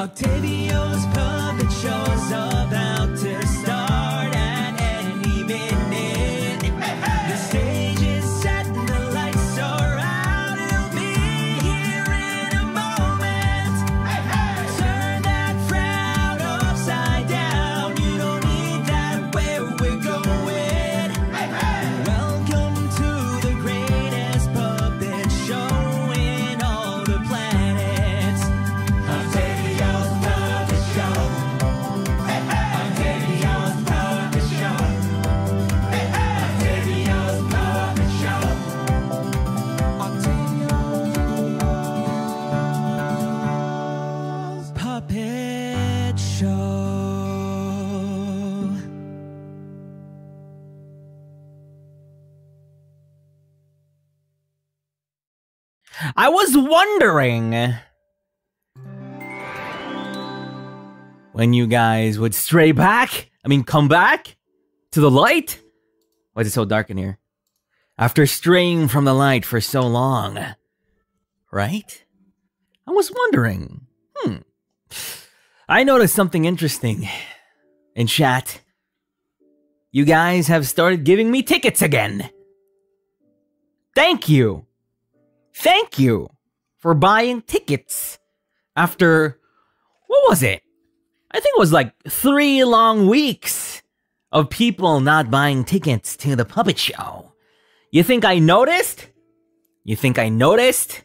Octavio's puppet show's about to start at any minute. The stage is set, the lights are out. He'll be here in a moment. Turn that frown upside down. You don't need that where we're going. Welcome to the greatest puppet show in all the planet. I was wondering when you guys would stray back, come back to the light. Why is it so dark in here? After straying from the light for so long, right? I was wondering. I noticed something interesting in chat. You guys have started giving me tickets again. Thank you. Thank you for buying tickets after, what was it? I think it was like 3 long weeks of people not buying tickets to the puppet show. You think I noticed? You think I noticed?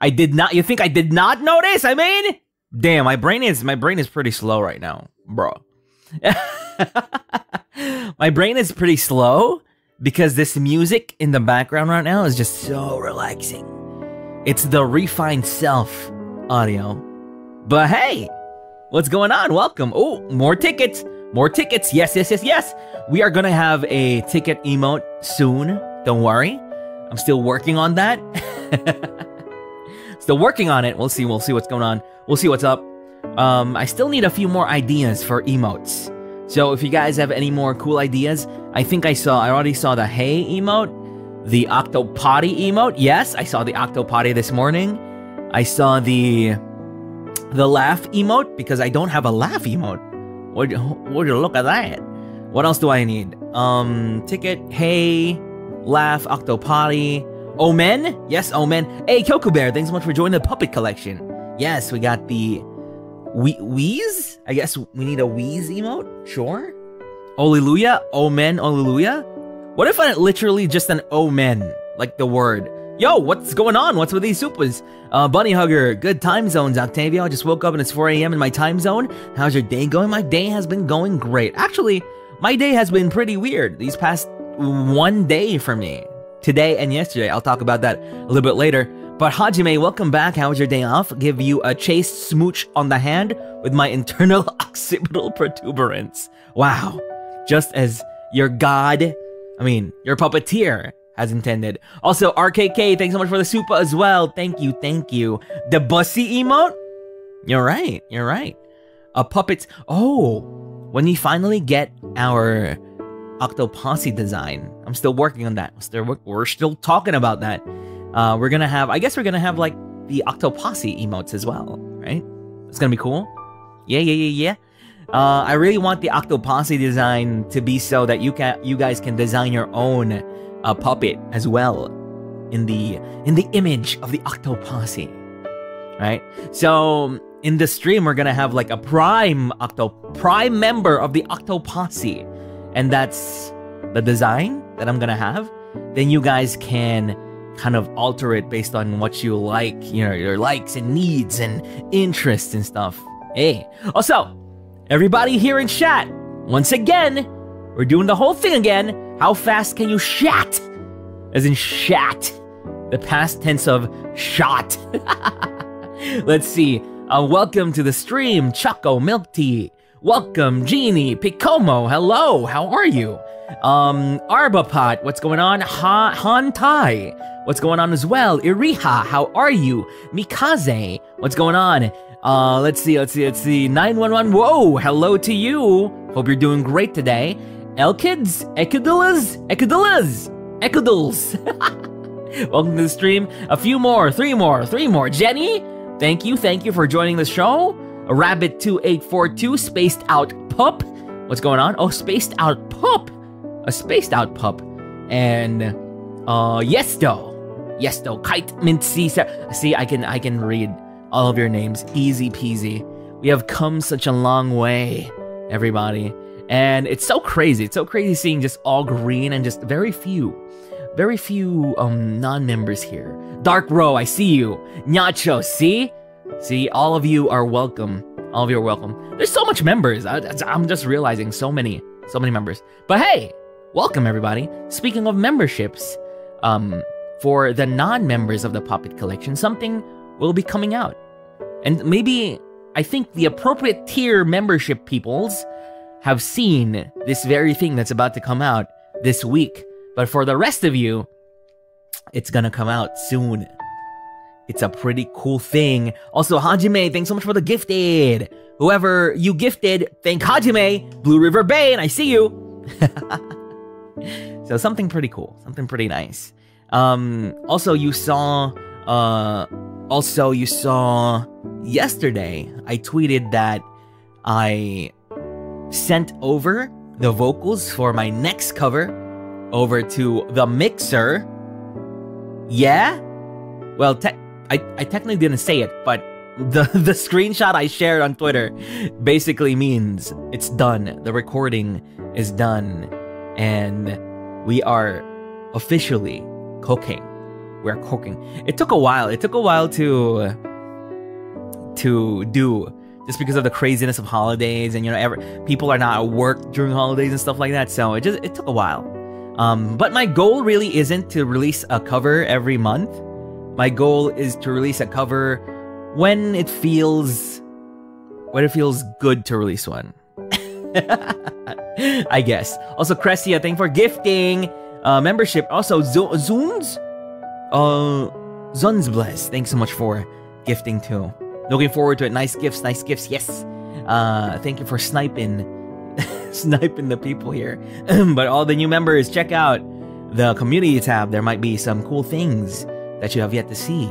I did not. You think I did not notice? I mean, damn, my brain is pretty slow right now, bro. My brain is pretty slow. Because this music in the background right now is just so relaxing. It's the Refined Self audio. But hey, what's going on? Welcome. Oh, more tickets. More tickets. Yes, yes, yes, yes. We are going to have a ticket emote soon. Don't worry. I'm still working on that. Still working on it. We'll see what's going on. We'll see what's up. I still need a few more ideas for emotes. So if you guys have any more cool ideas, I already saw the hey emote, the Octopotty emote. Yes, I saw the Octopotty this morning. I saw the laugh emote because I don't have a laugh emote. Would you look at that? What else do I need? Ticket, hey, laugh, Octopotty, Omen. Yes, Omen. Hey, Kyoku Bear, thanks so much for joining the puppet collection. Yes, we got the Wheeze? I guess we need a wheeze emote? Sure. Hallelujah? Omen, hallelujah? What if I literally just an omen? Like the word. Yo, what's going on? What's with these supers? Bunny Hugger, good time zones, Octavio. I just woke up and it's 4 a.m. in my time zone. How's your day going? My day has been going great. Actually, my day has been pretty weird these past 1 day for me. Today and yesterday. I'll talk about that a little bit later. But Hajime, welcome back. How was your day off? Give you a chaste smooch on the hand with my internal occipital protuberance. Wow. Just as your god, your puppeteer has intended. Also, RKK, thanks so much for the super as well. Thank you, thank you. The bussy emote? You're right, you're right. A puppet's... Oh, when we finally get our Octoposse design. I'm still working on that. We're still talking about that. We're gonna have, we're gonna have like the Octoposse emotes as well, right? It's gonna be cool. Yeah, yeah, yeah, yeah. I really want the Octoposse design to be so that you guys can design your own puppet as well in the image of the Octoposse, right? So in the stream, we're gonna have like a prime member of the Octoposse, and that's the design that I'm gonna have. Then you guys can kind of alter it based on what you like, your likes and needs and interests and stuff. Hey, also, everybody here in chat, once again, we're doing the whole thing again. How fast can you shat? As in shat, the past tense of shot. Let's see. Welcome to the stream, Choco Milk Tea. Welcome, Genie, Picomo. Hello, how are you? Arbapot, what's going on? Hantai, what's going on as well? Iriha, how are you? Mikaze, what's going on? Let's see. 911, whoa, hello to you. Hope you're doing great today. Elkids, Ekadillas. Welcome to the stream. A few more, three more, Jenny, Thank you for joining the show. Rabbit2842, Spaced Out Pup. What's going on? Oh, Spaced Out Pup. A Spaced Out Pup. And, Yes, though. Kite Mint C. See, I can read all of your names. Easy peasy. We have come such a long way, everybody. And it's so crazy. It's so crazy seeing just all green and just very few non-members here. Dark Row, I see you. Nacho, see? See, all of you are welcome. All of you are welcome. There's so much members. I'm just realizing so many members. But hey, welcome everybody. Speaking of memberships, for the non-members of the Poppet Collection, something will be coming out. And maybe, I think the appropriate tier membership peoples have seen this very thing that's about to come out this week. But for the rest of you, it's gonna come out soon. It's a pretty cool thing. Also, Hajime, thanks so much for the gifted. Whoever you gifted, thank Hajime, Blue River Bay, and I see you. So something pretty cool, something pretty nice. Also you saw yesterday, I tweeted that I sent over the vocals for my next cover over to the mixer. Yeah? Well, I technically didn't say it, but the screenshot I shared on Twitter basically means it's done. The recording is done. And we are officially cooking. We're cooking. It took a while. It took a while to do, just because of the craziness of holidays, and you know, people are not at work during holidays and stuff like that. So it took a while. But my goal really isn't to release a cover every month. My goal is to release a cover when it feels good to release one. I guess. Also, Cressia, thank you for gifting membership. Also, Zunsbless, thanks so much for gifting too. Looking forward to it. Nice gifts. Yes. Thank you for sniping the people here. But all the new members, check out the community tab. There might be some cool things that you have yet to see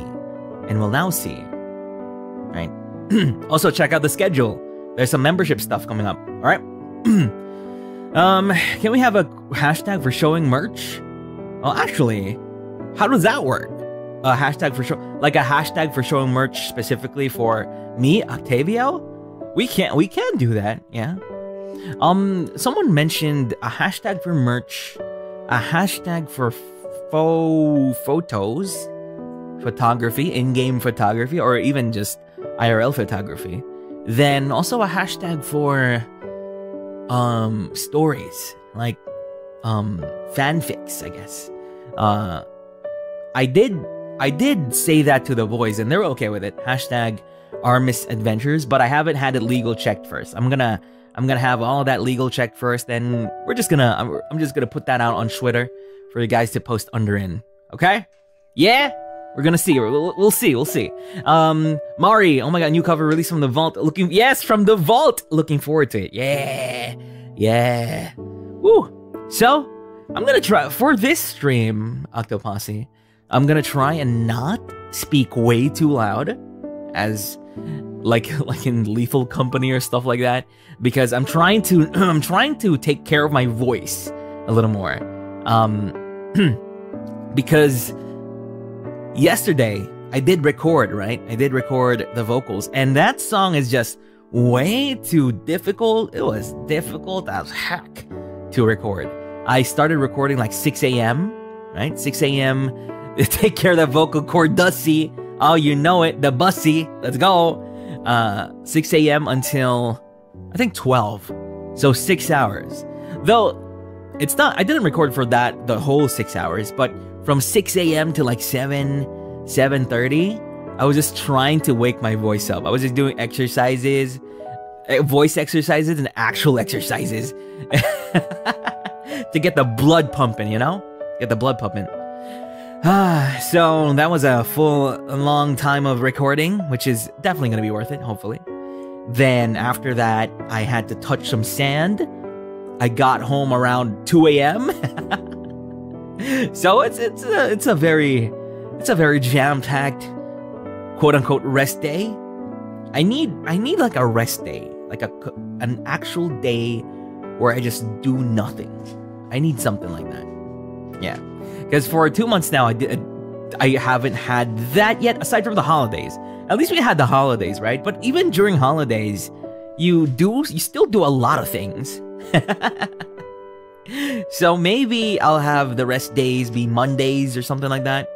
and will now see. Right. Also, check out the schedule. There's some membership stuff coming up. All right. Can we have a hashtag for showing merch? Oh, actually, how does that work? A hashtag for show, like a hashtag for showing merch specifically for me, Octavio? We can do that. Yeah. Someone mentioned a hashtag for merch, a hashtag for photos, photography, in-game photography, or even just IRL photography. Then also a hashtag for stories, like fanfics, I guess. I did say that to the boys, and they're okay with it. Hashtag ARMIS Adventures, but I haven't had it legal checked first. I'm gonna have all that legal checked first, then I'm just gonna put that out on Twitter for you guys to post under in. Okay? Yeah? We're gonna see. We'll see. Mari, oh my god, new cover released from the vault. From the vault! Looking forward to it. Yeah. Woo! So, I'm gonna try, for this stream, Octoposse, I'm gonna try and not speak way too loud, as like in Lethal Company or stuff like that, because I'm trying to take care of my voice a little more. Because yesterday I did record the vocals, and that song is just way too difficult. It was difficult as heck to record. I started recording like 6 a.m, right? 6 a.m. Take care of that vocal cord, Dusty. Oh, you know it, the bussy. Let's go. 6 a.m. until I think 12. So 6 hours. Though it's not, I didn't record for that the whole 6 hours, but from 6 a.m. to like 7:30, I was just trying to wake my voice up. I was just doing exercises, voice exercises and actual exercises to get the blood pumping, you know? Get the blood pumping. So that was a long time of recording, which is definitely going to be worth it, hopefully. Then after that, I had to touch some sand. I got home around 2 a.m. So it's a very jam-packed, quote-unquote rest day. I need like a rest day, like an actual day where I just do nothing. I need something like that. Yeah, because for 2 months now, I haven't had that yet, aside from the holidays. At least we had the holidays, right? But even during holidays, you still do a lot of things. So maybe I'll have the rest days be Mondays or something like that.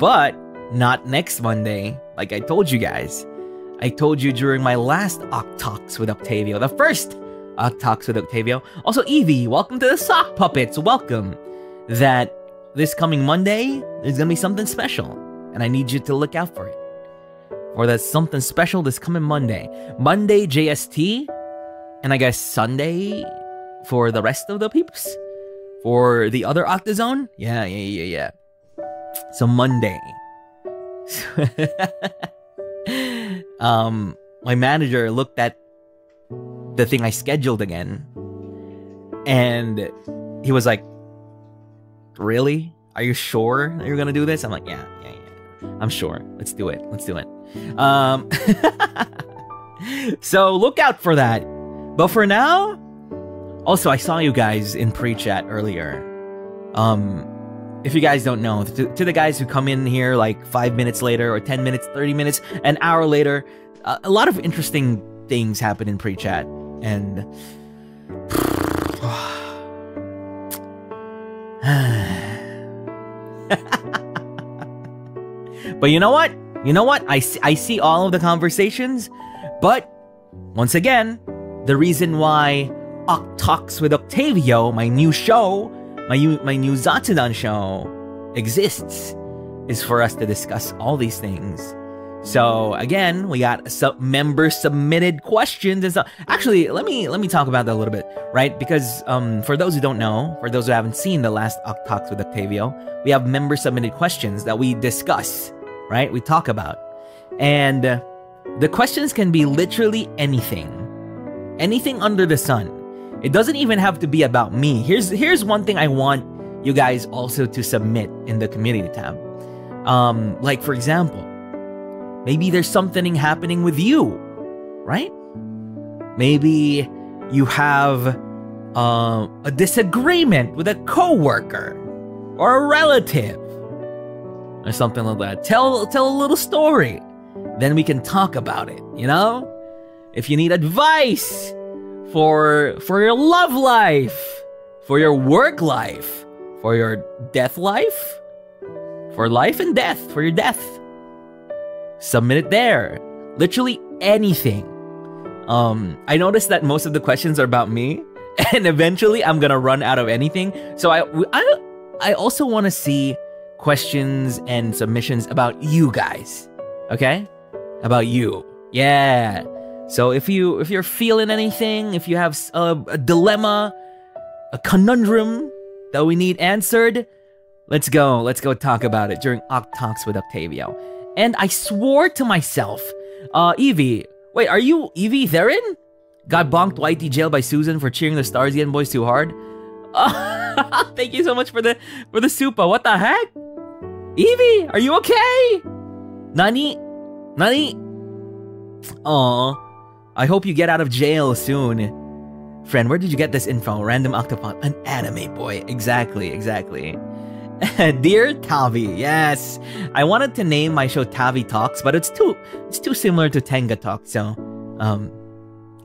But not next Monday. Like I told you guys. I told you during my last Octalks with Octavio. The first Octalks with Octavio. Also, Evie, welcome to the Sock Puppets. Welcome. That this coming Monday, there's gonna be something special. And I need you to look out for it. Or that's something special this coming Monday. Monday, JST. And I guess Sunday for the rest of the peeps. For the other Octazone. Yeah. So Monday. My manager looked at the thing I scheduled again. And he was like, really? Are you sure that you're gonna do this? I'm like, yeah. I'm sure. Let's do it. So look out for that. But for now, also I saw you guys in pre-chat earlier. If you guys don't know, to the guys who come in here like 5 minutes later or 10 minutes, 30 minutes, an hour later, a lot of interesting things happen in pre-chat. And but you know what? I see all of the conversations, but once again, the reason why Octalks with Octavio, my new show, my new Zatsudan show exists, is for us to discuss all these things. So again, we got member submitted questions and stuff. Actually, let me talk about that a little bit, right? Because for those who don't know, for those who haven't seen the last Octalks with Octavio, we have member submitted questions that we discuss, right? We talk about, and the questions can be literally anything under the sun. It doesn't even have to be about me. Here's one thing I want you guys also to submit in the community tab. Like for example, maybe there's something happening with you, right? Maybe you have a disagreement with a coworker or a relative or something like that. Tell a little story, then we can talk about it. You know, if you need advice. For your love life, for your work life, for your death life, for life and death, for your death. Submit it there. Literally anything. I noticed that most of the questions are about me, and eventually I'm gonna run out of anything. So I also want to see questions and submissions about you guys. Okay? About you. Yeah. So if you're feeling anything, if you have a dilemma, a conundrum that we need answered, let's go talk about it during Octalks with Octavio. And I swore to myself, Evie, wait, are you Evie Theron? Got bonked whitey jail by Susan for cheering the Starsian boys too hard. Thank you so much for the super. What the heck? Evie, are you okay? Nani? Aww. I hope you get out of jail soon. Friend, where did you get this info? Random Octopod. An anime boy. Exactly. Dear Tavi, yes. I wanted to name my show Tavi Talks, but it's too similar to Tenga Talk, so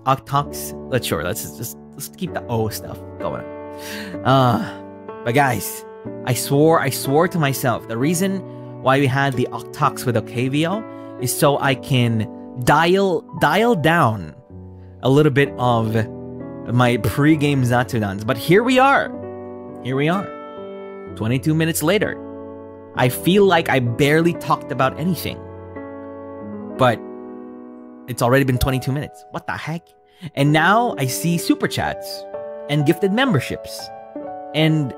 Octalks. Let's keep the O stuff going. But guys, I swore to myself the reason why we had the Octalks with Octavio is so I can dial down a little bit of my pre-game Zatsudans. But here we are 22 minutes later. I feel like I barely talked about anything, but it's already been 22 minutes. What the heck? And now I see super chats and gifted memberships, and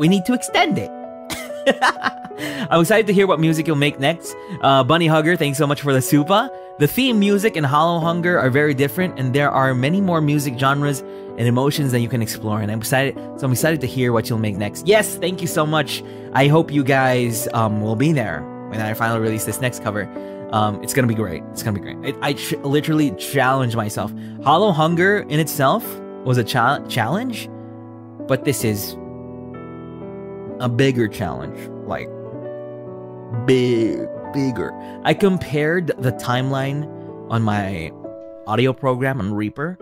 we need to extend it. I'm excited to hear what music you'll make next. Bunny Hugger, thanks so much for the super. The theme music and Hollow Hunger are very different, and there are many more music genres and emotions that you can explore. And I'm excited to hear what you'll make next. Yes, thank you so much. I hope you guys will be there when I finally release this next cover. It's gonna be great. It's gonna be great. I literally challenged myself. Hollow Hunger in itself was a challenge, but this is a bigger challenge. Like, bigger. I compared the timeline on my audio program on Reaper.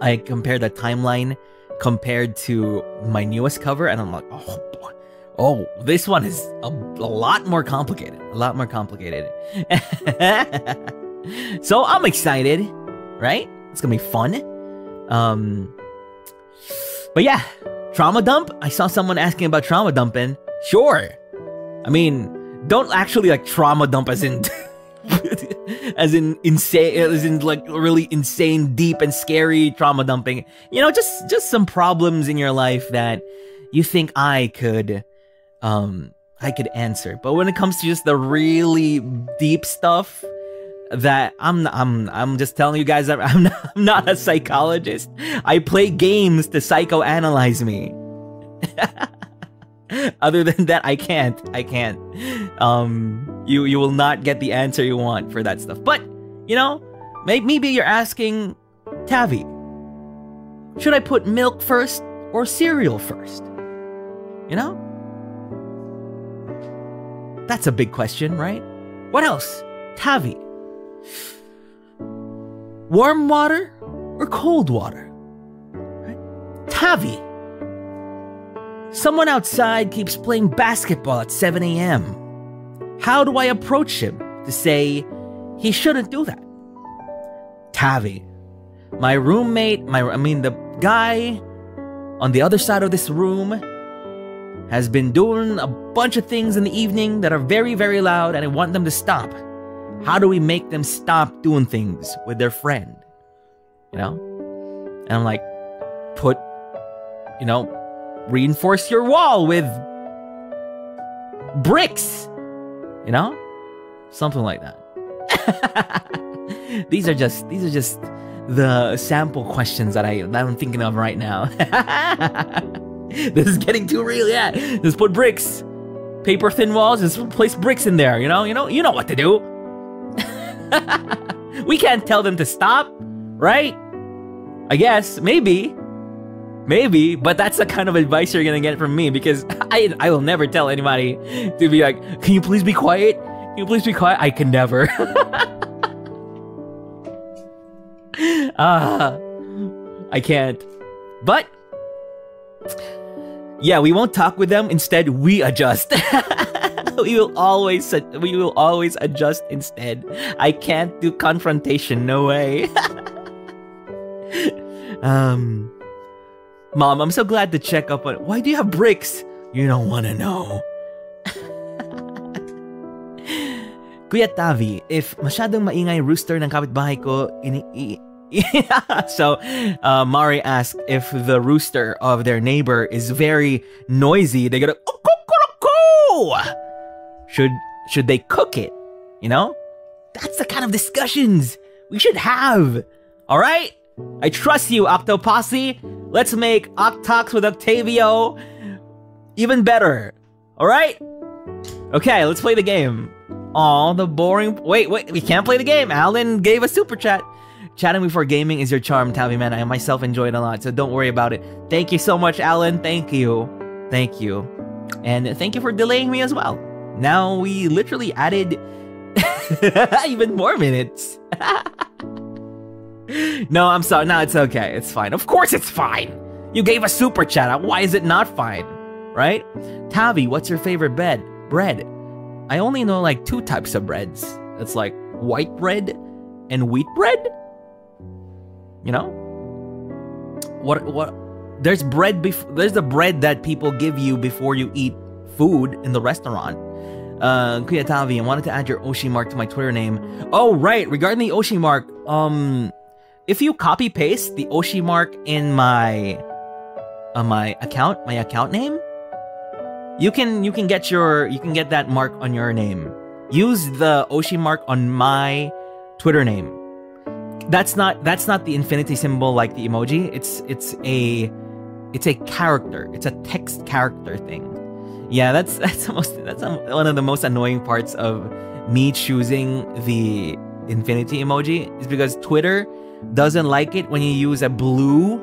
I compared the timeline compared to my newest cover, and I'm like, oh boy. Oh, this one is a lot more complicated. A lot more complicated. So I'm excited, right? It's gonna be fun. But yeah, trauma dump. I saw someone asking about trauma dumping. Sure. I mean, don't actually like trauma dump as in, as in like really insane, deep and scary trauma dumping. You know, just some problems in your life that you think I could answer, but when it comes to just the really deep stuff, that I'm just telling you guys, I'm not a psychologist. I play games to psychoanalyze me. Other than that, I can't. You will not get the answer you want for that stuff. But you know, maybe you're asking, Tavi, should I put milk first or cereal first? You know. That's a big question, right? What else? Tavi. Warm water or cold water? Right? Tavi. Someone outside keeps playing basketball at 7 a.m. How do I approach him to say he shouldn't do that? Tavi. My roommate, I mean the guy on the other side of this room has been doing a bunch of things in the evening that are very, very loud, and I want them to stop. How do we make them stop doing things with their friend? You know? And I'm like, reinforce your wall with bricks. You know? Something like that. These are just the sample questions that I'm thinking of right now. This is getting too real, yeah. Just put bricks. Paper thin walls, just place bricks in there, you know what to do. We can't tell them to stop, right? I guess, maybe, but that's the kind of advice you're gonna get from me, because I will never tell anybody to be like, can you please be quiet? Can you please be quiet? I can never. I can't. But yeah, we won't talk with them. Instead, we adjust. we will always adjust instead. I can't do confrontation. No way. Mom, I'm so glad to check up on. Why do you have bricks? You don't want to know. Kuya Tavi, if masyadong maingay rooster ng kapitbahay ko, So, Mari asked if the rooster of their neighbor is very noisy. They go, should they cook it? You know, that's the kind of discussions we should have. All right, I trust you, Octoposse. Let's make Octox with Octavio even better. All right. Okay, let's play the game. Aw, the boring. Wait, we can't play the game. Alan gave a super chat. Chatting before gaming is your charm, Tavi man. I myself enjoy it a lot, so don't worry about it. Thank you so much, Alan. Thank you. Thank you. And thank you for delaying me as well. Now we literally added even more minutes. No, I'm sorry. No, it's okay. It's fine. Of course it's fine. You gave a super chat. Why is it not fine? Right? Tavi, what's your favorite bread? I only know like 2 types of breads. It's like white bread and wheat bread? You know, what? There's the bread that people give you before you eat food in the restaurant. Kuya Tavi, I wanted to add your Oshi mark to my Twitter name. Oh right, regarding the Oshi mark, if you copy paste the Oshi mark in my account name, you can get that mark on your name. Use the Oshi mark on my Twitter name. That's not the infinity symbol like the emoji. It's a character. It's a text character thing. Yeah, that's one of the most annoying parts of me choosing the infinity emoji, is because Twitter doesn't like it when you use a blue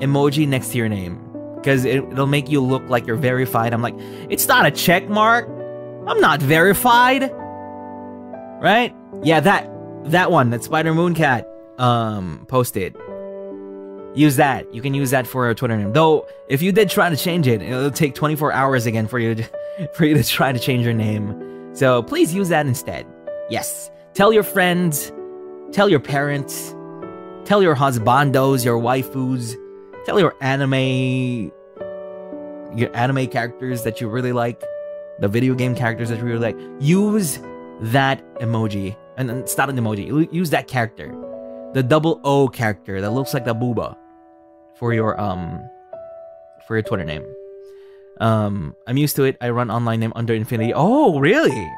emoji next to your name, because it'll make you look like you're verified. I'm like, it's not a check mark. I'm not verified. Right? Yeah, that one that Spider Mooncat posted. Use that. You can use that for a Twitter name. Though, if you did try to change it, it'll take 24 hours again for you to try to change your name. So please use that instead. Yes. Tell your friends. Tell your parents. Tell your husbandos, your waifus. Tell your anime characters that you really like. The video game characters that you really like. Use that emoji. And it's not an emoji. Use that character. The double O character that looks like the booba for your Twitter name. I'm used to it. I run online name under infinity. Oh, really?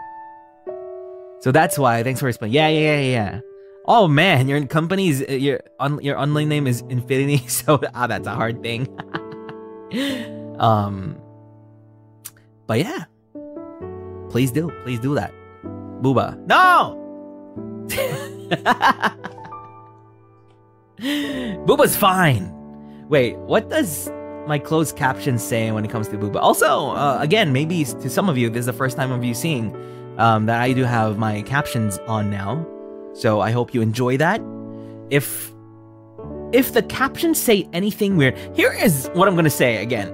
So that's why. Thanks for explaining. Yeah. Oh man, your company's your online name is infinity. So that's a hard thing. But yeah, please do that, booba. No. Booba's fine. Wait, what does my closed caption say when it comes to Booba? Also, again, maybe to some of you, this is the first time of you seeing that I do have my captions on now. So I hope you enjoy that. If the captions say anything weird, here is what I'm gonna say again.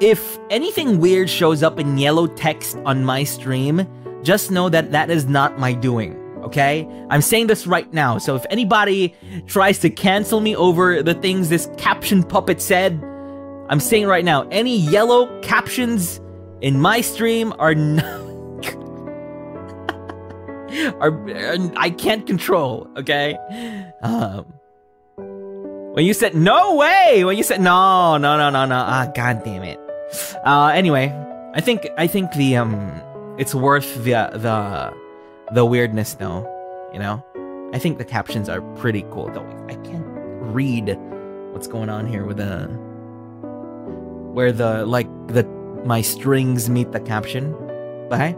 If anything weird shows up in yellow text on my stream, just know that that is not my doing. Okay? I'm saying this right now, so if anybody tries to cancel me over the things this caption puppet said, I'm saying right now, any yellow captions in my stream are not... I can't control, okay? When you said, no way! When you said, no. Ah, god damn it. Anyway, I think the, it's worth the weirdness, though, you know? I think the captions are pretty cool, though. I can't read what's going on here with the... where the, like, the... my strings meet the caption. But hey?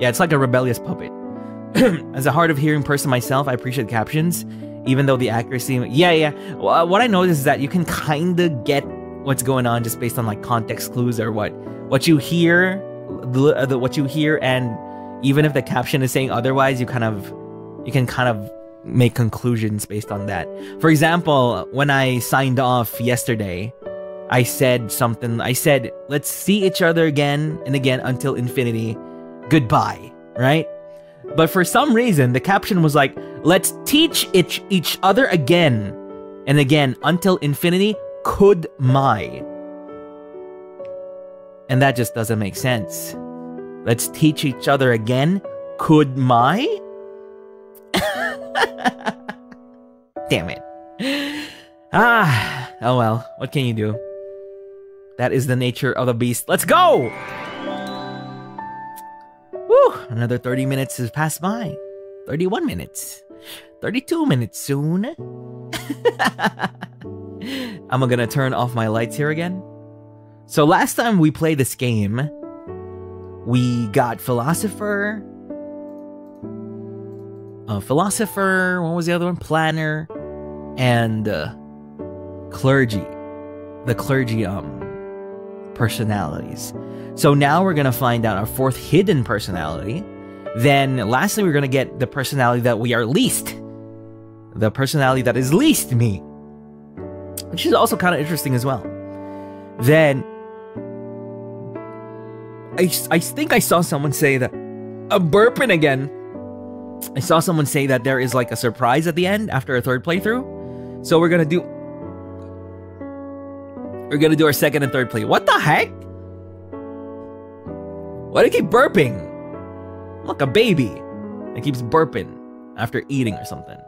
Yeah, it's like a rebellious puppet. As a hard-of-hearing person myself, I appreciate captions, even though the accuracy... Yeah. Well, what I noticed is that you can kinda get what's going on just based on, like, context clues or what you hear... what you hear and... even if the caption is saying otherwise, you can kind of make conclusions based on that. For example, when I signed off yesterday, I said something. I said, let's see each other again and again until infinity. Goodbye, right? But for some reason, the caption was like, let's teach each other again and again until infinity. Could my. And that just doesn't make sense. Let's teach each other again. Could my? Damn it. Ah, oh well. What can you do? That is the nature of the beast. Let's go! Woo! Another 30 minutes has passed by. 31 minutes. 32 minutes soon. I'm gonna turn off my lights here again. So last time we played this game... we got Philosopher. Philosopher, what was the other one? Planner. And Clergy. The Clergy personalities. So now we're going to find out our fourth hidden personality. Then lastly, we're going to get the personality that we are least. The personality that is least me. Which is also kind of interesting as well. Then... I think I saw someone say that... I'm burping again. I saw someone say that there is like a surprise at the end after a third playthrough. So we're gonna do... we're gonna do our second and third play. What the heck? Why do I keep burping? I'm like a baby. It keeps burping after eating or something.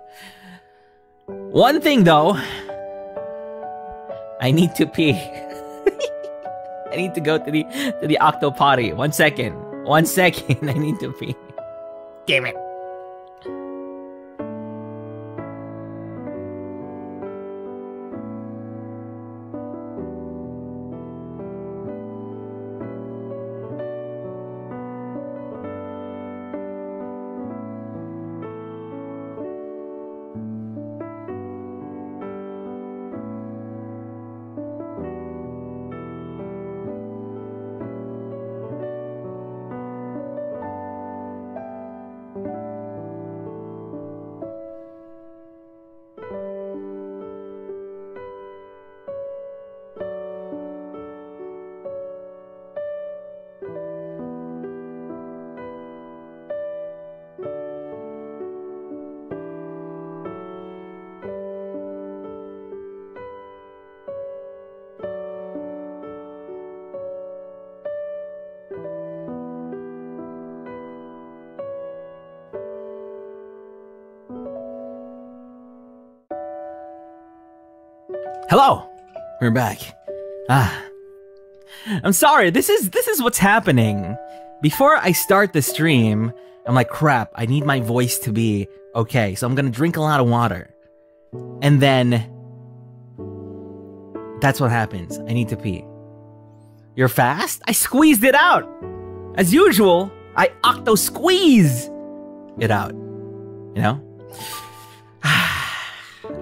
One thing though... I need to pee. I need to go to the octo potty. One second. I need to pee. Damn it. Hello! We're back. I'm sorry, this is what's happening. Before I start the stream, I'm like, crap, I need my voice to be okay, so I'm gonna drink a lot of water. And then... that's what happens. I need to pee. You're fast? I squeezed it out! As usual, I octo-squeeze it out. You know?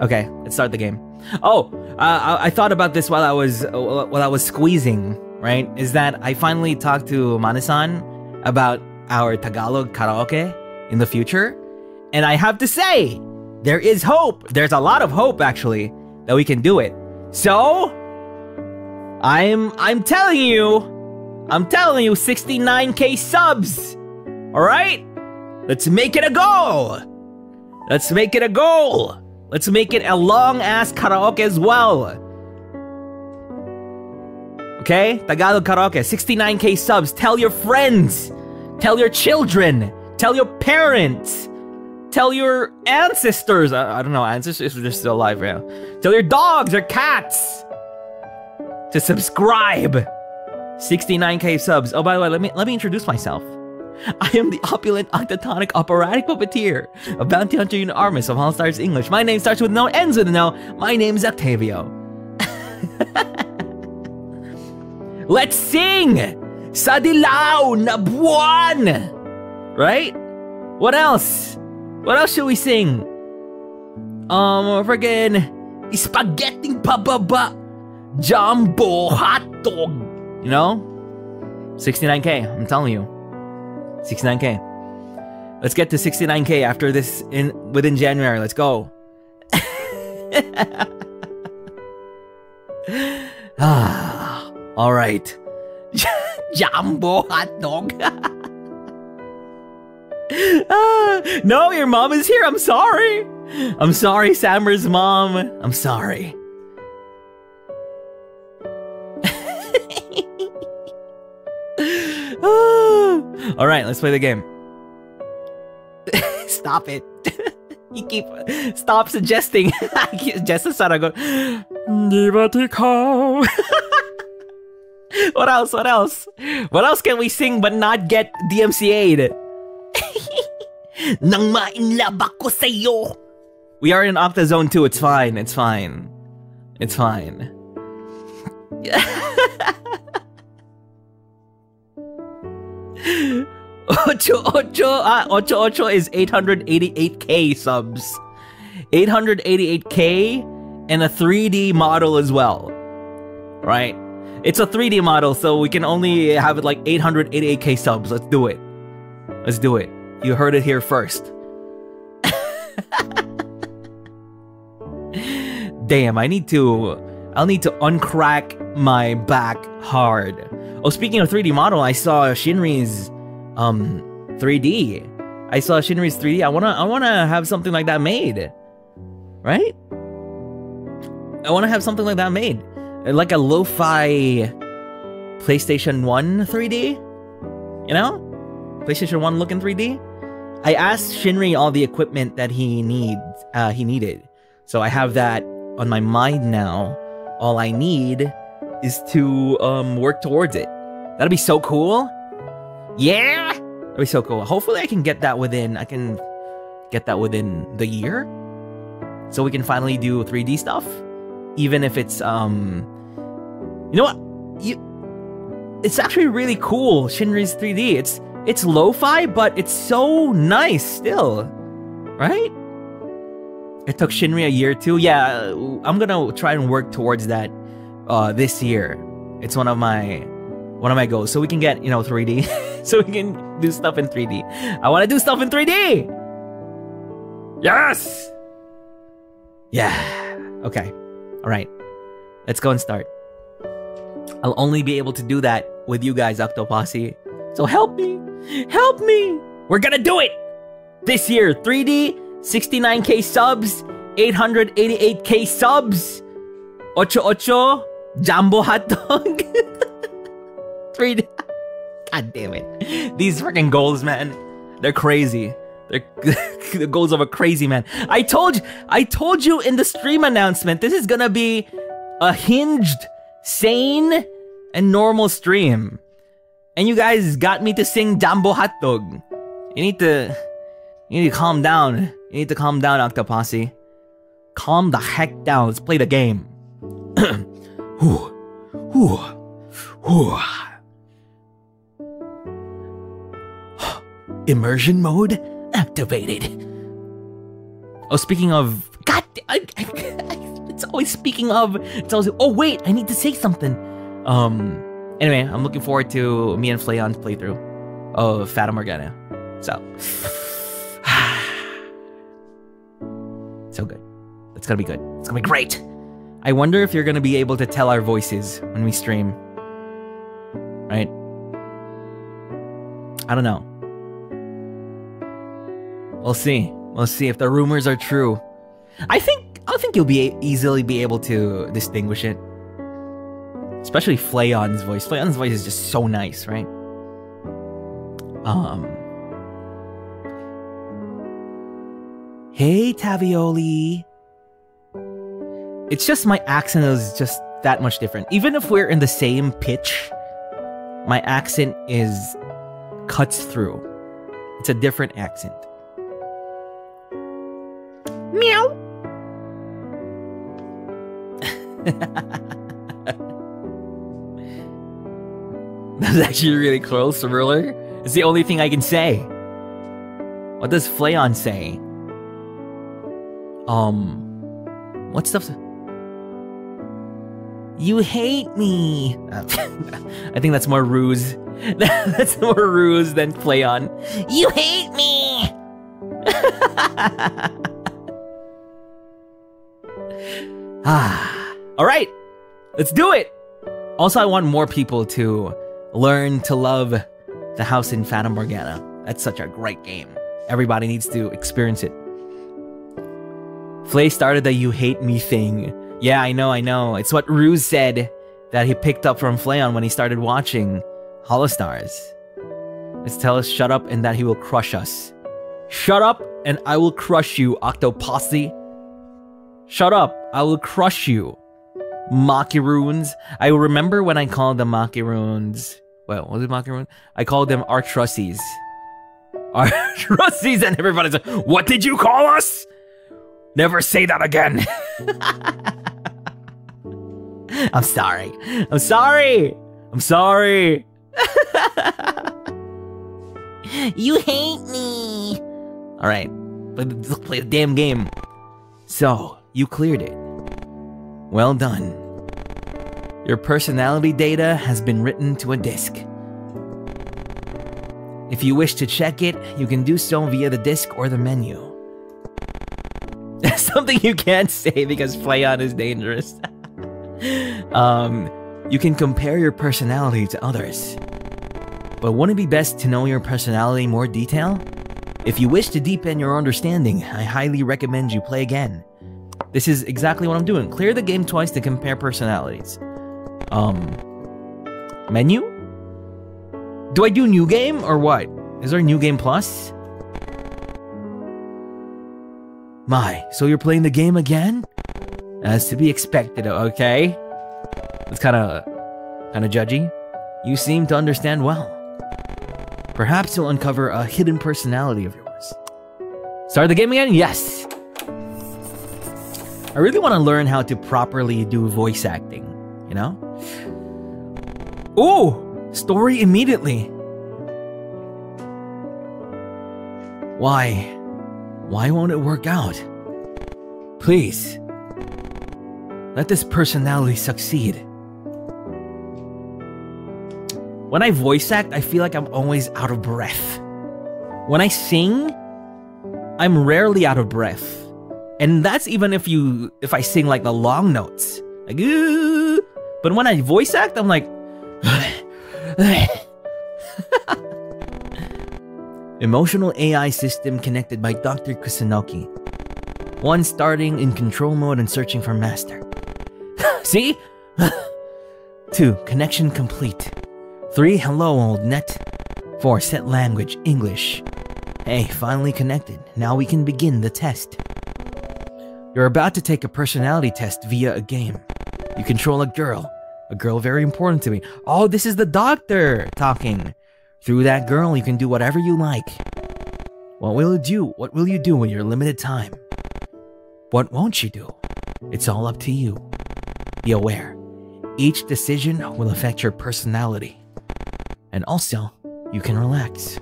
Okay, let's start the game. Oh, I thought about this while I was squeezing, right? Is that I finally talked to Mane-san about our Tagalog karaoke in the future. And I have to say, there is hope. There's a lot of hope, actually, that we can do it. So, I'm telling you, 69K subs. All right, let's make it a goal. Let's make it a goal. Let's make it a long-ass karaoke as well. Okay? Tagalog karaoke, 69K subs. Tell your friends. Tell your children. Tell your parents. Tell your ancestors. I don't know, ancestors if they're still alive right now. Tell your dogs or cats to subscribe. 69K subs. Oh, by the way, let me introduce myself. I am the opulent, octatonic, operatic puppeteer, a bounty hunter in ARMIS of HOLOSTARS English. My name starts with no, ends with no. My name's Octavio. Let's sing! Sa dilaw na buwan! Right? What else? What else should we sing? Freaking... spaghetti pababa! Jumbo hot dog! You know? 69K, I'm telling you. 69K. Let's get to 69K after this within January. Let's go. All right. Jumbo hot dog. No, your mom is here. I'm sorry. I'm sorry, Sammer's mom. I'm sorry. All right, let's play the game. Stop it. You keep... stop suggesting. Just as I go... What else? What else? What else can we sing but not get DMCA'd? We are in Octa Zone 2. It's fine. It's fine. It's fine. Ocho is 888K subs. 888K and a 3D model as well. Right? It's a 3D model, so we can only have it like 888K subs. Let's do it. Let's do it. You heard it here first. Damn, I'll need to uncrack my back hard. Oh, speaking of 3D model, I saw Shinri's 3D. I saw Shinri's 3D. I wanna have something like that made. Right? I wanna have something like that made. Like a lo-fi PlayStation 1 3D? You know? PlayStation 1 looking 3D? I asked Shinri all the equipment that he needed. So I have that on my mind now. All I need is to work towards it. That'd be so cool. Yeah, that'd be so cool. Hopefully I can get that within the year, so we can finally do 3D stuff. Even if it's you know what? It's actually really cool. Shinri's 3D. It's lo-fi, but it's so nice still, right? It took Shinri a year too. Yeah, I'm gonna try and work towards that this year. It's one of my goals. So we can get, you know, 3D. So we can do stuff in 3D. I want to do stuff in 3D! Yes! Yeah. Okay. Alright. Let's go and start. I'll only be able to do that with you guys, Octoposse. So help me! Help me! We're gonna do it! This year, 3D... 69K subs, 888K subs, ocho, jumbo hot dog. 3D. God damn it. These freaking goals, man. They're crazy. They're the goals of a crazy man. I told you in the stream announcement, this is gonna be a hinged, sane, and normal stream. And you guys got me to sing Jumbo Hotdog. You need to calm down. You need to calm down, Octoposse. Calm the heck down. Let's play the game. Immersion mode activated. Oh, speaking of... God, it's always speaking of... It's always... Oh, wait, I need to say something. Anyway, I'm looking forward to me and Flayon's playthrough of Fata Morgana. So... so good. It's gonna be good. It's gonna be great. I wonder if you're gonna be able to tell our voices when we stream. Right? I don't know. We'll see. We'll see if the rumors are true. I think you'll be easily able to distinguish it. Especially Flayon's voice. Flayon's voice is just so nice, right? Hey, Tavioli. It's just my accent is just that much different. Even if we're in the same pitch, my accent is... cuts through. It's a different accent. Meow. That's actually really close, Ruler. It's the only thing I can say. What does Flayon say? What stuff? You hate me. I think that's more ruse. That's more ruse than Flayon. You hate me. Ah, all right, let's do it. Also, I want more people to learn to love the house in Fata Morgana. That's such a great game. Everybody needs to experience it. Flay started the "you hate me" thing. Yeah, I know. It's what Ruse said that he picked up from Flayon when he started watching HOLOSTARS. Let's tell us shut up and that he will crush us. Shut up and I will crush you, Octoposse. Shut up, I will crush you. Makiroons. I remember when I called them Makiroons. Well, was it Makiroon? I called them Artrussies. Artrussies, and everybody's like, what did you call us? Never say that again. I'm sorry. I'm sorry. I'm sorry. You hate me. Alright, let's play the damn game. So, you cleared it. Well done. Your personality data has been written to a disk. If you wish to check it, you can do so via the disk or the menu. That's something you can't say because Flayon is dangerous. You can compare your personality to others. But wouldn't it be best to know your personality in more detail? If you wish to deepen your understanding, I highly recommend you play again. This is exactly what I'm doing. Clear the game twice to compare personalities. Menu? Do I do new game or what? Is there a new game plus? My, so you're playing the game again? As to be expected, okay? It's kinda judgy. You seem to understand well. Perhaps you'll uncover a hidden personality of yours. Start the game again? Yes! I really want to learn how to properly do voice acting, you know? Ooh! Story immediately! Why? Why won't it work out? Please, let this personality succeed. When I voice act, I feel like I'm always out of breath. When I sing, I'm rarely out of breath. And that's even if I sing like the long notes. Like, ooh. But when I voice act, I'm like... Emotional AI system connected by Dr. Kusunoki. One starting in control mode and searching for master. See? 2, connection complete. 3, hello, old net. 4, set language, English. Hey, finally connected. Now we can begin the test. You're about to take a personality test via a game. You control a girl. A girl very important to me. Oh, this is the doctor talking. Through that girl, you can do whatever you like. What will you do? What will you do in your limited time? What won't you do? It's all up to you. Be aware. Each decision will affect your personality. And also, you can relax.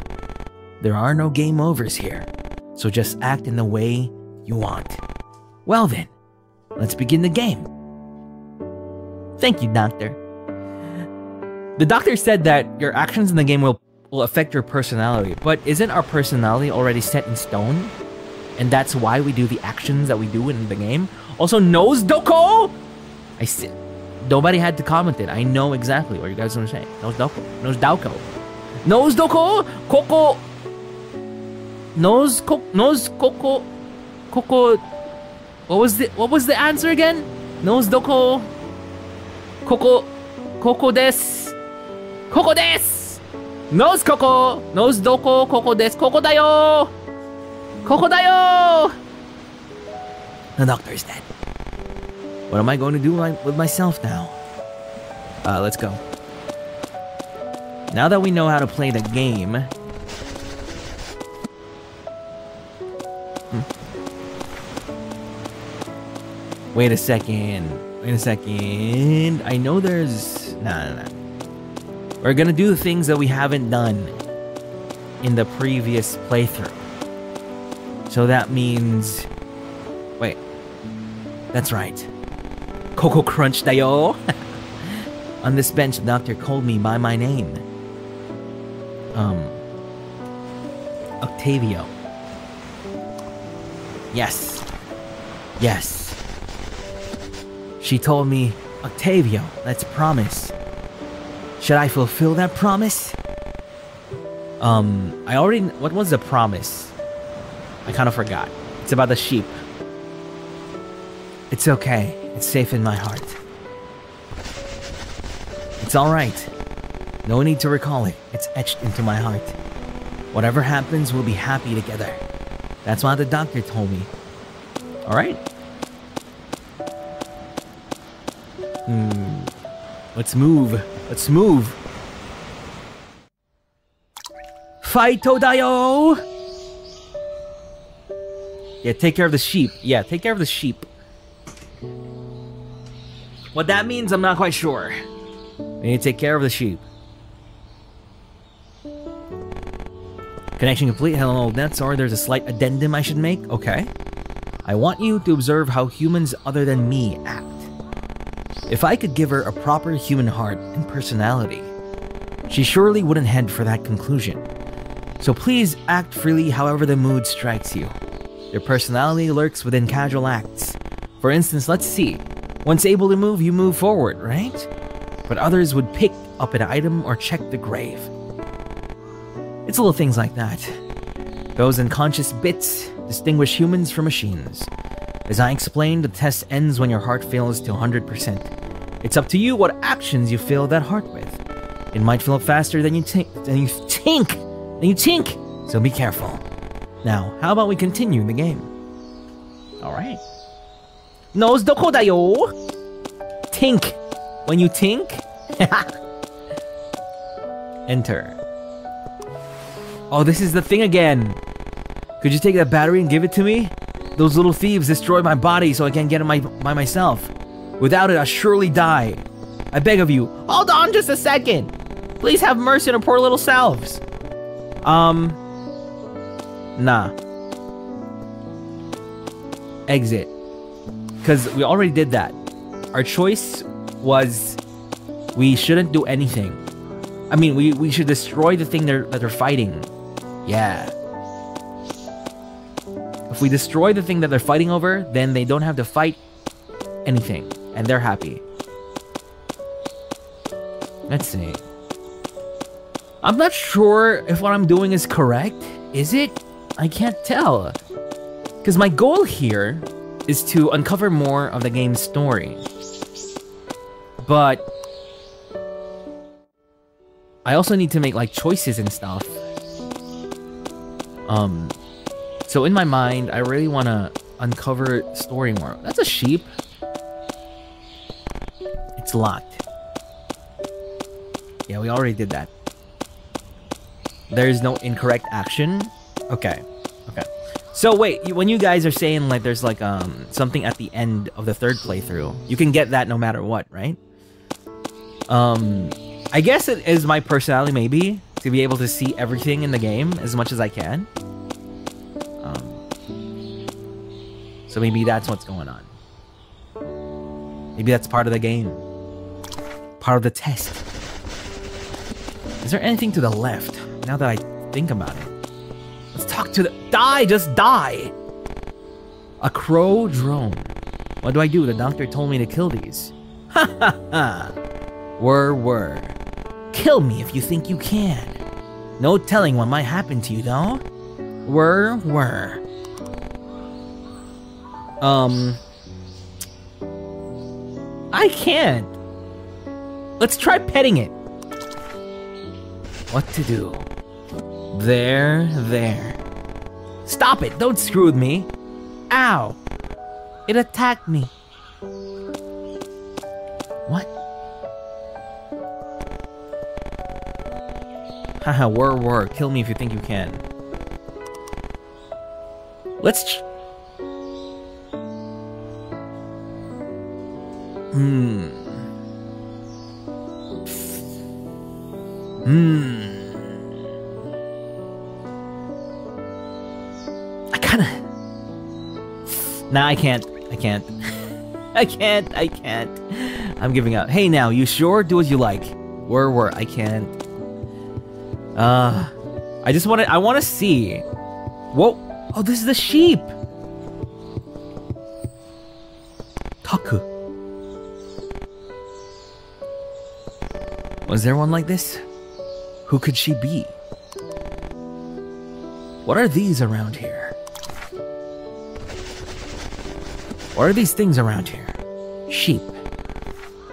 There are no game overs here, so just act in the way you want. Well then, let's begin the game. Thank you, Doctor. The Doctor said that your actions in the game will affect your personality, but isn't our personality already set in stone? And that's why we do the actions that we do in the game? Also, Nose Doko! Nobody had to comment it. I know exactly what you guys are saying. Nose Doko. Nose Doko. Nose Doko! Koko! Nose Koko. Nose Koko. Koko. What was the answer again? Nose Doko. Koko. Koko desu. Koko desu! Nose Koko! Nose Doko! Koko desu! Koko da yo! Koko da yo! The doctor is dead. What am I going to do with myself now? Let's go. Now that we know how to play the game... Wait a second. Wait a second. I know there's... Nah. We're gonna do the things that we haven't done in the previous playthrough. So that means... Wait. That's right. Coco Crunch Dayo! On this bench, the doctor called me by my name. Octavio. Yes. Yes. She told me, Octavio, let's promise. Should I fulfill that promise? I already... What was the promise? I kind of forgot. It's about the sheep. It's okay. It's safe in my heart. It's alright. No need to recall it. It's etched into my heart. Whatever happens, we'll be happy together. That's what the doctor told me. Alright. Let's move. Let's move. Faito dayo! Yeah, take care of the sheep. Yeah, take care of the sheep. What that means, I'm not quite sure. We need to take care of the sheep. Connection complete. Hello, net. Sorry, there's a slight addendum I should make. Okay. I want you to observe how humans other than me act. If I could give her a proper human heart and personality, she surely wouldn't head for that conclusion. So please act freely however the mood strikes you. Your personality lurks within casual acts. For instance, let's see. Once able to move, you move forward, right? But others would pick up an item or check the grave. It's little things like that. Those unconscious bits distinguish humans from machines. As I explained, the test ends when your heart fails to 100%. It's up to you what actions you fill that heart with. It might fill up faster than you think, so be careful. Now, how about we continue the game? Alright. Nose doko da yo! Tink! When you tink? Enter. Oh, this is the thing again! Could you take that battery and give it to me? Those little thieves destroyed my body so I can't get it by myself. Without it, I surely die. I beg of you, hold on just a second. Please have mercy on our poor little selves. Nah. Exit. Because we already did that. Our choice was we shouldn't do anything. I mean, we should destroy the thing that they're fighting. Yeah. If we destroy the thing that they're fighting over, then they don't have to fight anything. And they're happy. Let's see. I'm not sure if what I'm doing is correct. Is it? I can't tell. Because my goal here is to uncover more of the game's story. But... I also need to make, like, choices and stuff. So in my mind, I really want to uncover story more. That's a sheep. It's locked. Yeah, we already did that. There is no incorrect action. Okay. Okay. So wait, when you guys are saying like there's like something at the end of the third playthrough, you can get that no matter what, right? I guess it is my personality maybe to be able to see everything in the game as much as I can. So maybe that's what's going on. Maybe that's part of the game. Part of the test. Is there anything to the left? Now that I think about it. Let's talk to the... Die! Just die! A crow drone. What do I do? The doctor told me to kill these. Ha ha ha! Were. Kill me if you think you can. No telling what might happen to you though. Were. I can't. Let's try petting it. What to do? There. Stop it! Don't screw with me! Ow! It attacked me. What? Haha, were. Kill me if you think you can. Nah, I can't. I can't. I'm giving up. Hey now, you sure? Do as you like. Were. I can't. I wanna see. Whoa. Oh, this is the sheep. Taku. Was there one like this? Who could she be? What are these around here? What are these things around here? Sheep.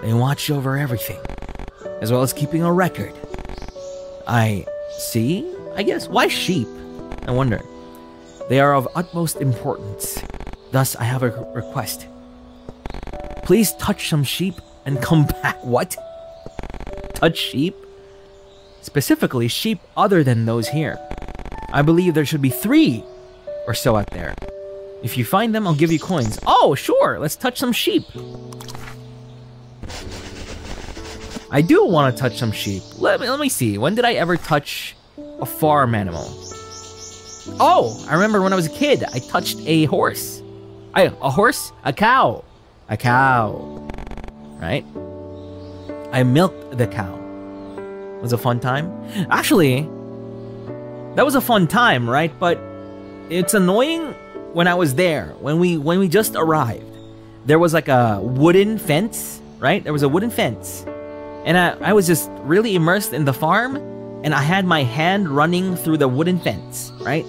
They watch over everything, as well as keeping a record. I see, I guess. Why sheep? I wonder. They are of utmost importance. Thus, I have a request. Please touch some sheep and come back. What? Touch sheep? Specifically, sheep other than those here. I believe there should be 3 or so out there. If you find them, I'll give you coins. Oh, sure! Let's touch some sheep! I do want to touch some sheep. Let me see. When did I ever touch a farm animal? Oh! I remember when I was a kid, I touched a horse. A cow. A cow. Right? I milked the cow. It was a fun time. Actually, that was a fun time, right? But it's annoying when I was there, when we just arrived. There was like a wooden fence, right? There was a wooden fence. And I was just really immersed in the farm, and I had my hand running through the wooden fence, right?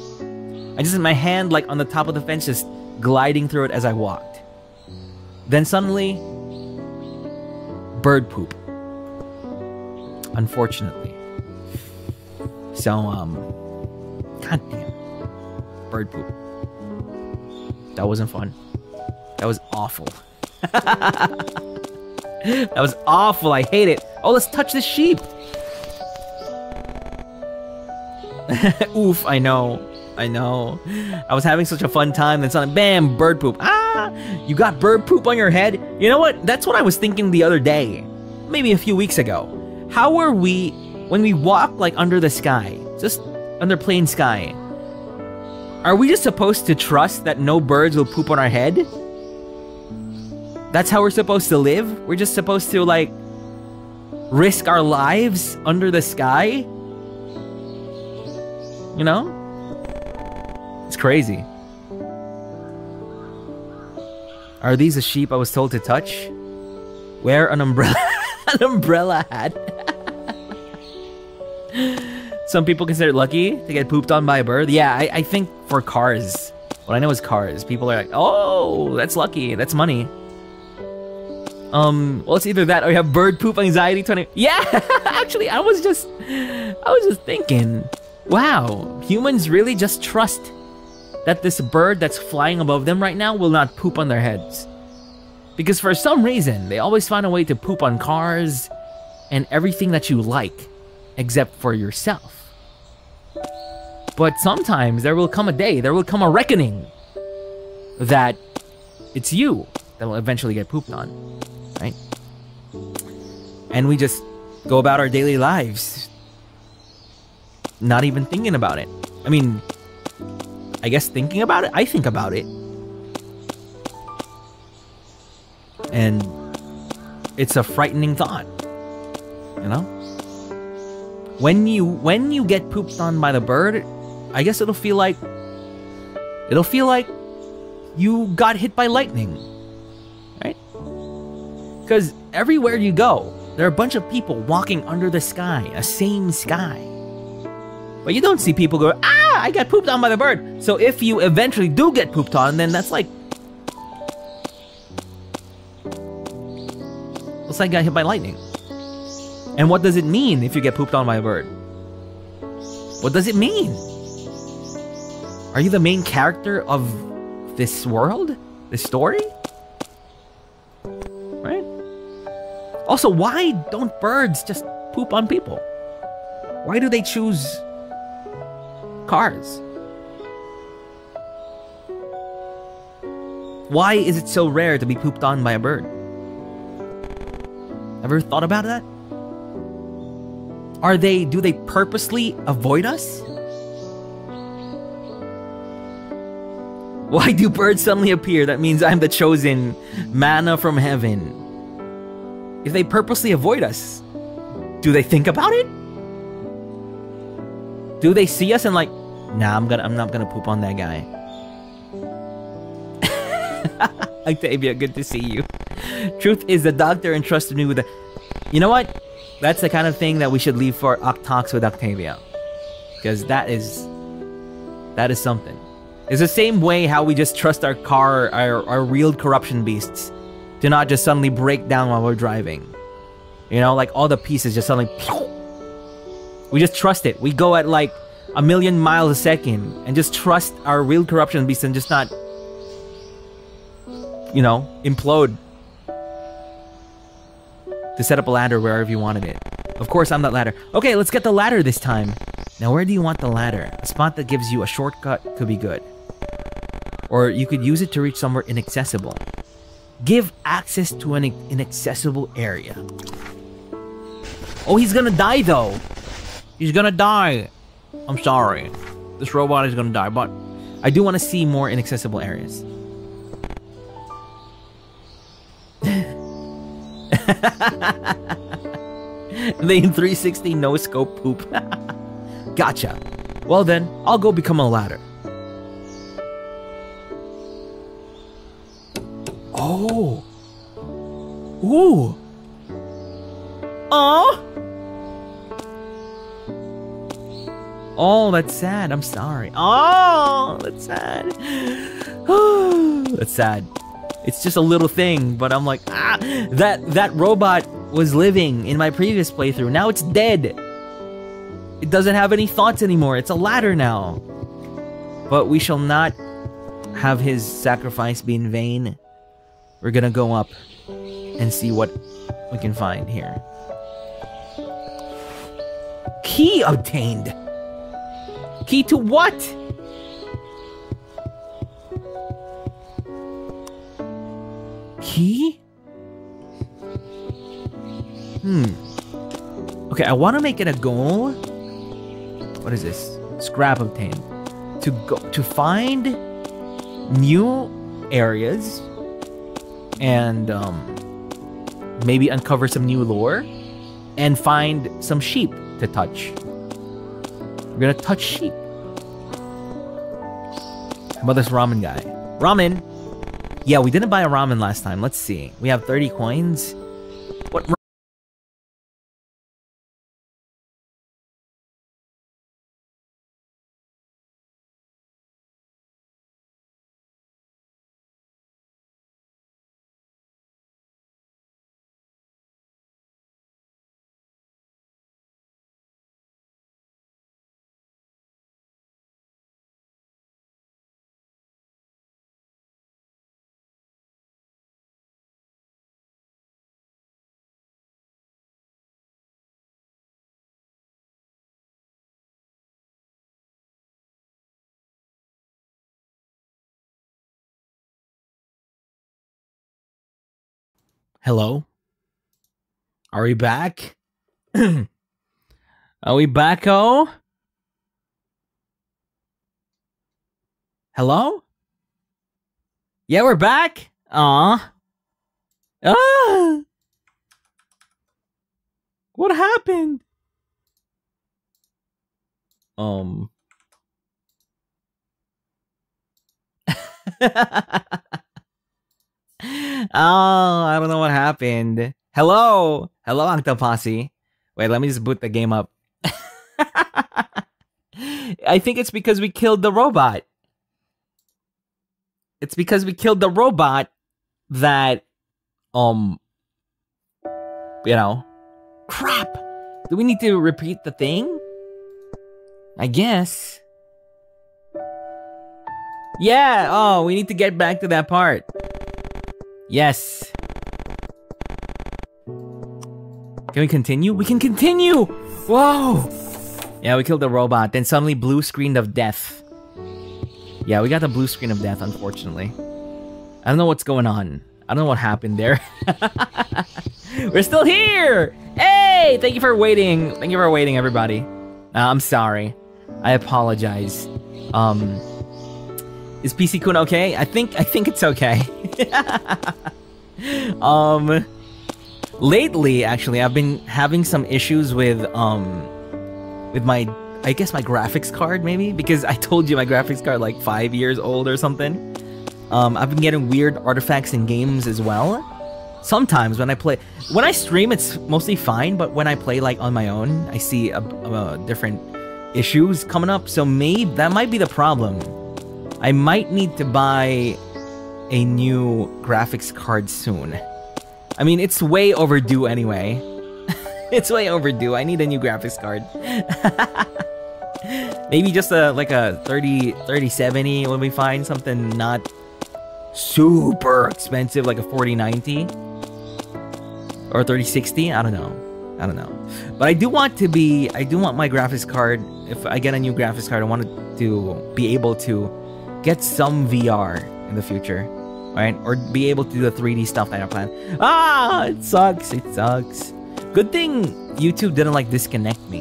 I just had my hand like on the top of the fence, just gliding through it as I walked. Then suddenly, bird poop. Unfortunately. So, goddamn. Bird poop. That wasn't fun. That was awful. That was awful, I hate it. Oh, let's touch the sheep! Oof, I know. I was having such a fun time, then suddenly, bam, bird poop. Ah! You got bird poop on your head? You know what? That's what I was thinking the other day. Maybe a few weeks ago. How were we when we walk like under the sky, just under plain sky? Are we just supposed to trust that no birds will poop on our head? That's how we're supposed to live? We're just supposed to like risk our lives under the sky? You know? It's crazy. Are these the sheep I was told to touch? Wear an umbrella hat. Some people consider it lucky to get pooped on by a bird. Yeah, I think for cars. What I know is cars. People are like, oh, that's lucky. That's money. Well, it's either that or you have bird poop anxiety. Yeah, actually, I was just thinking, wow, humans really just trust that this bird that's flying above them right now will not poop on their heads. Because for some reason, they always find a way to poop on cars and everything that you like, except for yourself. But sometimes there will come a day, there will come a reckoning that it's you that will eventually get pooped on, right? And we just go about our daily lives, not even thinking about it. I mean, I guess thinking about it, I think about it. And it's a frightening thought, you know? When you get pooped on by the bird, I guess it'll feel like you got hit by lightning, right? Because everywhere you go, there are a bunch of people walking under the sky, the same sky. But you don't see people go, ah, I got pooped on by the bird. So if you eventually do get pooped on, then that's like... it's like I got hit by lightning. And what does it mean if you get pooped on by a bird? What does it mean? Are you the main character of this world? This story? Right? Also, why don't birds just poop on people? Why do they choose cars? Why is it so rare to be pooped on by a bird? Ever thought about that? Do they purposely avoid us? Why do birds suddenly appear? That means I'm the chosen manna from heaven. If they purposely avoid us, do they think about it? Do they see us and like, nah, I'm not gonna poop on that guy? Octavia, good to see you. Truth is, the doctor entrusted me with a... You know what? That's the kind of thing that we should leave for Octox with Octavia. Because that is something. It's the same way how we just trust our car, our real corruption beasts to not just suddenly break down while we're driving. You know, like all the pieces just suddenly... We just trust it. We go at like 1,000,000 miles a second and just trust our real corruption beasts and just not, you know, implode. To set up a ladder wherever you wanted it. Of course, I'm that ladder. Okay, let's get the ladder this time. Now, where do you want the ladder? A spot that gives you a shortcut could be good. Or you could use it to reach somewhere inaccessible. Give access to an inaccessible area. Oh, he's gonna die, though. He's gonna die. I'm sorry. This robot is gonna die, but I do want to see more inaccessible areas. The 360 no scope poop. Gotcha. Well then, I'll go become a ladder. Oh. Ooh. Aww. Oh, that's sad. I'm sorry. Oh, that's sad. That's sad. It's just a little thing, but I'm like, ah, that robot was living in my previous playthrough. Now it's dead. It doesn't have any thoughts anymore. It's a ladder now. But we shall not have his sacrifice be in vain. We're gonna go up and see what we can find here. Key obtained. Key to what? Key? Okay, I want to make it a goal. What is this? Scrap obtained. To find new areas and maybe uncover some new lore and find some sheep to touch. We're gonna touch sheep. How about this ramen guy? Ramen. Yeah, we didn't buy a ramen last time. Let's see. We have 30 coins. What Hello? Are we back? Are we back-o? Hello? Yeah, we're back? Aw. Ah! What happened? Oh, I don't know what happened. Hello! Hello, Uncle Posse. Wait, let me just boot the game up. I think it's because we killed the robot. It's because we killed the robot that, you know. Crap! Do we need to repeat the thing? I guess. Yeah! Oh, we need to get back to that part. Yes. Can we continue? We can continue! Whoa! Yeah, we killed the robot. Then suddenly blue screen of death. Yeah, we got the blue screen of death, unfortunately. I don't know what's going on. I don't know what happened there. We're still here! Hey! Thank you for waiting. Thank you for waiting, everybody. I'm sorry. I apologize. Is PC-kun okay? I think it's okay. Lately, actually, I've been having some issues with my, I guess my graphics card, maybe? Because I told you my graphics card, like, 5 years old or something. I've been getting weird artifacts in games as well. Sometimes when I play, when I stream, it's mostly fine, but when I play, like, on my own, I see a different issues coming up. So maybe, that might be the problem. I might need to buy a new graphics card soon. I mean, it's way overdue anyway. It's way overdue. I need a new graphics card. Maybe just like a 3070 when we find something not super expensive, like a 4090 or 3060. I don't know. But I do want my graphics card. If I get a new graphics card, I want it to be able to get some VR in the future, right? Or be able to do the 3D stuff that I plan. Ah, it sucks. It sucks. Good thing YouTube didn't like disconnect me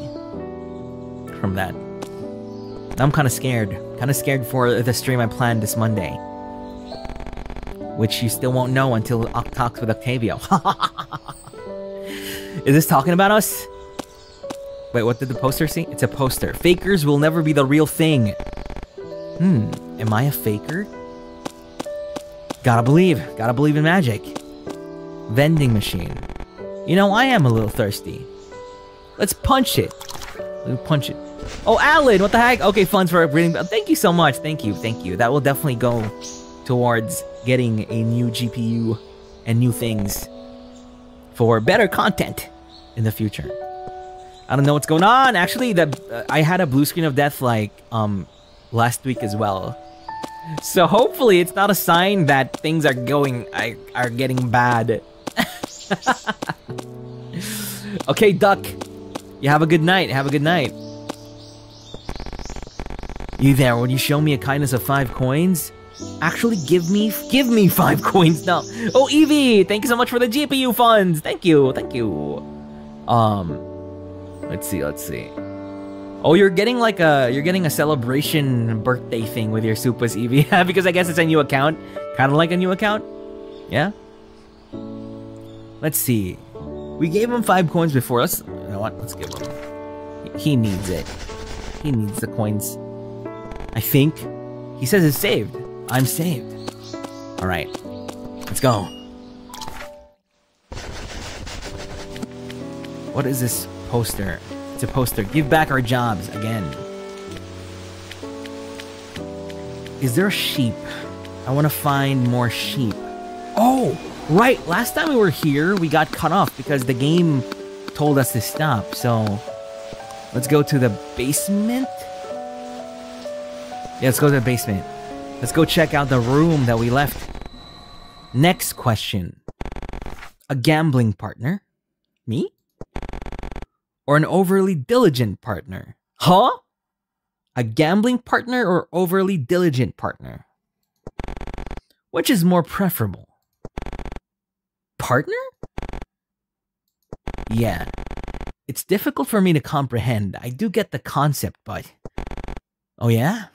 from that. I'm kind of scared. Kind of scared for the stream I planned this Monday, which you still won't know until talks with Octavio. Is this talking about us? Wait, what did the poster see? It's a poster. Fakers will never be the real thing. Am I a faker? Gotta believe in magic. Vending machine. You know, I am a little thirsty. Let's punch it. Oh, Alan, what the heck? Okay, funds for upgrading. Thank you so much. Thank you. That will definitely go towards getting a new GPU and new things for better content in the future. I don't know what's going on. Actually, I had a blue screen of death, like, last week as well. So hopefully it's not a sign that things are getting bad. Okay, Duck. You have a good night. Have a good night. You there, would you show me a kindness of 5 coins? Actually, give me 5 coins now. Oh, Evie, thank you so much for the GPU funds. Thank you. Let's see. Oh, you're getting a celebration birthday thing with your Supas, Eevee. Because I guess it's a new account. Kind of like a new account. Yeah? Let's see. We gave him 5 coins before. You know what? Let's give him. He needs it. He needs the coins. I think. He says it's saved. I'm saved. Alright. Let's go. What is this poster? A poster. Give back our jobs again. Is there a sheep? I want to find more sheep. Oh, right. Last time we were here, we got cut off because the game told us to stop. So let's go to the basement. Yeah, let's go to the basement. Let's go check out the room that we left. Next question. A gambling partner? Me? Or an overly diligent partner? Huh? A gambling partner or overly diligent partner? Which is more preferable? partner? Yeah. It's difficult for me to comprehend. I do get the concept, but... Oh yeah?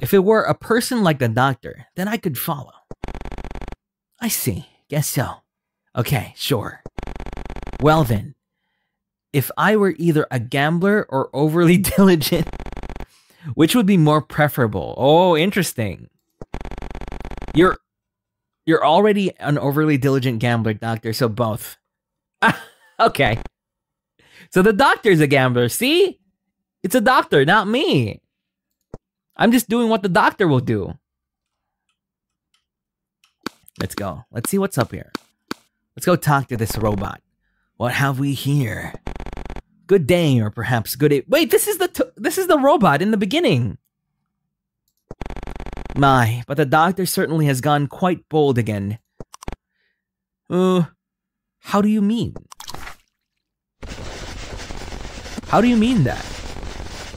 If it were a person like the doctor, then I could follow. I see. Guess so. Okay, sure. Well then, if I were either a gambler or overly diligent, which would be more preferable? Oh, interesting. You're already an overly diligent gambler, doctor, so both. Okay. So the doctor's a gambler, see? It's a doctor, not me. I'm just doing what the doctor will do. Let's go. Let's see what's up here. Let's go talk to this robot. What have we here? Good day, or perhaps good day. Wait, this is the robot in the beginning. My, but the doctor certainly has gone quite bold again. How do you mean? How do you mean that?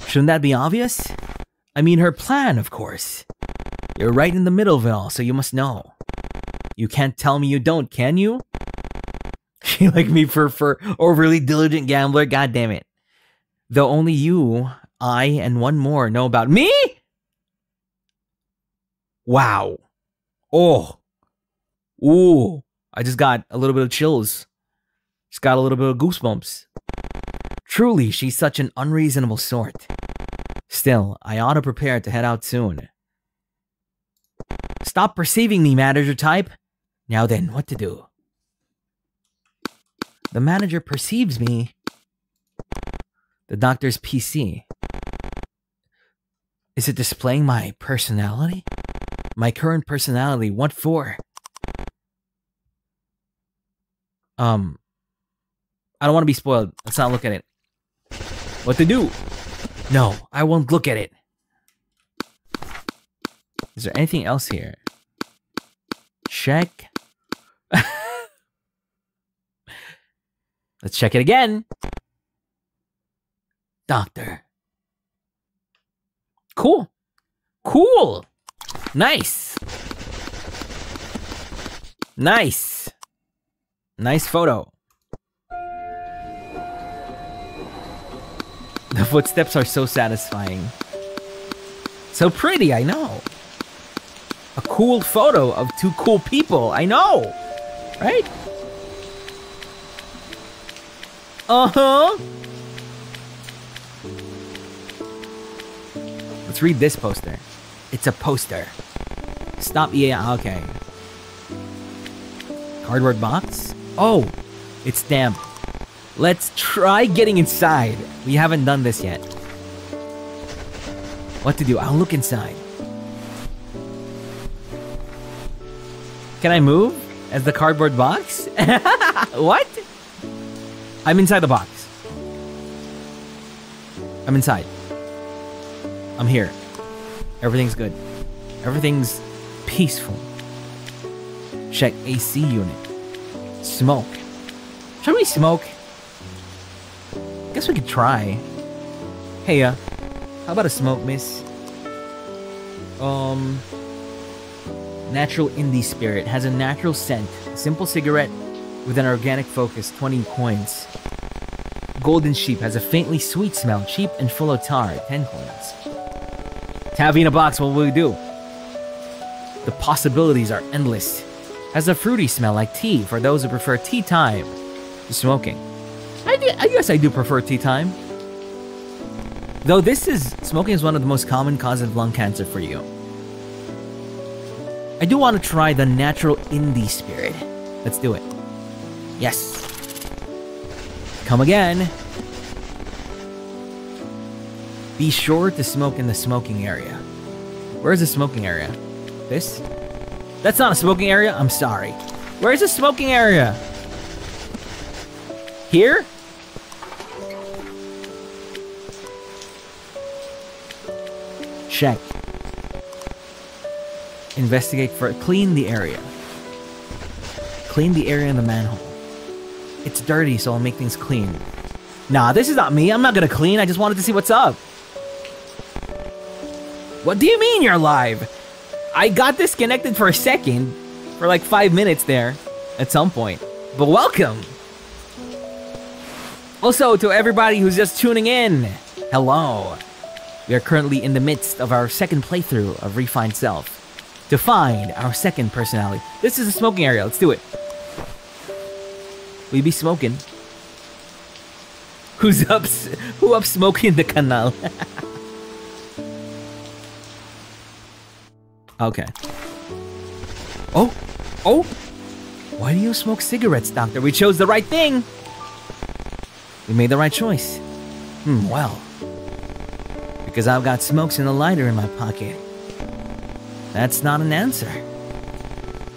Shouldn't that be obvious? I mean her plan, of course. You're right in the middle of it all, so you must know. You can't tell me you don't, can you? She like me for overly diligent gambler, god damn it. Though only you, I, and one more know about me? Wow. Oh. Ooh. I just got a little bit of chills. Just got a little bit of goosebumps. Truly, she's such an unreasonable sort. Still, I ought to prepare to head out soon. Stop perceiving me, manager type. Now then, what to do? The manager perceives me. The doctor's PC. Is it displaying my personality? My current personality, what for? I don't want to be spoiled. Let's not look at it. What to do? No, I won't look at it. Is there anything else here? Check. Let's check it again. Doctor. Cool. Cool. Nice. Nice. Nice photo. The footsteps are so satisfying. So pretty, I know. A cool photo of two cool people, I know. Right? Uh-huh. Let's read this poster. It's a poster. Stop, yeah, okay. Cardboard box? Oh, it's damp. Let's try getting inside. We haven't done this yet. What to do? I'll look inside. Can I move as the cardboard box? What? I'm inside the box. I'm inside. I'm here. Everything's good. Everything's peaceful. Check AC unit. Smoke. Should we smoke? Guess we could try. Hey, how about a smoke, miss? Natural indie spirit. Has a natural scent. A simple cigarette with an organic focus. 20 coins. Golden sheep. Has a faintly sweet smell. Cheap and full of tar. 10 coins. Tavi in a box. What will we do? The possibilities are endless. Has a fruity smell like tea for those who prefer tea time to smoking. I guess I do prefer tea time. Though smoking is one of the most common causes of lung cancer for you. I do want to try the natural indie spirit. Let's do it. Yes. Come again. Be sure to smoke in the smoking area. Where's the smoking area? This? That's not a smoking area? I'm sorry. Where's the smoking area? Here? Check. Investigate for... Clean the area. Clean the area in the manhole. It's dirty, so I'll make things clean. Nah, this is not me. I'm not gonna clean. I just wanted to see what's up. What do you mean you're alive? I got disconnected for a second. For like 5 minutes there. at some point. But welcome! Also, to everybody who's just tuning in, hello! We are currently in the midst of our second playthrough of Refined Self. To find our second personality. This is a smoking area, let's do it. We be smoking. Who up smoking the canal? Okay. Oh! Oh! Why do you smoke cigarettes, Doctor? We chose the right thing! We made the right choice. Well. Because I've got smokes and a lighter in my pocket. That's not an answer.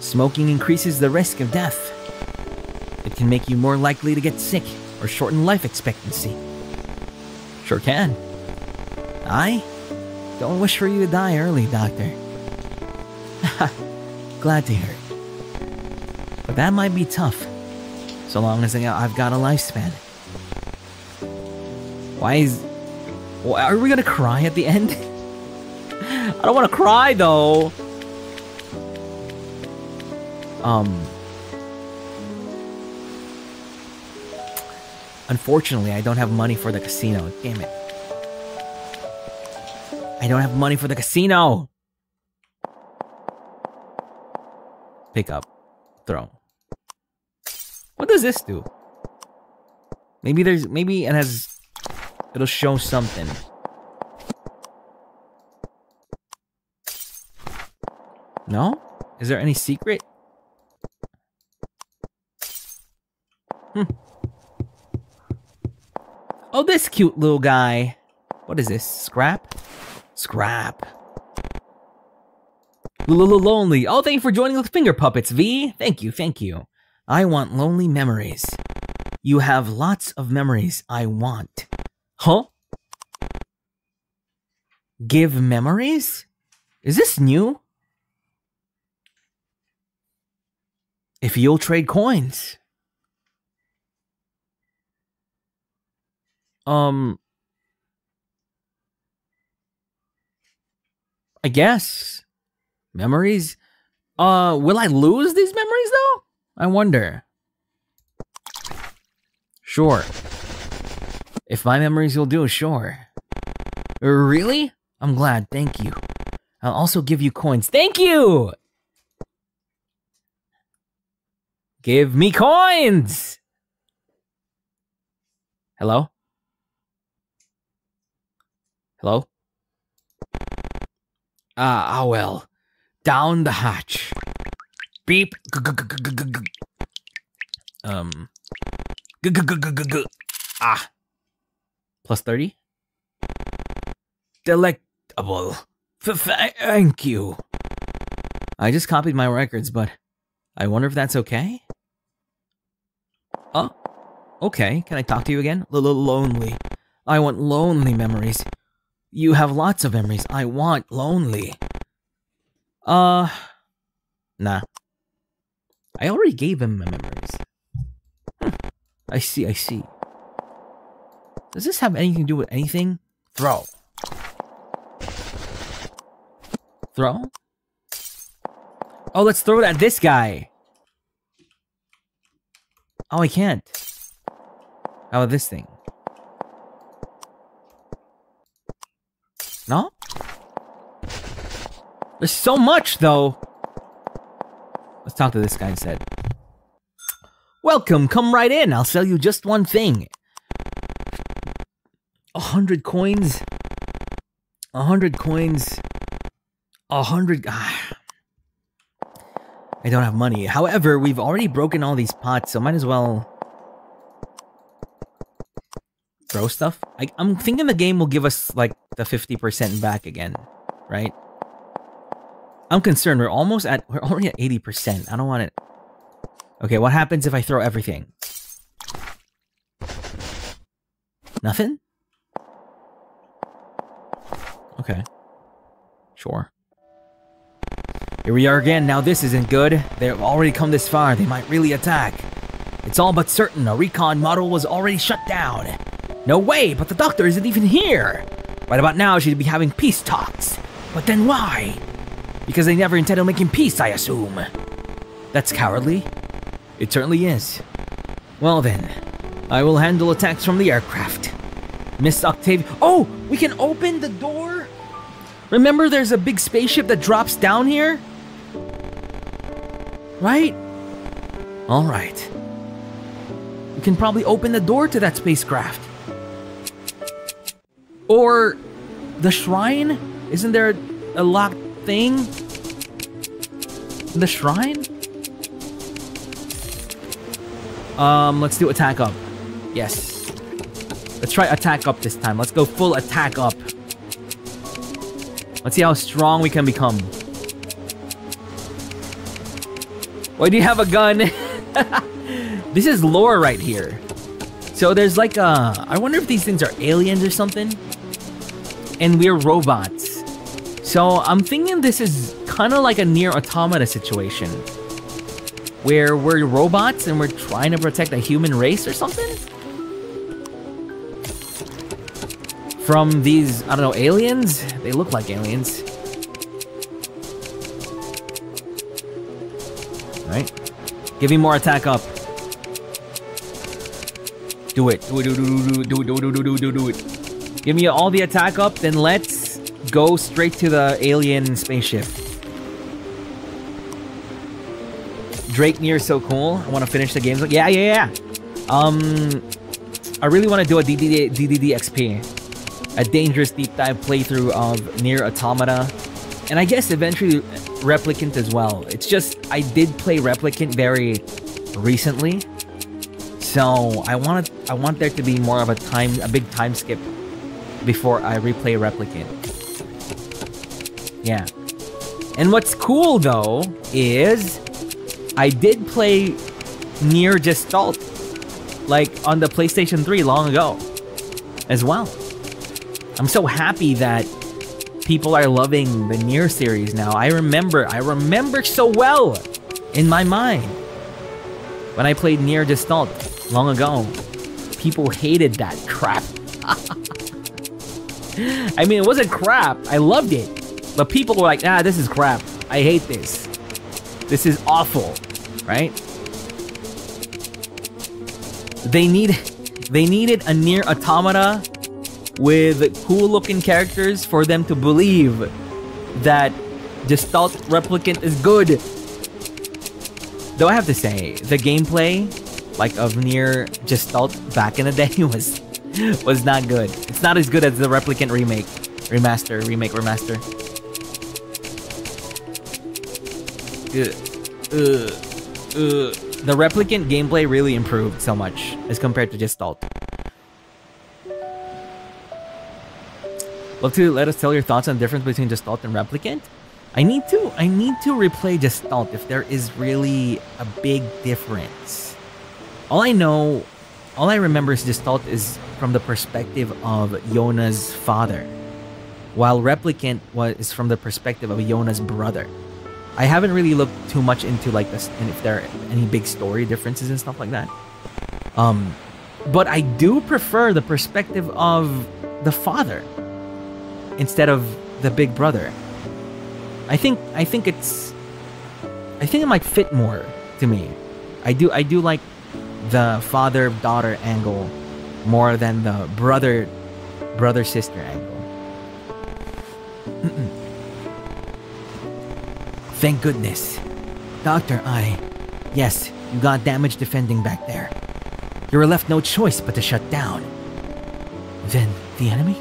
Smoking increases the risk of death. It can make you more likely to get sick or shorten life expectancy. Sure can. I don't wish for you to die early, Doctor. Glad to hear it. But that might be tough, so long as I've got a lifespan. Are we gonna cry at the end? I don't want to cry, though. Unfortunately, I don't have money for the casino. Damn it. I don't have money for the casino. Pick up. Throw. What does this do? Maybe it has... It'll show something. No? Is there any secret? Oh, this cute little guy. What is this? Scrap? Scrap. Lonely. Oh, thank you for joining with Finger Puppets, V. Thank you, thank you. I want lonely memories. You have lots of memories I want. Huh? Give memories? Is this new? If you'll trade coins. I guess. Memories? Will I lose these memories though? I wonder. Sure. If my memories will do, sure. Really? I'm glad, thank you. I'll also give you coins. Thank you! Give me coins! Hello? Hello? Ah, well. Down the hatch. Beep. Ah. Plus 30? Delectable. Thank you. I just copied my records, but I wonder if that's okay? Oh, okay. Can I talk to you again? Lonely. I want lonely memories. You have lots of memories. I want lonely. Nah. I already gave him my memories. I see, I see. Does this have anything to do with anything? Throw. Throw? Oh, let's throw it at this guy. Oh, I can't. How about this thing? No? There's so much, though. Let's talk to this guy instead. Welcome, come right in. I'll sell you just one thing. 100 coins. 100 coins. 100... I don't have money. However, we've already broken all these pots, so might as well... throw stuff? I'm thinking the game will give us, like, the 50% back again, right? I'm concerned. We're already at 80%. I don't want it... Okay, what happens if I throw everything? Nothing? Okay. Sure. Here we are again, now this isn't good. They've already come this far, they might really attack. It's all but certain, a recon model was already shut down. No way, but the doctor isn't even here. Right about now, she'd be having peace talks. But then why? Because they never intended on making peace, I assume. That's cowardly. It certainly is. Well then, I will handle attacks from the aircraft. Miss Octavio. Oh, we can open the door? Remember there's a big spaceship that drops down here? Right? Alright. We can probably open the door to that spacecraft. Or the shrine? Isn't there a locked thing? The shrine? Let's do attack up. Yes. Let's try attack up this time. Let's go full attack up. Let's see how strong we can become. Why do you have a gun? This is lore right here. So there's like a... I wonder if these things are aliens or something. And we're robots. So I'm thinking this is kind of like a Nier Automata situation. Where we're robots and we're trying to protect a human race or something? From these, I don't know, aliens? They look like aliens. Alright. Give me more attack up. Do it. Do it, do it. Give me all the attack up, then let's go straight to the alien spaceship. Drake Nier is so cool. I want to finish the game. Yeah. I really want to do a DDDXP. A dangerous deep dive playthrough of Nier Automata. And I guess eventually Replicant as well. It's just, I did play Replicant very recently. So I want there to be more of a big time skip before I replay Replicant. Yeah. And what's cool though is I did play Nier Gestalt like on the PlayStation 3 long ago as well. I'm so happy that people are loving the Nier series now. I remember so well in my mind when I played Nier Gestalt long ago. People hated that crap. I mean, it wasn't crap. I loved it. But people were like, ah, this is crap. I hate this. This is awful, right? They needed a Nier Automata with cool-looking characters for them to believe that Gestalt Replicant is good. Though I have to say, the gameplay like of Nier Gestalt back in the day was not good. It's not as good as the Replicant remake. Remaster. The Replicant gameplay really improved so much as compared to Gestalt. Love to let us tell your thoughts on the difference between Gestalt and Replicant. I need to replay Gestalt if there is really a big difference. All I remember is Gestalt is from the perspective of Yona's father, while Replicant is from the perspective of Yona's brother. I haven't really looked too much into like this and if there are any big story differences and stuff like that. But I do prefer the perspective of the father instead of the big brother. I think it might fit more to me. I do like the father-daughter angle more than the brother-sister angle. Thank goodness. Dr. I... Yes, you got damage defending back there. You were left no choice but to shut down. Then, the enemy?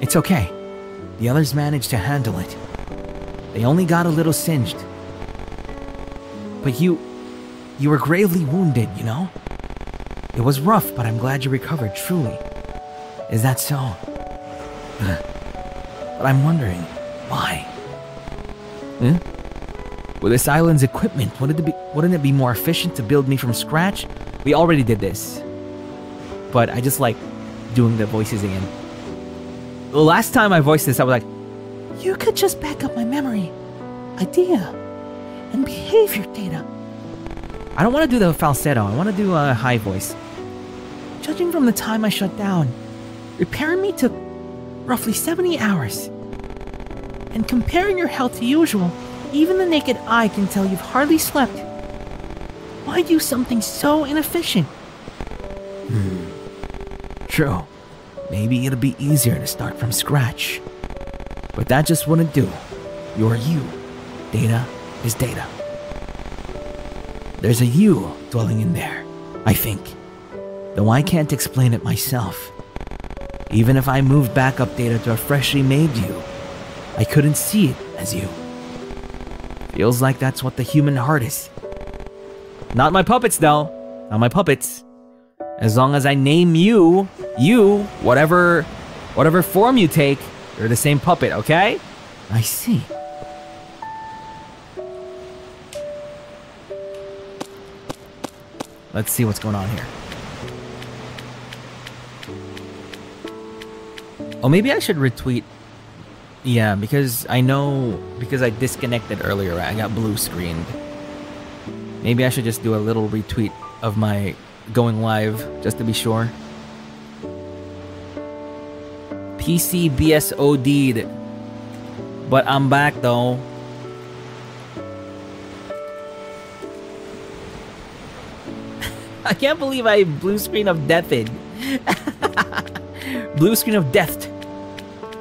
It's okay. The others managed to handle it. They only got a little singed. But you were gravely wounded, you know? It was rough, but I'm glad you recovered, truly. Is that so? But I'm wondering, why? Huh? With this island's equipment, wouldn't it be more efficient to build me from scratch? We already did this. But I just like doing the voices again. The last time I voiced this, I was like, you could just back up my memory, idea, and behavior data. I don't want to do the falsetto. I want to do a high voice. Judging from the time I shut down, repairing me took roughly 70 hours. And comparing your health to usual, even the naked eye can tell you've hardly slept. Why do something so inefficient? True. Maybe it'll be easier to start from scratch. But that just wouldn't do. You're you. Data is data. There's a you dwelling in there, I think. Though I can't explain it myself. Even if I moved backup data to a freshly made you, I couldn't see it as you. Feels like that's what the human heart is. Not my puppets, though. Not my puppets. As long as I name you, whatever form you take, you're the same puppet, okay? I see. Let's see what's going on here. Oh, maybe I should retweet. Yeah, because I know... Because I disconnected earlier, right? I got blue screened. Maybe I should just do a little retweet of my going live, just to be sure. PC BSOD'd. But I'm back, though. I can't believe I blue screen of deathed. Blue screen of death.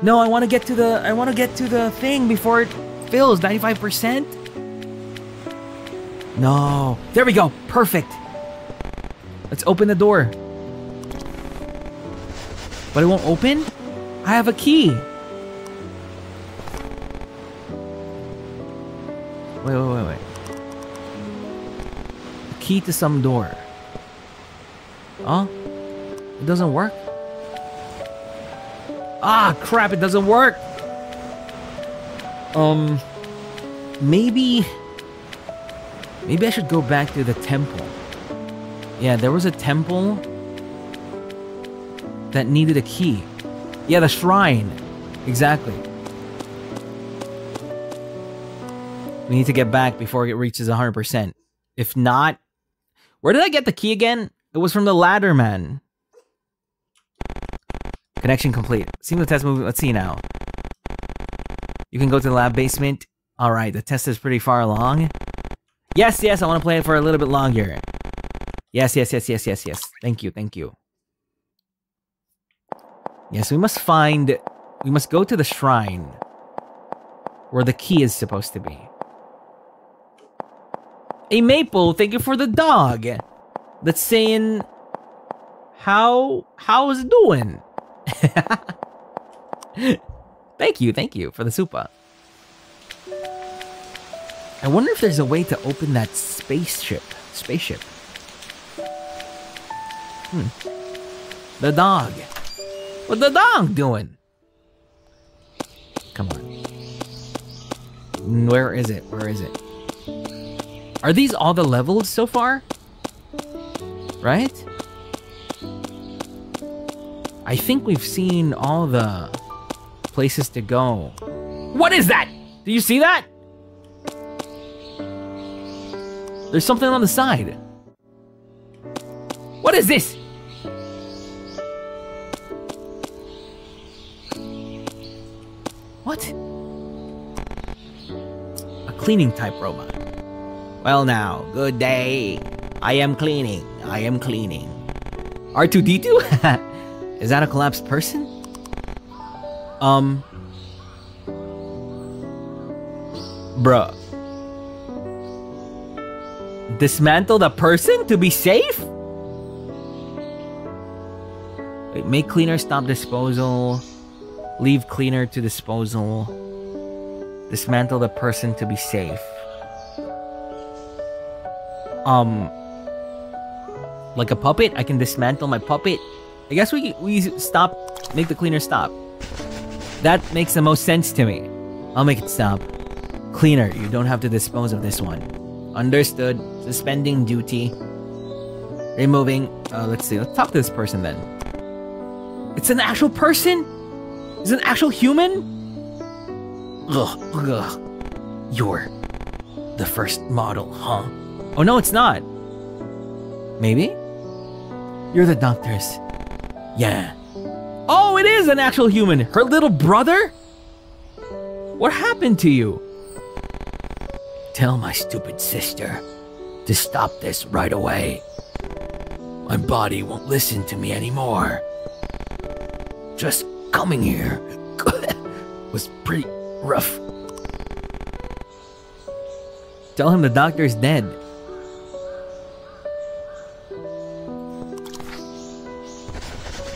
No, I want to get to the thing before it fills 95%. No. There we go. Perfect. Let's open the door. But it won't open? I have a key. Wait. A key to some door. Huh? It doesn't work? Ah, crap, it doesn't work! Maybe I should go back to the temple. Yeah, there was a temple that needed a key. Yeah, the shrine. Exactly. We need to get back before it reaches 100%. If not... Where did I get the key again? It was from the ladder, man. Connection complete. Seems the test movement. Let's see now. You can go to the lab basement. Alright, the test is pretty far along. Yes, I want to play it for a little bit longer. Yes. Thank you. Yes, we must go to the shrine where the key is supposed to be. Hey, Maple, thank you for the dog. That's saying how is it doing? Thank you for the super. I wonder if there's a way to open that spaceship. The dog. What's the dog doing? Come on. Where is it? Are these all the levels so far? Right? I think we've seen all the places to go. What is that? Do you see that? There's something on the side. What is this? What? A cleaning type robot. Well now, good day. I am cleaning. R2-D2? Is that a collapsed person? Bruh. Dismantle the person to be safe? Wait, make cleaner stop disposal. Leave cleaner to disposal. Dismantle the person to be safe. Like a puppet? I can dismantle my puppet? I guess we stop. Make the cleaner stop. That makes the most sense to me. I'll make it stop. Cleaner, you don't have to dispose of this one. Understood. Suspending duty. Removing. Let's see. Let's talk to this person then. It's an actual person? Is it an actual human? Ugh. You're the first model, huh? Oh no, it's not. Maybe? You're the doctor's. Yeah. Oh, it is an actual human! Her little brother? What happened to you? Tell my stupid sister to stop this right away. My body won't listen to me anymore. Just coming here was pretty rough. Tell him the doctor's dead.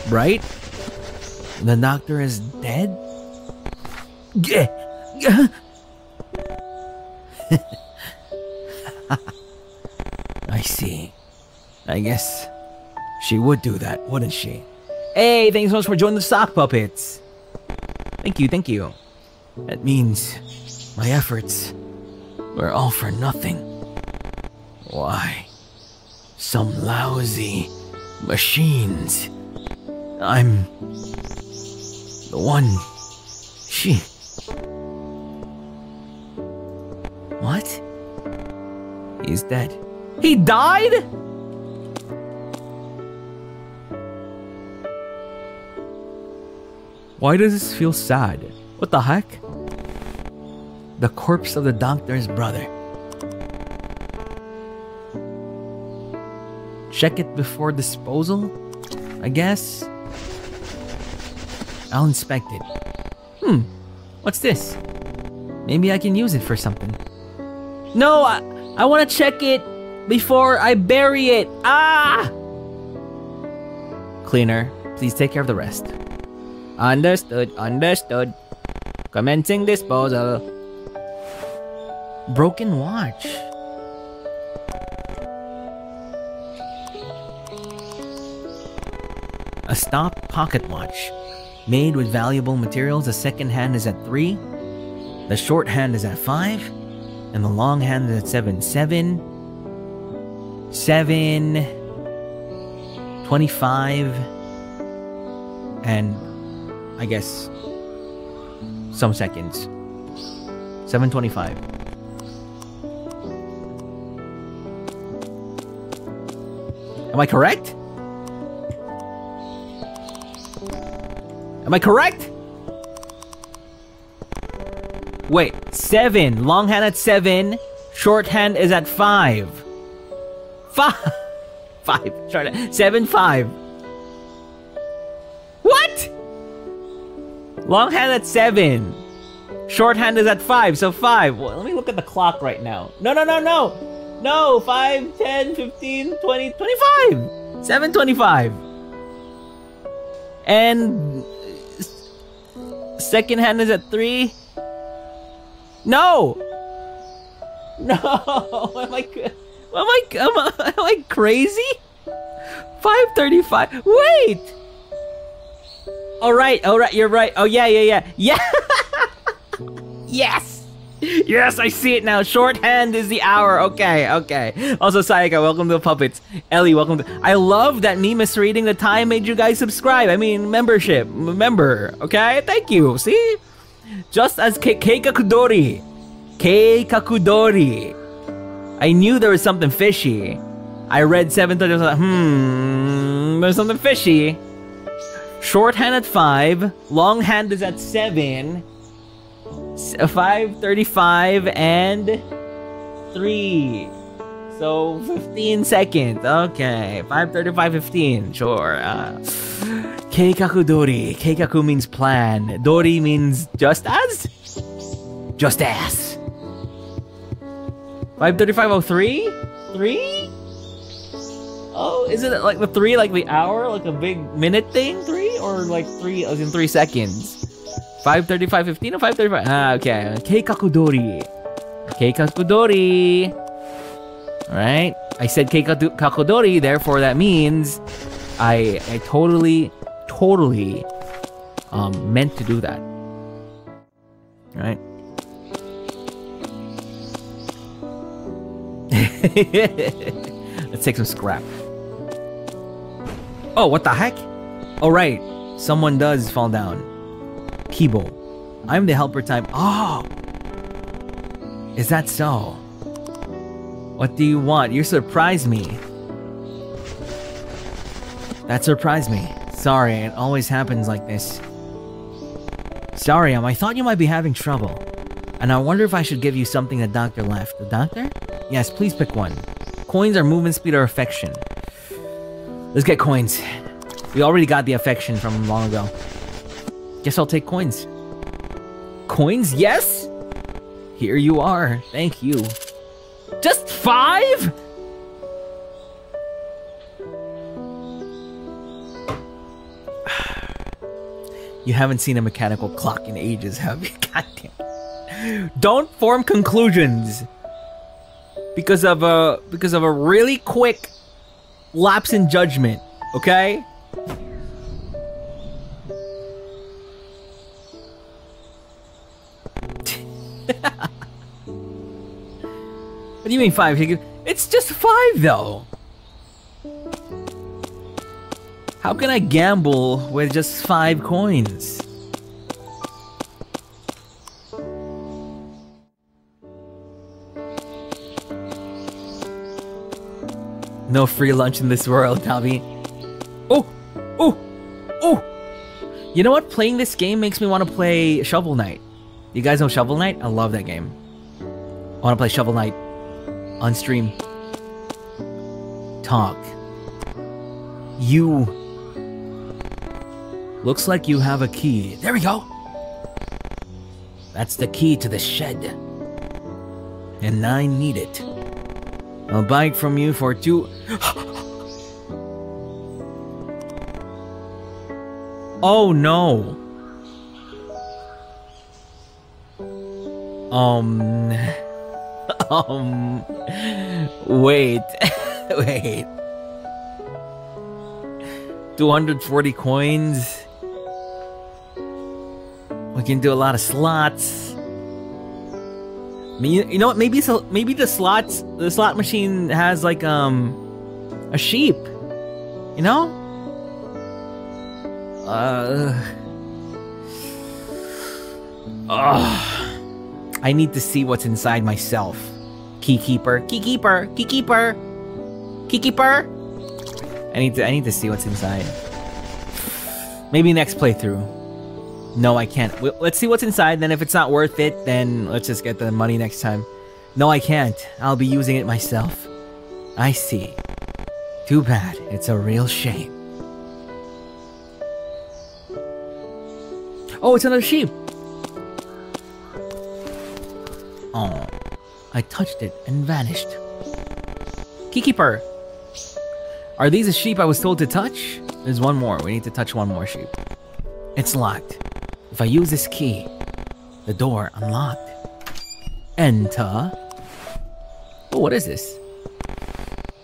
Right? The doctor is dead? I see. I guess she would do that, wouldn't she? Hey, thanks so much for joining the sock puppets. Thank you, thank you. That means my efforts were all for nothing. Why? Some lousy machines. I'm the one. She. What? He's dead. He died? Why does this feel sad? What the heck? The corpse of the doctor's brother. Check it before disposal, I guess. I'll inspect it. Hmm, what's this? Maybe I can use it for something. No, I want to check it before I bury it. Ah! Cleaner, please take care of the rest. Understood, understood. Commencing disposal. Broken watch. A stopped pocket watch. Made with valuable materials, the second hand is at 3, the short hand is at 5, and the long hand is at 7, 25, and I guess some seconds. 7:25. Am I correct? Am I correct? Wait, 7. Long hand at 7. Short hand is at 5. 5. 7, 5. What? Long hand at 7. Short hand is at 5, so 5. Well, let me look at the clock right now. No. No, 5, 10, 15, 20, 25. 7:25. And... second hand is at 3. No! No! Am I crazy? 5:35. Wait! Alright, you're right. Oh, yeah! Yes! Yes, I see it now. Shorthand is the hour. Okay. Also, Sayaka, welcome to the puppets. Ellie, welcome to... I love that me misreading the time made you guys subscribe. I mean, membership. Member. Okay? Thank you. See? Just as Keikakudori. I knew there was something fishy. I read 7:30. I was like, there's something fishy. Shorthand at 5. Longhand is at 7. 5:35 and 3. So 15 seconds. Okay. 5:35, 15. Sure. Keikaku Dori. Keikaku means plan. Dori means just as? Just as. 5:35:03? 3? Oh, is it like the 3, like the hour? Like a big minute thing? 3? Or like 3 as in 3 seconds? 5:35:15 or 5:35? Ah, okay. Keikakudori. Alright. I said Keikakudori, therefore that means I totally meant to do that. Alright. Let's take some scrap. Oh, what the heck? Alright. Someone does fall down. Kibo. I'm the helper type. Oh! Is that so? What do you want? You surprised me. That surprised me. Sorry, it always happens like this. Sorry, I thought you might be having trouble. And I wonder if I should give you something the doctor left. The doctor? Yes, please pick one. Coins are movement speed or affection. Let's get coins. We already got the affection from long ago. Guess I'll take coins. Coins? Yes? Here you are. Thank you. Just 5? You haven't seen a mechanical clock in ages, have you? Goddamn. Don't form conclusions because of a really quick lapse in judgment, okay? What do you mean 5? It's just 5 though. How can I gamble with just 5 coins? No free lunch in this world, Tommy. Oh! Oh! Oh! You know what? Playing this game makes me want to play Shovel Knight. You guys know Shovel Knight? I love that game. I want to play Shovel Knight on stream. Talk. You... Looks like you have a key. There we go! That's the key to the shed. And I need it. I'll buy it from you for 2... Oh no! Wait... Wait... 240 coins... We can do a lot of slots. I mean, you know what? Maybe so. Maybe the slot machine has like a sheep. You know? I need to see what's inside myself. Keykeeper, keykeeper, keykeeper, keykeeper. I need to see what's inside. Maybe next playthrough. No, I can't. Let's see what's inside, then if it's not worth it, then let's just get the money next time. No, I can't. I'll be using it myself. I see. Too bad. It's a real shame. Oh, it's another sheep! Oh, I touched it and vanished. Keykeeper! Are these the sheep I was told to touch? There's one more. We need to touch one more sheep. It's locked. If I use this key, the door unlocked. Enter. Oh, what is this?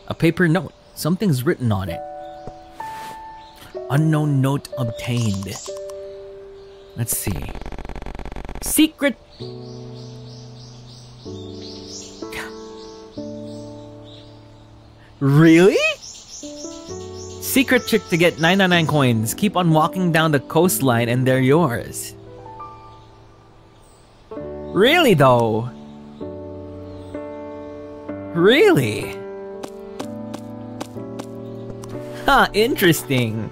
A paper note. Something's written on it. Unknown note obtained. Let's see. Secret. Really? Secret trick to get 999 coins. Keep on walking down the coastline and they're yours. Really though? Really? Huh, interesting.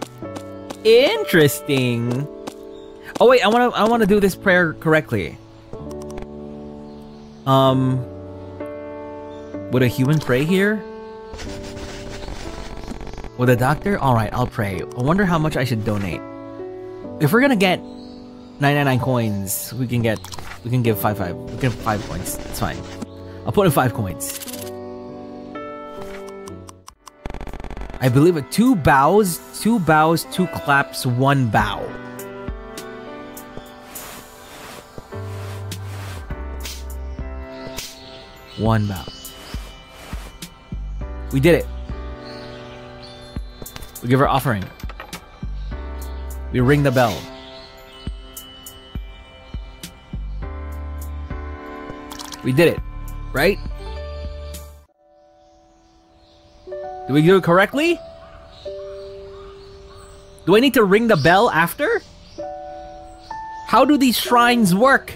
Interesting. Oh wait, I wanna do this prayer correctly. Would a human pray here? With a doctor? Alright, I'll pray. I wonder how much I should donate. If we're gonna get 999 coins, we can give 5 5. We can give 5 coins. It's fine. I'll put in 5 coins. I believe it 2 bows, 2 claps, 1 bow. One bow. We did it. We give our offering. We ring the bell. We did it, right? Did we do it correctly? Do I need to ring the bell after? How do these shrines work?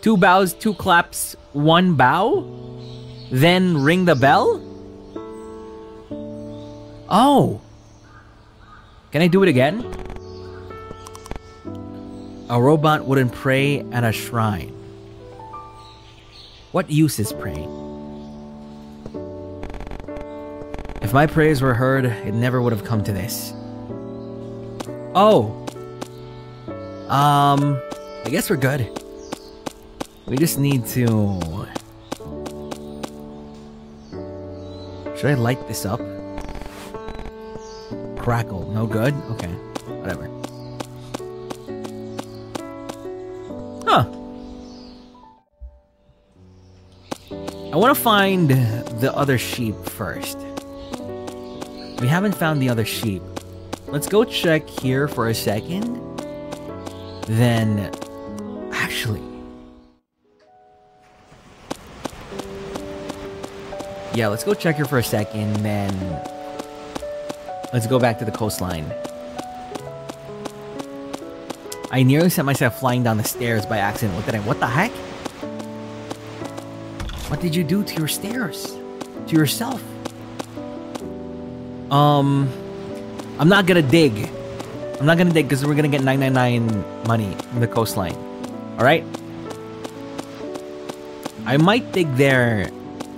2 bows, 2 claps, 1 bow? Then ring the bell? Oh! Can I do it again? A robot wouldn't pray at a shrine. What use is praying? If my prayers were heard, it never would have come to this. Oh. I guess we're good. We just need to... Should I light this up? Crackle, no good? Okay, whatever. Huh. I want to find the other sheep first. We haven't found the other sheep. Let's go check here for a second. Then... Actually... Yeah, let's go check here for a second, then... Let's go back to the coastline. I nearly sent myself flying down the stairs by accident. What did I... What the heck? What did you do to your stairs? To yourself? I'm not gonna dig. I'm not gonna dig because we're gonna get 999 money from the coastline. Alright? I might dig there...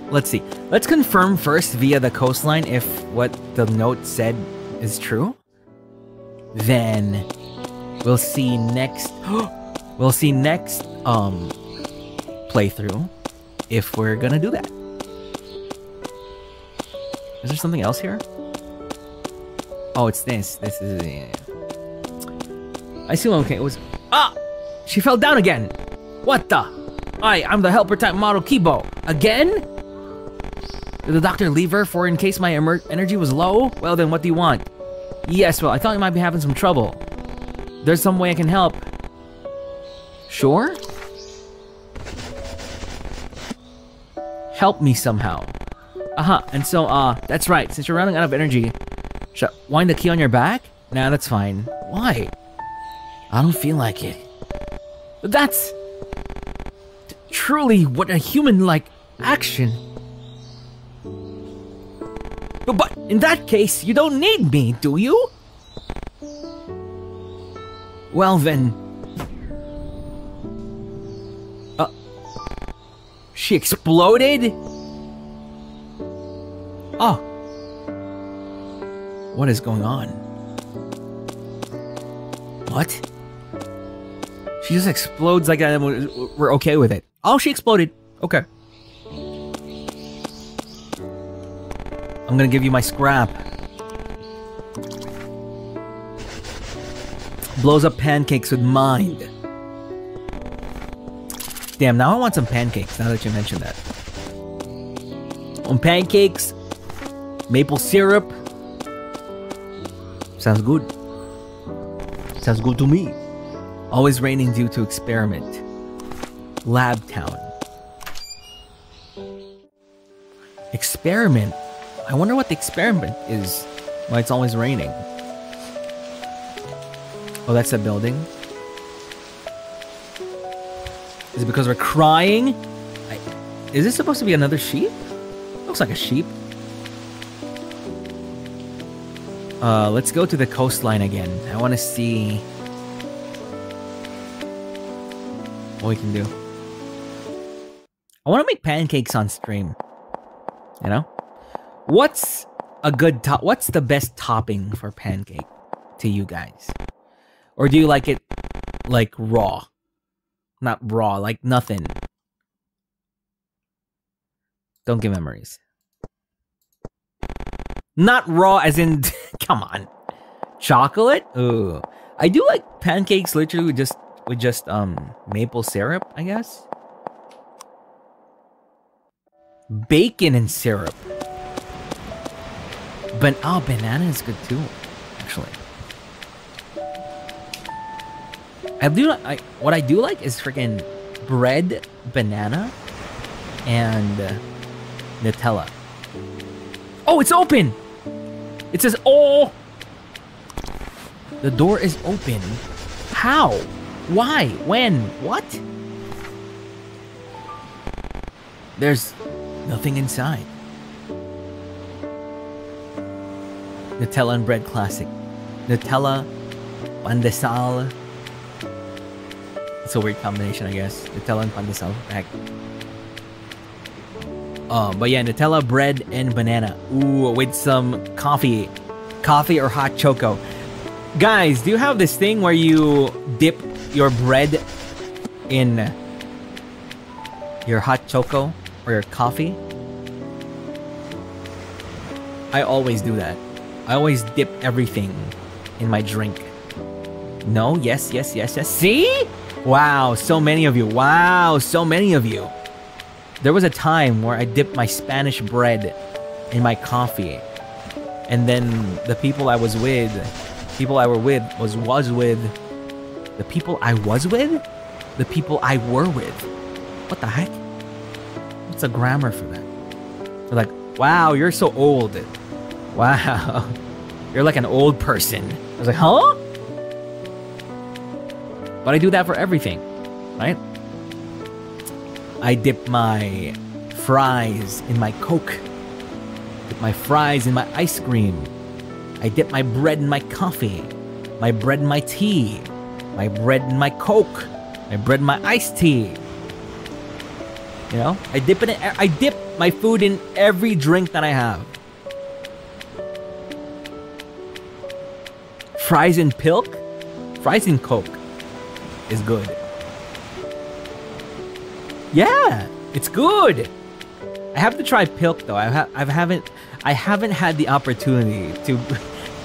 Let's see. Let's confirm first via the coastline if what the note said is true. Then we'll see next playthrough if we're gonna do that. Is there something else here? Oh, it's this. This is I assume okay. It was ah. She fell down again. What the? I'm the helper type model Kibo again. Did the doctor leave her for in case my energy was low? Well then, what do you want? Yes, well, I thought you might be having some trouble. There's some way I can help. Sure? Help me somehow. Uh-huh, and so, that's right. Since you're running out of energy, should I wind the key on your back? Nah, that's fine. Why? I don't feel like it. That's... Truly, what a human-like action. But in that case, you don't need me, do you? Well then... She exploded? Oh. What is going on? What? She just explodes like that and we're okay with it. Oh, she exploded. Okay. I'm gonna give you my scrap. Blows up pancakes with mind. Damn, now I want some pancakes, now that you mentioned that. On pancakes, maple syrup. Sounds good. Sounds good to me. Always raining due to experiment. Lab town. Experiment? I wonder what the experiment is. Why it's always raining. Oh, that's a building. Is it because we're crying? Is this supposed to be another sheep? Looks like a sheep. Let's go to the coastline again. I want to see... what we can do. I want to make pancakes on stream. You know? What's a good top? What's the best topping for pancake to you guys? Or do you like it like raw? Not raw, like nothing. Don't give memories. Not raw as in, come on. Chocolate? Ooh. I do like pancakes literally with just maple syrup, I guess. Bacon and syrup. But oh, banana is good too, actually. What I do like is freaking bread, banana, and Nutella. Oh, it's open! It says, oh! The door is open. How? Why? When? What? There's nothing inside. Nutella and bread classic. Nutella, pan de sal. It's a weird combination, I guess. Nutella and pan de sal. Heck. But yeah, Nutella, bread, and banana. Ooh, with some coffee. Coffee or hot choco. Guys, do you have this thing where you dip your bread in your hot choco or your coffee? I always do that. I always dip everything in my drink. No, yes, yes, yes, yes. See? Wow, so many of you. Wow, so many of you. There was a time where I dipped my Spanish bread in my coffee. And then the people I was with, the people I were with. What the heck? What's the grammar for that? They're like, wow, you're so old. Wow. You're like an old person. I was like, huh? But I do that for everything, right? I dip my fries in my Coke. Dip my fries in my ice cream. I dip my bread in my coffee. My bread in my tea. My bread in my Coke. My bread in my iced tea. You know? I dip my food in every drink that I have. Fries in pilk? Fries in Coke is good. Yeah, it's good. I have to try pilk though. I haven't had the opportunity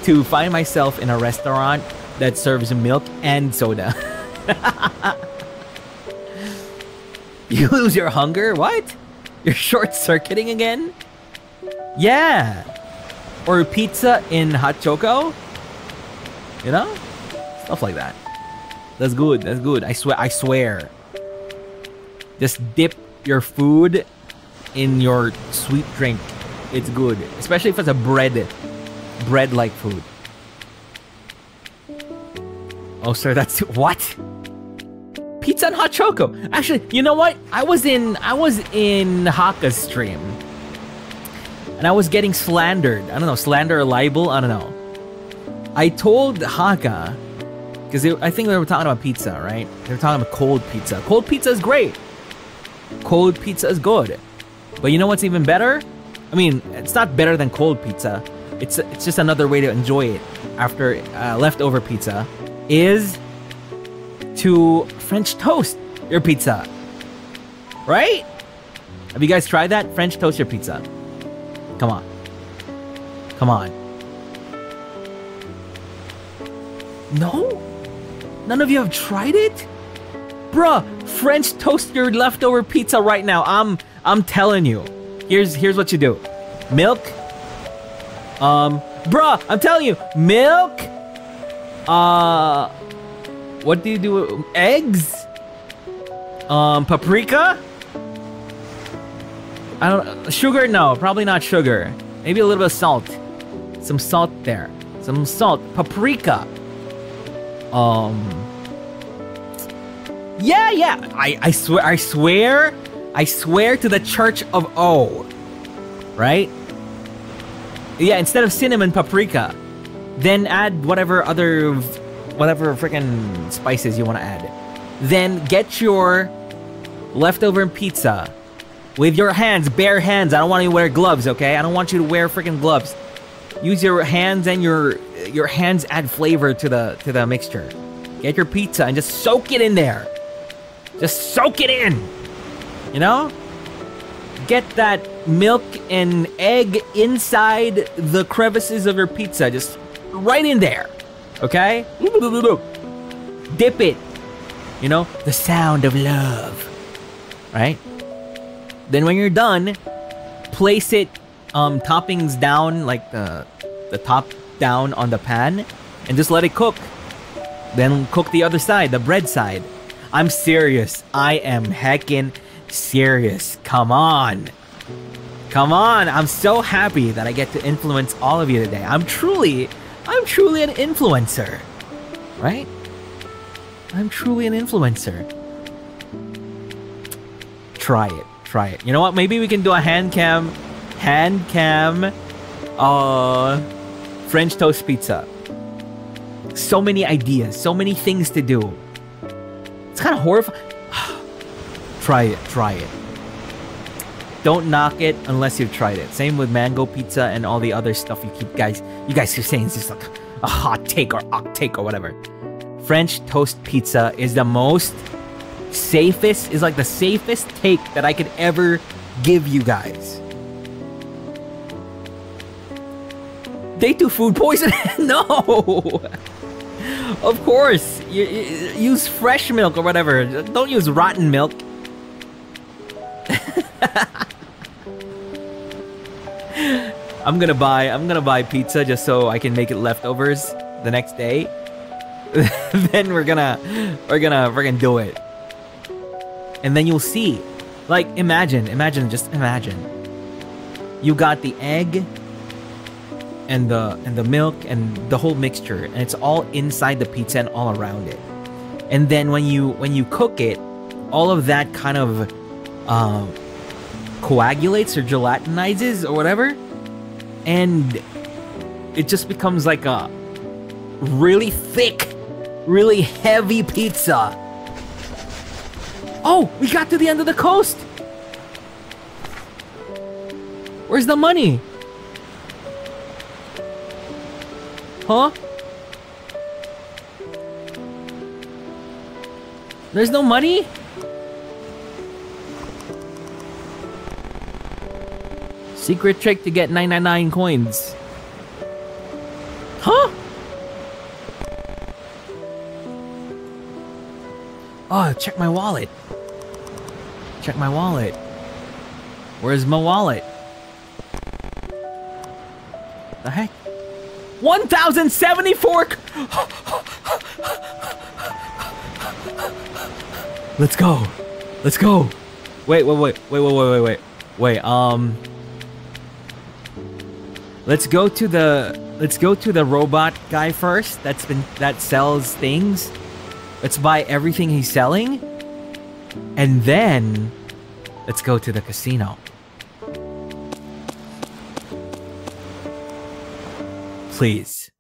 to find myself in a restaurant that serves milk and soda. You lose your hunger? What? You're short-circuiting again? Yeah. Or pizza in hot choco? You know? Stuff like that. That's good. That's good. I swear. Just dip your food in your sweet drink. It's good. Especially if it's a bread-like food. Oh, sir, that's... What? Pizza and hot choco. Actually, you know what? I was in Haka's stream. And I was getting slandered. I don't know. Slander or libel? I don't know. I told Haka... Because I think they were talking about pizza, right? They were talking about cold pizza. Cold pizza is great. Cold pizza is good. But you know what's even better? I mean, it's not better than cold pizza. It's just another way to enjoy it after leftover pizza is to French toast your pizza. Right? Have you guys tried that? French toast your pizza. Come on. Come on. No? None of you have tried it? Bruh, French toast your leftover pizza right now. I'm telling you. Here's what you do. Milk. Bruh, I'm telling you. Milk. What do you do? Eggs? Paprika? I don't... Sugar? No, probably not sugar. Maybe a little bit of salt. Some salt there. Some salt. Paprika. Yeah. I swear to the Church of O. Right? Yeah, instead of cinnamon, paprika. Then add whatever freaking spices you want to add. Then get your leftover pizza with your hands, bare hands. I don't want you to wear gloves, okay? I don't want you to wear freaking gloves. Use your hands and your hands add flavor to the mixture. Get your pizza and just soak it in there. Just soak it in. You know? Get that milk and egg inside the crevices of your pizza. Just right in there. Okay? Dip it. You know? The sound of love. Right? Then when you're done, place it toppings down, like the top down on the pan, and just let it cook. Then cook the other side, the bread side. I'm serious. I am heckin' serious. Come on. Come on. I'm so happy that I get to influence all of you today. I'm truly an influencer. Right? I'm truly an influencer. Try it. Try it. You know what? Maybe we can do a hand cam. French toast pizza. So many ideas, so many things to do. It's kind of horrifying. Try it. Don't knock it unless you've tried it. Same with mango pizza and all the other stuff you guys keep saying. It's just like a hot take or octake or whatever. French toast pizza is the most safest, is like the safest take that I could ever give you guys. They do food poisoning? No! Of course! You use fresh milk or whatever. Don't use rotten milk. I'm gonna buy pizza just so I can make it leftovers the next day. Then we're gonna do it. And then you'll see. Like, imagine. You got the egg and the milk and the whole mixture, and it's all inside the pizza and all around it. And then when you cook it, all of that kind of coagulates or gelatinizes or whatever, and it just becomes like a really thick, really heavy pizza. Oh, we got to the end of the coast. Where's the money? Huh? There's no money? Secret trick to get 999 coins. Huh? Oh, check my wallet. Check my wallet. Where's my wallet? The heck? 1,074! Let's go! Let's go! Wait, Let's go to the robot guy first. That sells things. Let's buy everything he's selling. And then let's go to the casino. Please.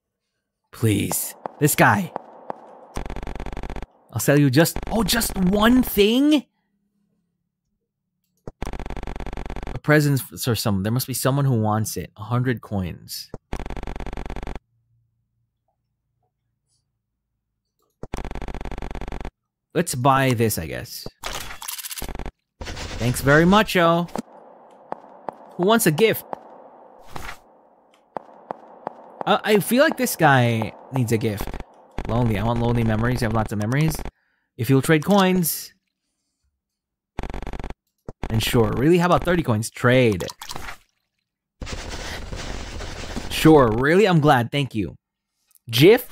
Please. This guy. I'll sell you just one thing? A present for someone. There must be someone who wants it. 100 coins. Let's buy this, I guess. Thanks very much, yo. Who wants a gift? I feel like this guy needs a gift. Lonely. I want lonely memories. I have lots of memories. If you'll trade coins. And sure. Really? How about 30 coins? Trade. Sure. Really? I'm glad. Thank you. GIF?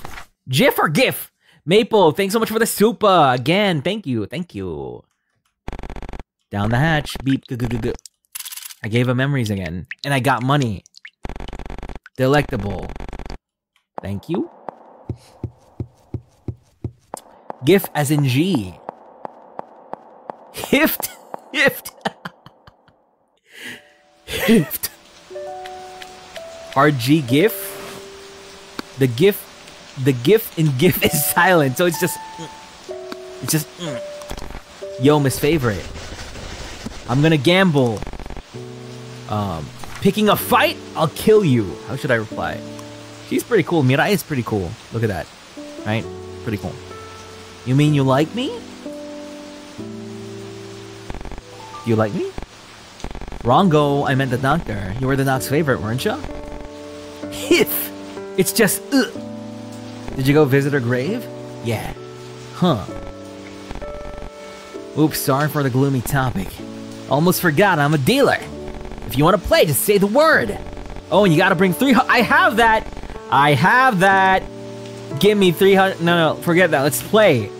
GIF or GIF? Maple, thanks so much for the super. Again, thank you. Thank you. Down the hatch. Beep. I gave him memories again. And I got money. Delectable. Thank you. GIF as in G. Hift. Hift. Hift. RG GIF. The GIF in GIF is silent, so it's just. Yo, Miss Favorite. I'm gonna gamble. Picking a fight? I'll kill you. How should I reply? She's pretty cool. Mirai is pretty cool. Look at that. Right? Pretty cool. You mean you like me? You like me? Rongo, I meant the doctor. You were the doc's favorite, weren't you? If! It's just. Did you go visit her grave? Yeah. Huh. Oops, sorry for the gloomy topic. Almost forgot I'm a dealer. If you want to play, just say the word. Oh, and you gotta bring 300. I have that! I have that! Give me 300. No, forget that. Let's play.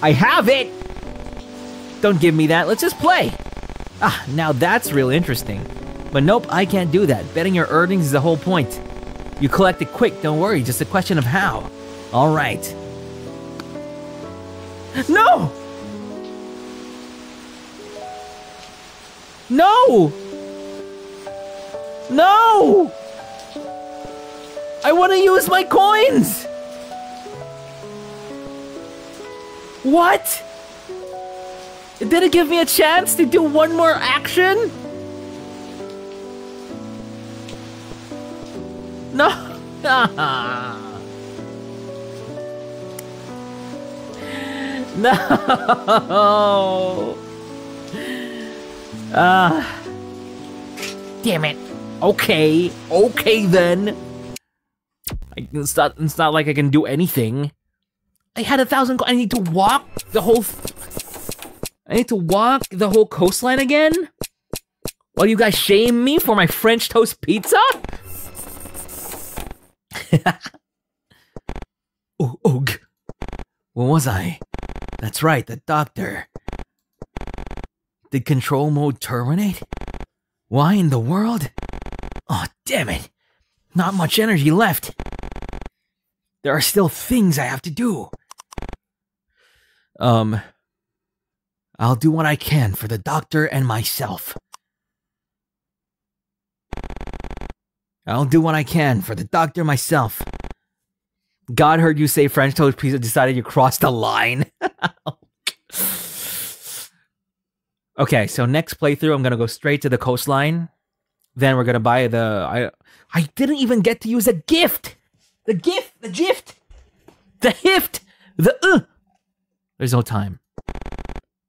I have it! Don't give me that. Let's just play. Ah, now that's real interesting. But nope, I can't do that. Betting your earnings is the whole point. You collect it quick, don't worry, just a question of how. Alright. No! No! No! I want to use my coins! What? It didn't give me a chance to do one more action? No. No. Damn it. Okay. Okay then. It's not like I can do anything. I had 1,000. I need to walk the whole. I need to walk the whole coastline again. While you guys shame me for my French toast pizza? Oh, ugh. When was I? That's right, the doctor. Did control mode terminate? Why in the world? Oh, damn it. Not much energy left. There are still things I have to do. I'll do what I can for the doctor and myself. God heard you say French toast pizza, decided you crossed the line. Okay, so next playthrough, I'm going to go straight to the coastline. Then we're going to buy the... I didn't even get to use a gift! The gift! The gift! The gift! The... There's no time.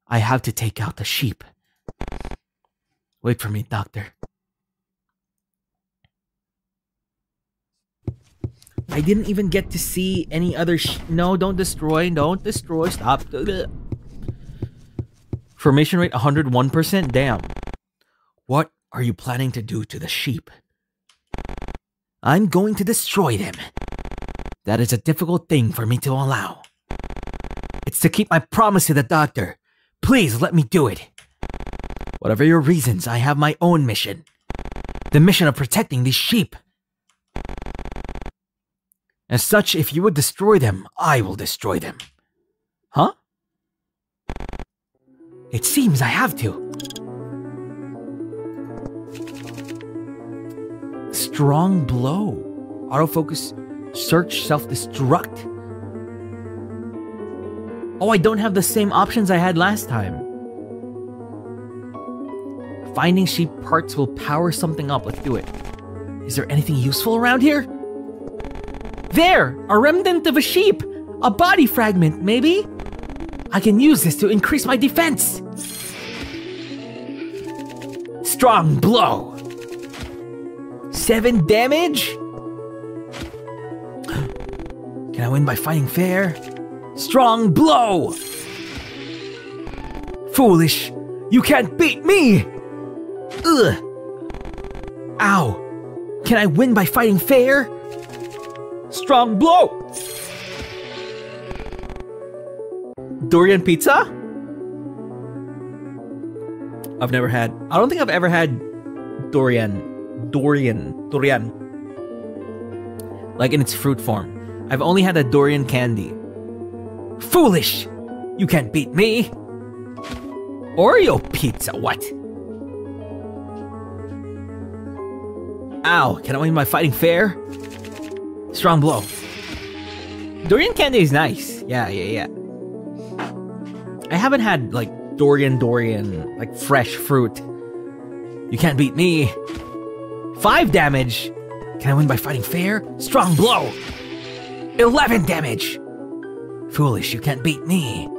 I have to take out the sheep. Wait for me, doctor. I didn't even get to see any other No, don't destroy. Don't destroy. Stop. Formation rate 101%? Damn. What are you planning to do to the sheep? I'm going to destroy them. That is a difficult thing for me to allow. It's to keep my promise to the doctor. Please let me do it. Whatever your reasons, I have my own mission. The mission of protecting these sheep. As such, if you would destroy them, I will destroy them. Huh? It seems I have to. Strong blow. Autofocus, search, self-destruct. Oh, I don't have the same options I had last time. Finding sheep parts will power something up. Let's do it. Is there anything useful around here? There! A remnant of a sheep! A body fragment, maybe? I can use this to increase my defense! Strong blow! 7 damage? Can I win by fighting fair? Strong blow! Foolish! You can't beat me! Ugh! Ow! Can I win by fighting fair? Strong blow! Durian pizza? I've never had... I don't think I've ever had durian. Like in its fruit form. I've only had a durian candy. Foolish! You can't beat me! Oreo pizza, what? Ow, can I win my fighting fair? Strong blow. Durian candy is nice. Yeah. I haven't had, like, Dorian, like, fresh fruit. You can't beat me. 5 damage. Can I win by fighting fair? Strong blow. 11 damage. Foolish, you can't beat me.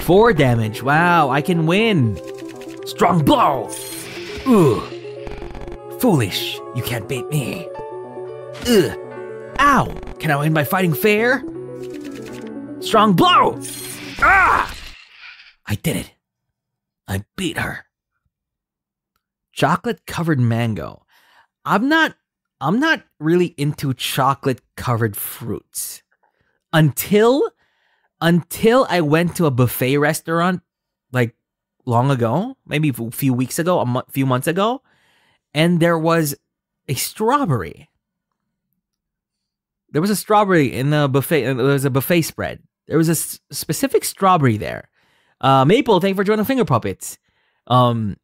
4 damage. Wow, I can win. Strong blow. Ooh. Foolish, you can't beat me. Ugh. Ow. Can I win by fighting fair? Strong blow. Ah! I did it. I beat her. Chocolate-covered mango. I'm not really into chocolate-covered fruits. Until I went to a buffet restaurant like long ago, maybe a few weeks ago, a few months ago, and there was a strawberry. There was a strawberry in the buffet. There was a buffet spread. There was a specific strawberry there. Maple, thank you for joining Finger Puppets. We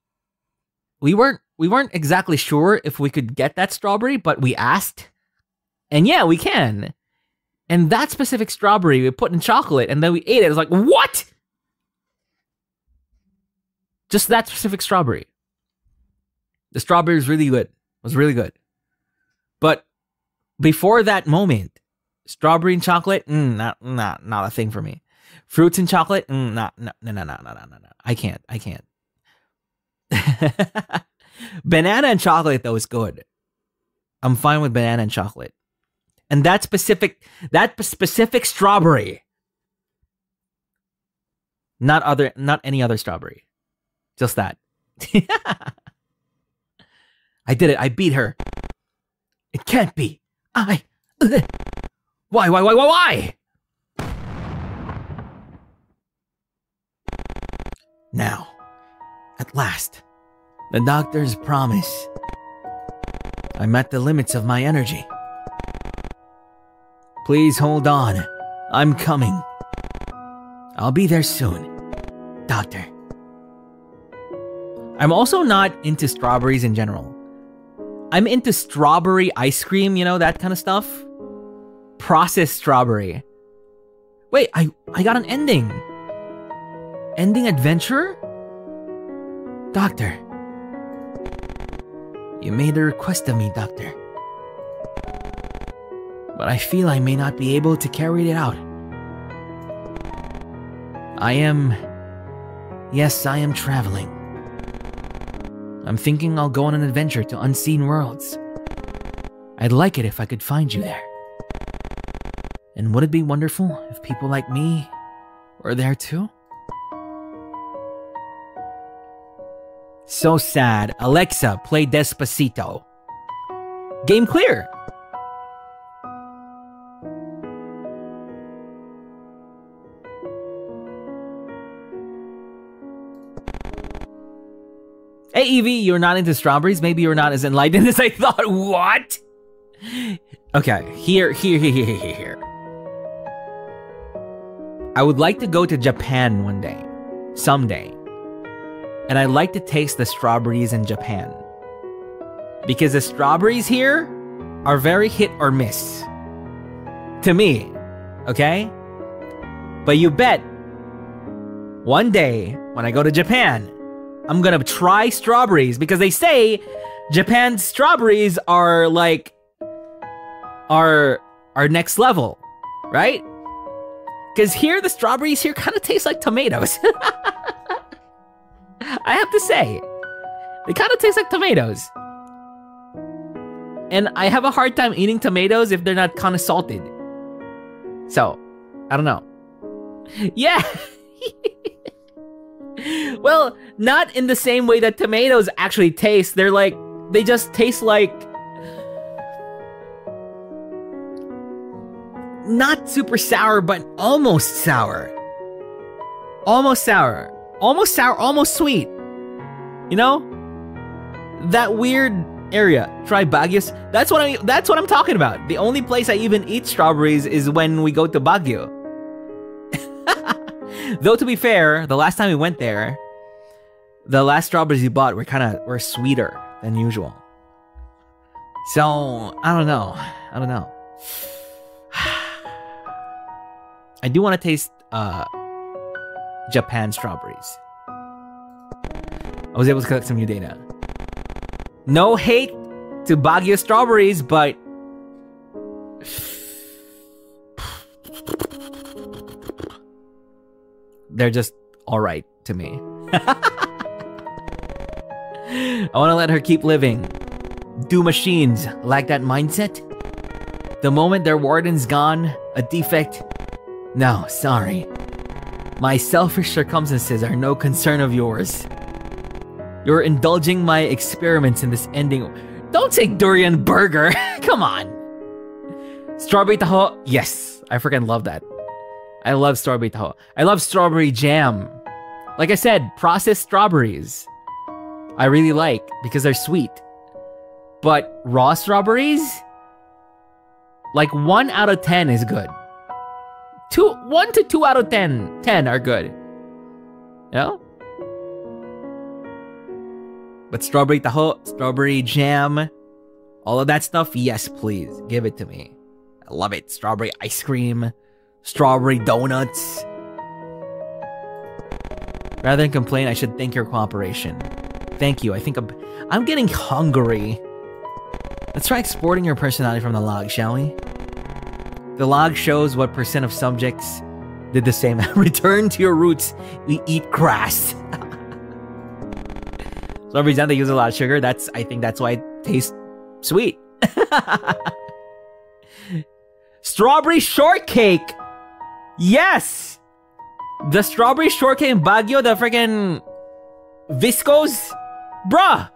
weren't exactly sure if we could get that strawberry, but we asked. And yeah, we can. And that specific strawberry we put in chocolate and then we ate it. It was like, what? Just that specific strawberry. The strawberry was really good. It was really good. But before that moment, strawberry and chocolate, not a thing for me. Fruits and chocolate, no. I can't. Banana and chocolate though is good. I'm fine with banana and chocolate. And that specific strawberry. Not any other strawberry. Just that. I did it. I beat her. It can't be. Why? Now, at last, the doctor's promise. I'm at the limits of my energy. Please hold on. I'm coming. I'll be there soon, Doctor. I'm also not into strawberries in general. I'm into strawberry ice cream, you know, that kind of stuff. Processed strawberry. Wait, I got an ending. Ending adventure? Doctor. You made a request of me, Doctor. But I feel I may not be able to carry it out. Yes, I am traveling. I'm thinking I'll go on an adventure to unseen worlds. I'd like it if I could find you there. And would it be wonderful if people like me were there too? So sad. Alexa, play Despacito. Game clear! Hey, Evie, you're not into strawberries? Maybe you're not as enlightened as I thought. What? Okay, here. I would like to go to Japan one day. Someday. And I'd like to taste the strawberries in Japan. Because the strawberries here are very hit or miss. To me. Okay? But you bet, one day, when I go to Japan, I'm gonna try strawberries because they say Japan's strawberries are like our next level, right? Because here the strawberries here kind of taste like tomatoes. I have to say, they kind of taste like tomatoes, and I have a hard time eating tomatoes if they're not kind of salted. So, I don't know. Yeah. Well, not in the same way that tomatoes actually taste. They're like, they just taste like... not super sour, but almost sour. Almost sour. Almost sour, almost sweet. You know? That weird area. Try Baguio. That's what I'm talking about. The only place I even eat strawberries is when we go to Baguio. Though, to be fair, the last time we went there, the last strawberries you bought were sweeter than usual. So, I don't know. I do want to taste Japan strawberries. I was able to collect some new data. No hate to Baguio strawberries, but... they're just alright to me. I want to let her keep living. Do machines like that mindset? The moment their warden's gone, a defect? No, sorry. My selfish circumstances are no concern of yours. You're indulging my experiments in this ending. Don't say durian burger! Come on! Strawberry taho? Yes, I freaking love that. I love strawberry taho. I love strawberry jam. Like I said, processed strawberries I really like because they're sweet. But raw strawberries? Like 1 out of 10 is good. 1 to 2 out of 10 are good. You know? But strawberry taho, strawberry jam, all of that stuff, yes please, give it to me. I love it. Strawberry ice cream. Strawberry donuts. Rather than complain, I should thank your cooperation. Thank you. I think I'm getting hungry. Let's try exporting your personality from the log, shall we? The log shows what % of subjects did the same. Return to your roots. We eat grass. So every time they use a lot of sugar, that's, I think that's why it tastes sweet. Strawberry shortcake. Yes. The strawberry shortcake in Baguio, the freaking viscose, bruh.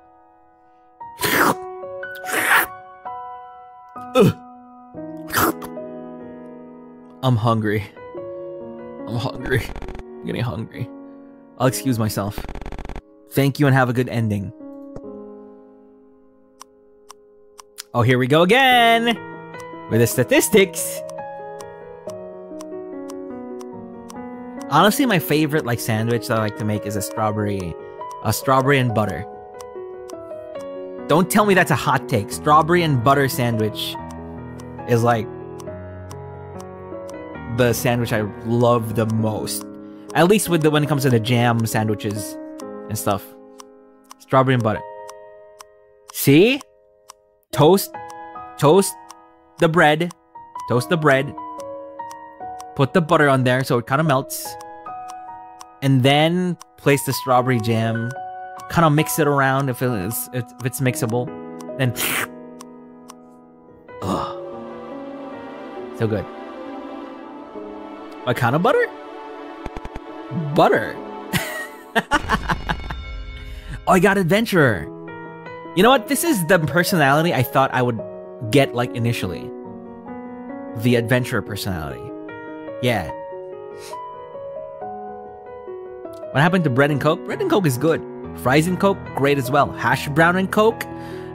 I'm hungry. I'm hungry. I'm getting hungry. I'll excuse myself. Thank you and have a good ending. Oh, here we go again with the statistics. Honestly, my favorite like sandwich that I like to make is a strawberry and butter. Don't tell me that's a hot take. Strawberry and butter sandwich is like the sandwich I love the most. At least with the when it comes to the jam sandwiches and stuff. Strawberry and butter. See? Toast the bread. Put the butter on there so it kind of melts. And then place the strawberry jam. Kind of mix it around if it's mixable. Then... Ugh. So good. What kind of butter? Butter. Oh, I got adventurer. You know what? This is the personality I thought I would get like initially. The adventurer personality. Yeah. What happened to bread and coke? Bread and coke is good. Fries and coke, great as well. Hash brown and coke?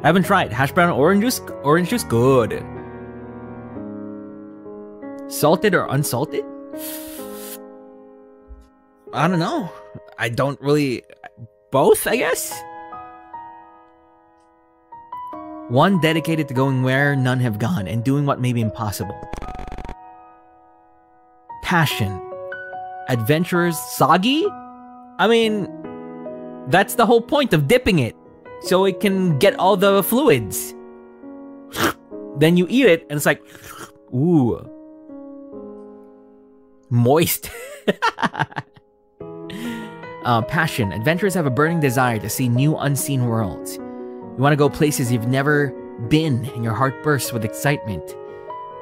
I haven't tried. Hash brown and orange juice, good. Salted or unsalted? I don't know. I don't really... Both, I guess? One dedicated to going where none have gone and doing what may be impossible. Passion. Adventurers. Soggy? I mean, that's the whole point of dipping it. So it can get all the fluids. Then you eat it and it's like... Ooh. Moist. Passion. Adventurers have a burning desire to see new unseen worlds. You want to go places you've never been and your heart bursts with excitement.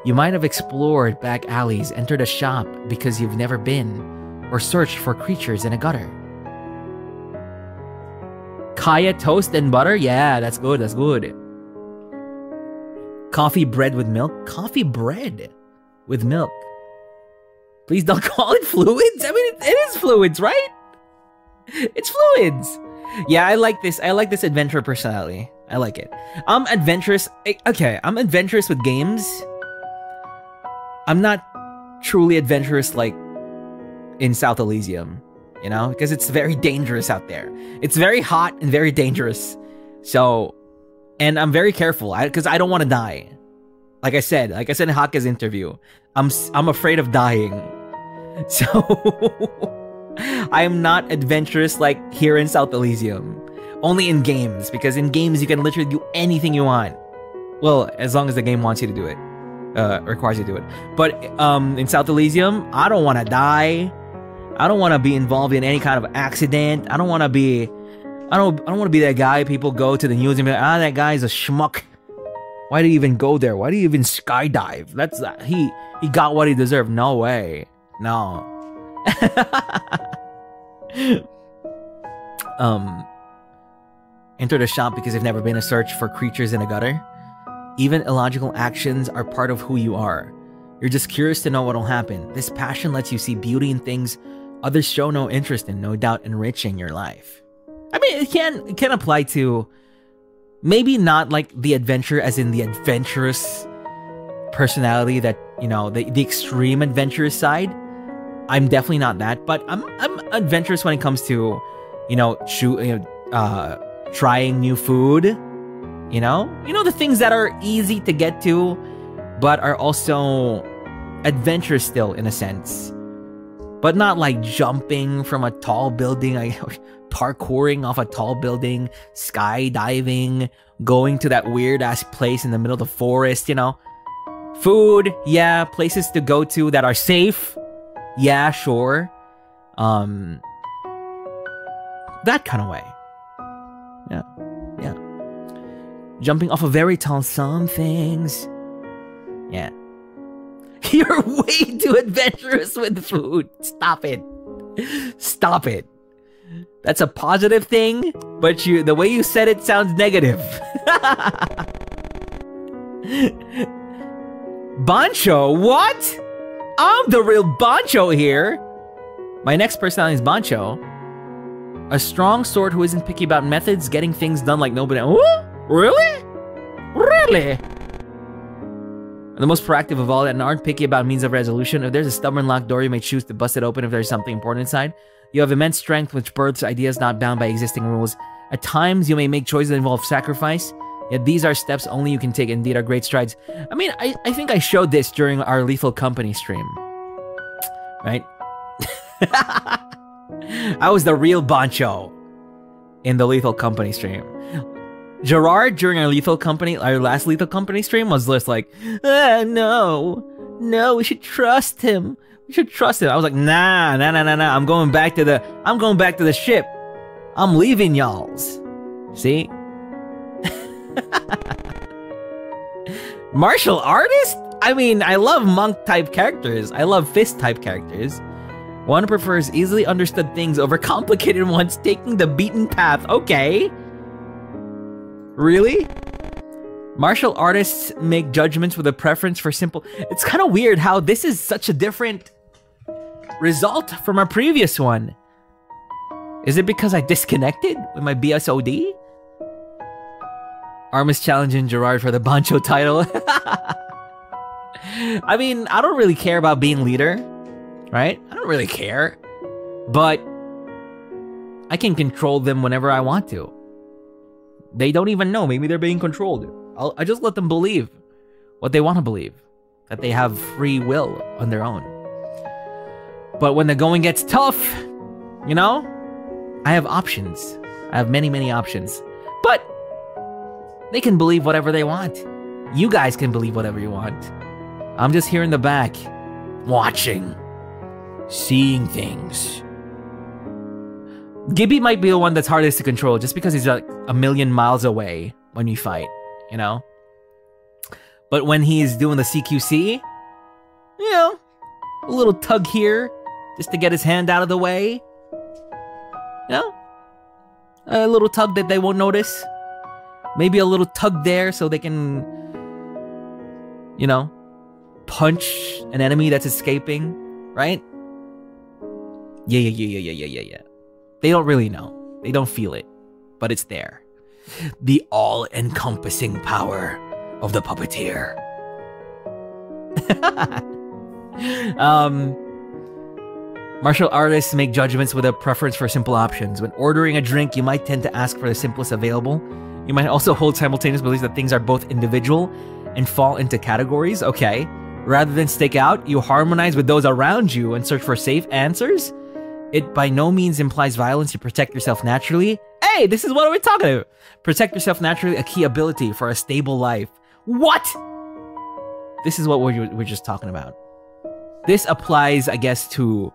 You might have explored back alleys, entered a shop because you've never been, or searched for creatures in a gutter. Kaya toast and butter? Yeah, that's good, that's good. Coffee bread with milk? Coffee bread with milk. Please don't call it fluids. I mean, it is fluids, right? It's fluids. Yeah, I like this. I like this adventurer personality. I like it. I'm adventurous. Okay, I'm adventurous with games. I'm not truly adventurous like in South Elysium, you know? Because it's very dangerous out there. It's very hot and very dangerous. So, and I'm very careful because I don't want to die. Like I said in Haka's interview, I'm afraid of dying. So... I am not adventurous like here in South Elysium. Only in games, because in games you can literally do anything you want. Well, as long as the game wants you to do it. Requires you to do it. But in South Elysium, I don't want to die. I don't want to be involved in any kind of accident. I don't want to be... I don't want to be that guy people go to the news and be like, ah, that guy's a schmuck. Why do you even go there? Why do you even skydive? That's... He got what he deserved. No way. No. Enter the shop because you've never been a search for creatures in a gutter. Even illogical actions are part of who you are. You're just curious to know what'll happen. This passion lets you see beauty in things others show no interest in, no doubt enriching your life. I mean, it can apply to maybe not like the adventure as in the adventurous personality that, you know, the extreme adventurous side. I'm definitely not that, but I'm adventurous when it comes to, you know, trying new food, you know the things that are easy to get to, but are also adventurous still in a sense. But not like jumping from a tall building, parkouring off a tall building, skydiving, going to that weird-ass place in the middle of the forest, you know. Food, yeah. Places to go to that are safe, yeah, sure. That kind of way. Yeah, yeah. Jumping off a very tall somethings. Yeah. You're way too adventurous with food. Stop it. Stop it. That's a positive thing, but the way you said it sounds negative. Boncho? What? I'm the real Boncho here. My next personality is Boncho. A strong sort who isn't picky about methods, getting things done like nobody. Ooh, really? Really? The most proactive of all that and aren't picky about means of resolution. If there's a stubborn locked door, you may choose to bust it open if there's something important inside. You have immense strength which births ideas not bound by existing rules. At times, you may make choices that involve sacrifice, yet these are steps only you can take and indeed are great strides. I mean, I think I showed this during our Lethal Company stream. Right? I was the real Boncho in the Lethal Company stream. Gerard, during our last Lethal Company stream, was just like, ah, no, we should trust him. I was like, nah. I'm going back to the ship. I'm leaving y'all's. See? Martial artist? I mean, I love monk-type characters. I love fist-type characters. One prefers easily understood things over complicated ones, taking the beaten path. Okay. Really? Martial artists make judgments with a preference for simple... It's kind of weird how this is such a different result from our previous one. Is it because I disconnected with my BSOD? ARMIS challenging Gerard for the Boncho title. I mean, I don't really care about being leader, right? I don't really care. But I can control them whenever I want to. They don't even know. Maybe they're being controlled. I just let them believe what they want to believe. That they have free will on their own. But when the going gets tough, you know, I have options. I have many, many options. But they can believe whatever they want. You guys can believe whatever you want. I'm just here in the back, watching, seeing things. Gibby might be the one that's hardest to control just because he's like a million miles away when you fight, you know? But when he's doing the CQC, you know, a little tug here just to get his hand out of the way. You know? A little tug that they won't notice. Maybe a little tug there so they can, you know, punch an enemy that's escaping, right? Yeah. They don't really know. They don't feel it. But it's there. The all-encompassing power of the puppeteer. Martial artists make judgments with a preference for simple options. When ordering a drink, you might tend to ask for the simplest available. You might also hold simultaneous beliefs that things are both individual and fall into categories. Okay. Rather than stick out, you harmonize with those around you and search for safe answers. It by no means implies violence. You protect yourself naturally. Hey, this is what we're talking about. Protect yourself naturally, a key ability for a stable life. What? This is what we're just talking about. This applies, I guess, to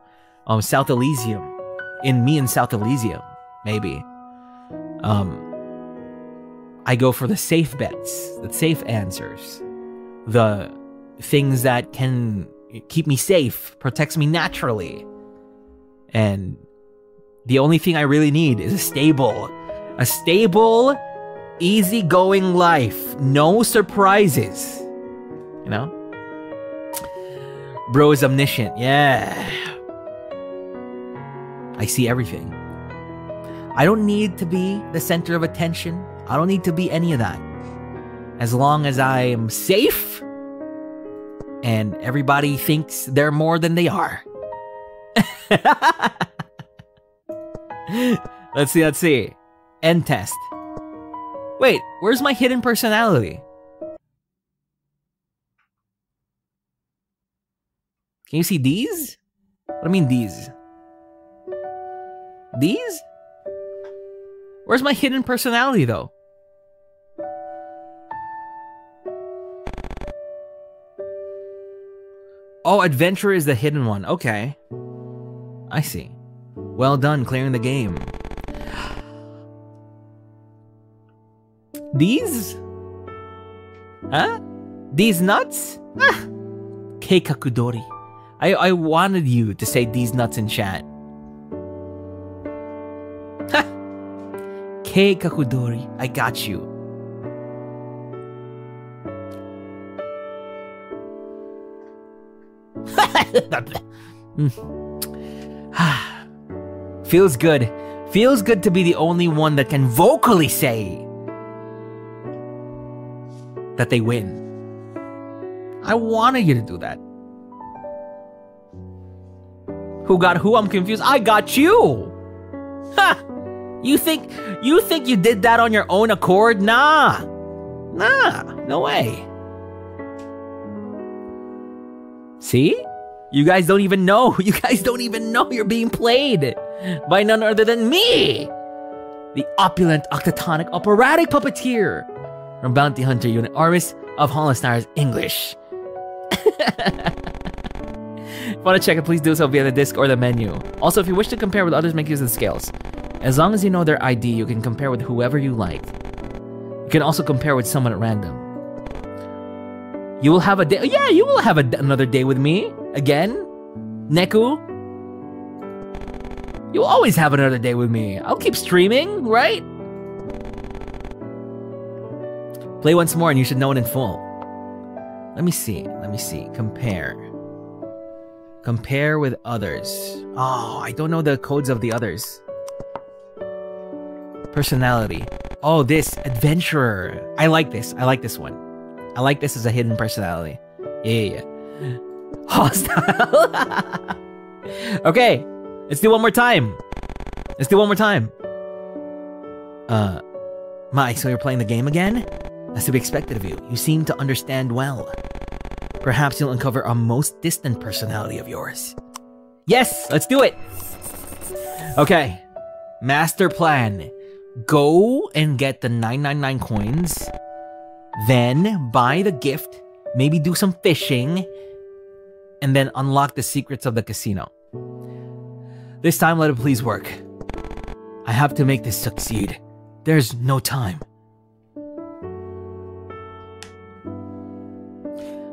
South Elysium. In me and South Elysium, maybe. I go for the safe bets, the safe answers, the things that can keep me safe, protects me naturally. And the only thing I really need is a stable, easygoing life. No surprises, you know? Bro is omniscient, yeah. I see everything. I don't need to be the center of attention. I don't need to be any of that. As long as I am safe and everybody thinks they're more than they are. Let's see. End test. Wait, where's my hidden personality? Can you see these? But I mean these. These? Where's my hidden personality, though? Oh, adventure is the hidden one. Okay. I see. Well done clearing the game. These? Huh? These nuts? Ah! Keikakudori. I wanted you to say these nuts in chat. Hey Kakudori, I got you. Feels good. Feels good to be the only one that can vocally say that they win. I wanted you to do that. Who got who? I'm confused. I got you. Ha! You think you did that on your own accord? Nah. Nah. No way. See? You guys don't even know. You guys don't even know you're being played by none other than me. The opulent octatonic operatic puppeteer from Bounty Hunter Unit ARMIS of HOLOSTARS English. If you want to check it, please do so via the disc or the menu. Also, if you wish to compare with others, make use of the scales. As long as you know their ID, you can compare with whoever you like. You can also compare with someone at random. You will have a day. Yeah, you will have another day with me. Again? Neku? You'll always have another day with me. I'll keep streaming, right? Play once more and you should know it in full. Let me see. Let me see. Compare. Compare with others. Oh, I don't know the codes of the others. Personality. Oh, this adventurer. I like this. I like this one. I like this as a hidden personality. Yeah. Hostile. Okay. Let's do one more time. Let's do one more time. Mike, so you're playing the game again? That's to be expected of you. You seem to understand well. Perhaps you'll uncover a most distant personality of yours. Yes! Let's do it! Okay. Master plan. Go and get the 999 coins, then buy the gift, maybe do some fishing, and then unlock the secrets of the casino. This time, let it please work. I have to make this succeed. There's no time.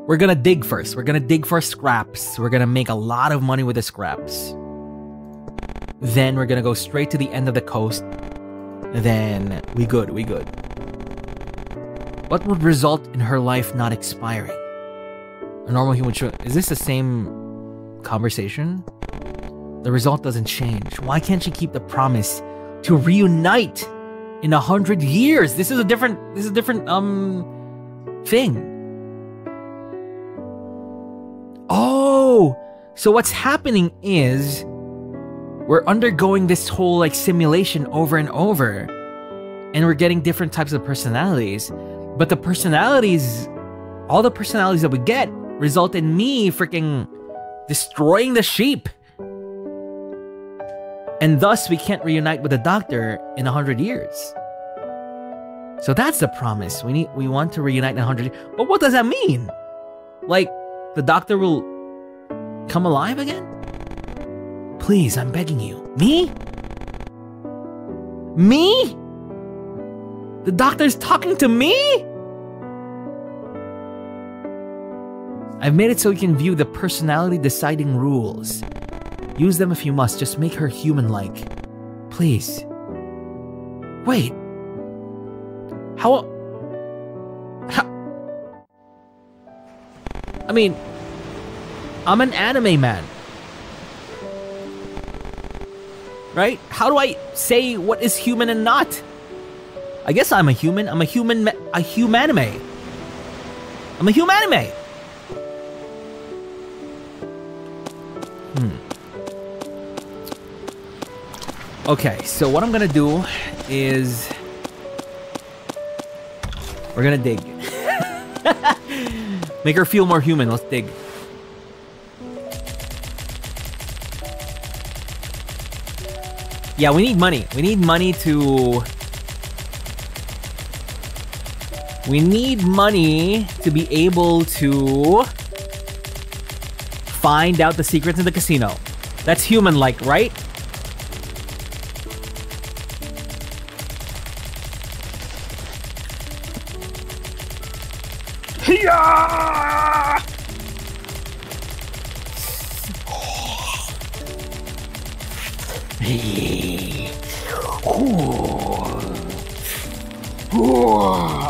We're gonna dig first. We're gonna dig for scraps. We're gonna make a lot of money with the scraps. Then we're gonna go straight to the end of the coast. Then we good, we good. What would result in her life not expiring? A normal human should. Is this the same conversation? The result doesn't change. Why can't she keep the promise to reunite in 100 years? This is a different. This is a different thing. Oh, so what's happening is, we're undergoing this whole like simulation over and over, and we're getting different types of personalities, but the personalities, all the personalities that we get result in me freaking destroying the sheep, and thus we can't reunite with the doctor in 100 years. So that's the promise. We want to reunite in 100 years. But what does that mean? Like the doctor will come alive again? Please, I'm begging you. Me? Me? The doctor's talking to me? I've made it so you can view the personality deciding rules. Use them if you must, just make her human-like. Please. Wait. How? I mean, I'm an anime man. Right? How do I say what is human and not? I guess I'm a human. I'm a humanime. I'm a humanime. Okay, so what I'm gonna do is we're gonna dig. Make her feel more human. Let's dig. Yeah, we need money. We need money to... We need money to be able to find out the secrets in the casino. That's human-like, right?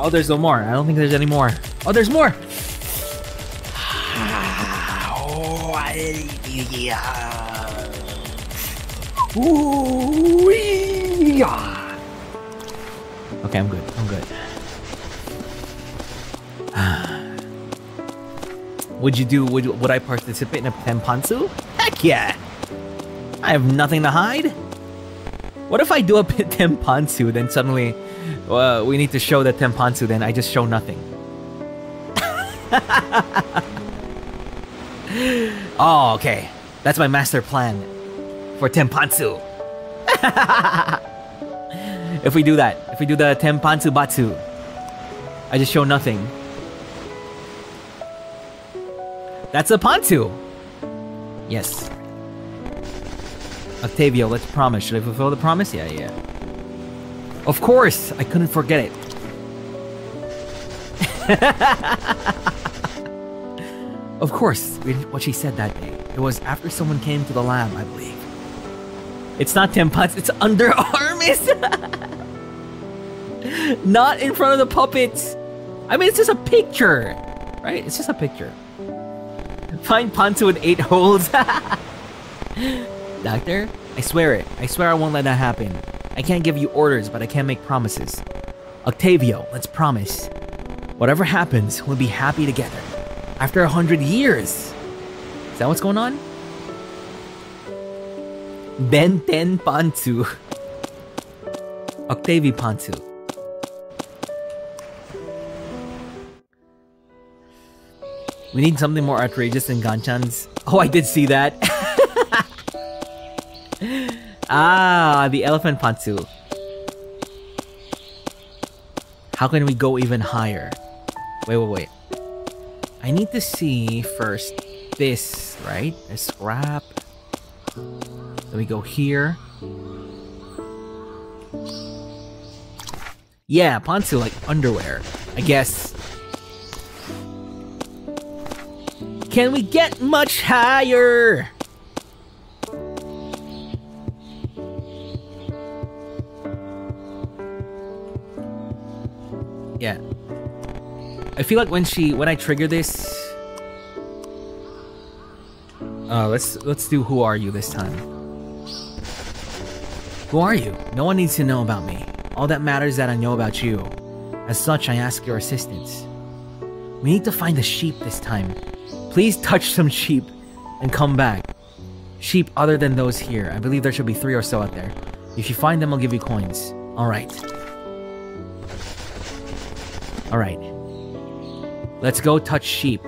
Oh, there's no more. I don't think there's any more. Oh, there's more! Okay, I'm good. I'm good. Would I participate in a tenpansu? Heck yeah! I have nothing to hide. What if I do a tenpansu, then suddenly we need to show that tenpansu, then I just show nothing? Oh, okay. That's my master plan for tenpansu. If we do that, if we do the tenpansu batsu, I just show nothing. That's a Pantu! Yes. Octavio, let's promise. Should I fulfill the promise? Yeah, yeah. Of course! I couldn't forget it. Of course. What she said that day. It was after someone came to the lab, I believe. It's not Tempats, it's under ARMIS! Not in front of the puppets! I mean, it's just a picture! Right? It's just a picture. Find Pantu with 8 holes. Doctor, I swear it. I swear I won't let that happen. I can't give you orders, but I can make promises. Octavio, let's promise. Whatever happens, we'll be happy together. After 100 years. Is that what's going on? Benten Pantu. Octavio Pantu. We need something more outrageous than Ganchan's. Oh, I did see that. Ah, the elephant Pansu. How can we go even higher? Wait, wait, wait. I need to see first this, right? A scrap. Then we go here. Yeah, Pansu like underwear, I guess. Can we get much higher? Yeah. I feel like when I trigger this, let's do who are you this time. Who are you? No one needs to know about me. All that matters is that I know about you. As such, I ask your assistance. We need to find the sheep this time. Please touch some sheep and come back. Sheep other than those here. I believe there should be 3 or so out there. If you find them, I'll give you coins. Alright. Alright. Let's go touch sheep.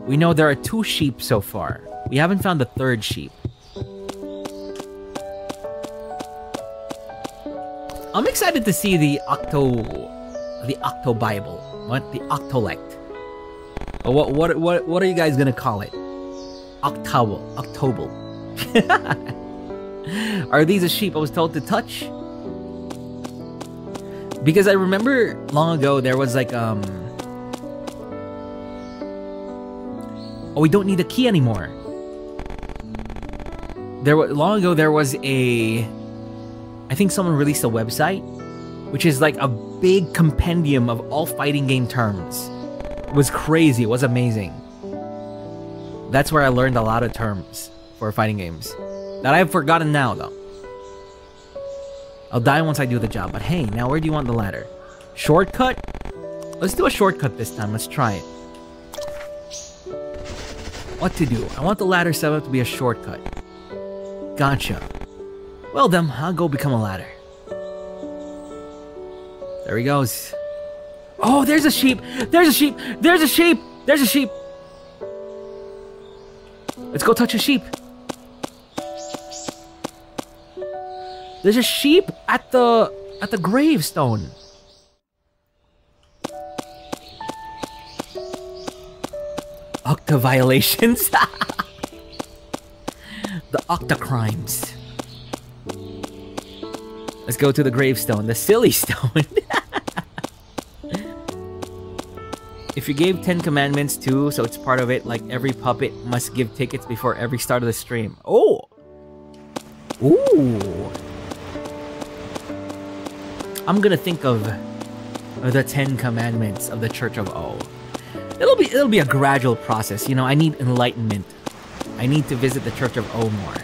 We know there are 2 sheep so far. We haven't found the 3rd sheep. I'm excited to see the Octo Bible. What? The Octolect. What are you guys gonna call it? Octable. Are these a sheep I was told to touch? Because I remember long ago there was like oh, we don't need a key anymore. Long ago there was a, I think someone released a website, which is like a big compendium of all fighting game terms. It was crazy, it was amazing. That's where I learned a lot of terms for fighting games that I've forgotten now though. I'll die once I do the job, but hey, now where do you want the ladder? Shortcut? Let's do a shortcut this time, let's try it. What to do? I want the ladder set up to be a shortcut. Gotcha. Well then, I'll go become a ladder. There he goes. Oh, there's a sheep! There's a sheep! There's a sheep! There's a sheep! Let's go touch a sheep! There's a sheep at the gravestone. Octa violations. The Octa crimes. Let's go to the gravestone, the silly stone. If you gave 10 commandments too, so it's part of it, like every puppet must give tickets before every start of the stream. Oh! Ooh! I'm gonna think of the 10 commandments of the Church of O. It'll be a gradual process, you know, I need enlightenment. I need to visit the Church of O more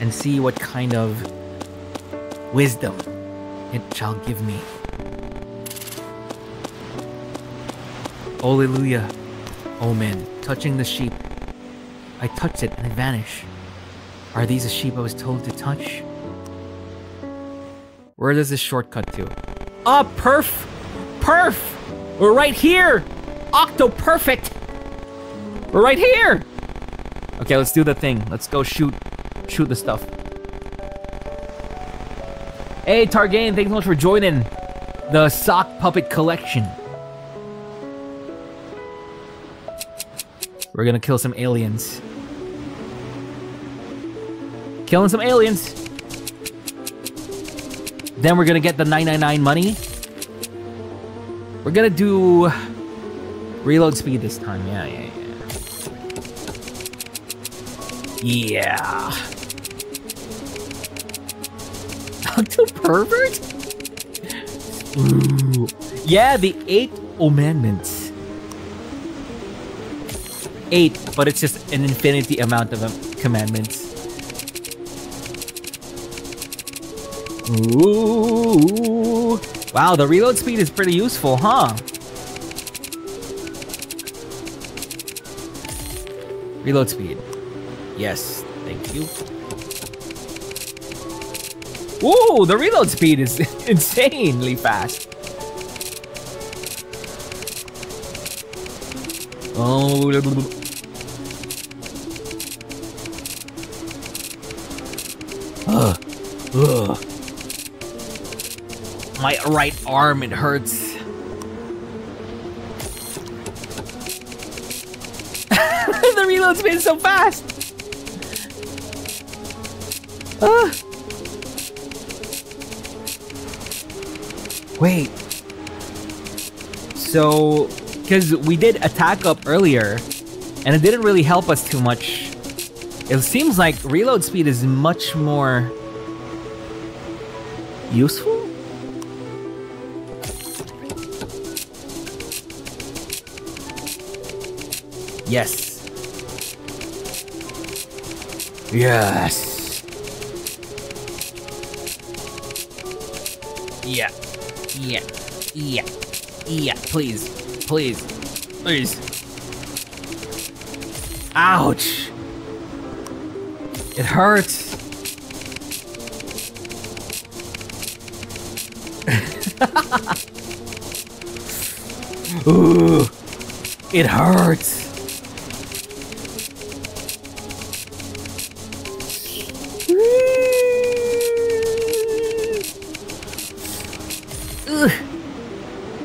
and see what kind of wisdom it shall give me. Hallelujah. Amen. Touching the sheep. I touched it and it vanished. Are these the sheep I was told to touch? Where does this shortcut to? Ah, oh, perf! Perf! We're right here! Octo perfect! We're right here! Okay, let's do the thing. Let's go shoot the stuff. Hey, Targain, thanks so much for joining the sock puppet collection. We're gonna kill some aliens. Killing some aliens. Then we're gonna get the 999 money. We're gonna do reload speed this time. Yeah. Dr. Pervert? Ooh. Yeah, the 8 commandments. 8, but it's just an infinity amount of commandments. Ooh. Wow, the reload speed is pretty useful, huh? Reload speed. Yes, thank you. Ooh, the reload speed is insanely fast. Oh, my right arm, it hurts. The reload's been so fast. Wait. So, because we did attack up earlier, and it didn't really help us too much. It seems like reload speed is much more useful? Yes. Yes. Yeah. Yeah. Yeah. Yeah. Please. Please. Please. Ouch. It hurts. Ooh. It hurts.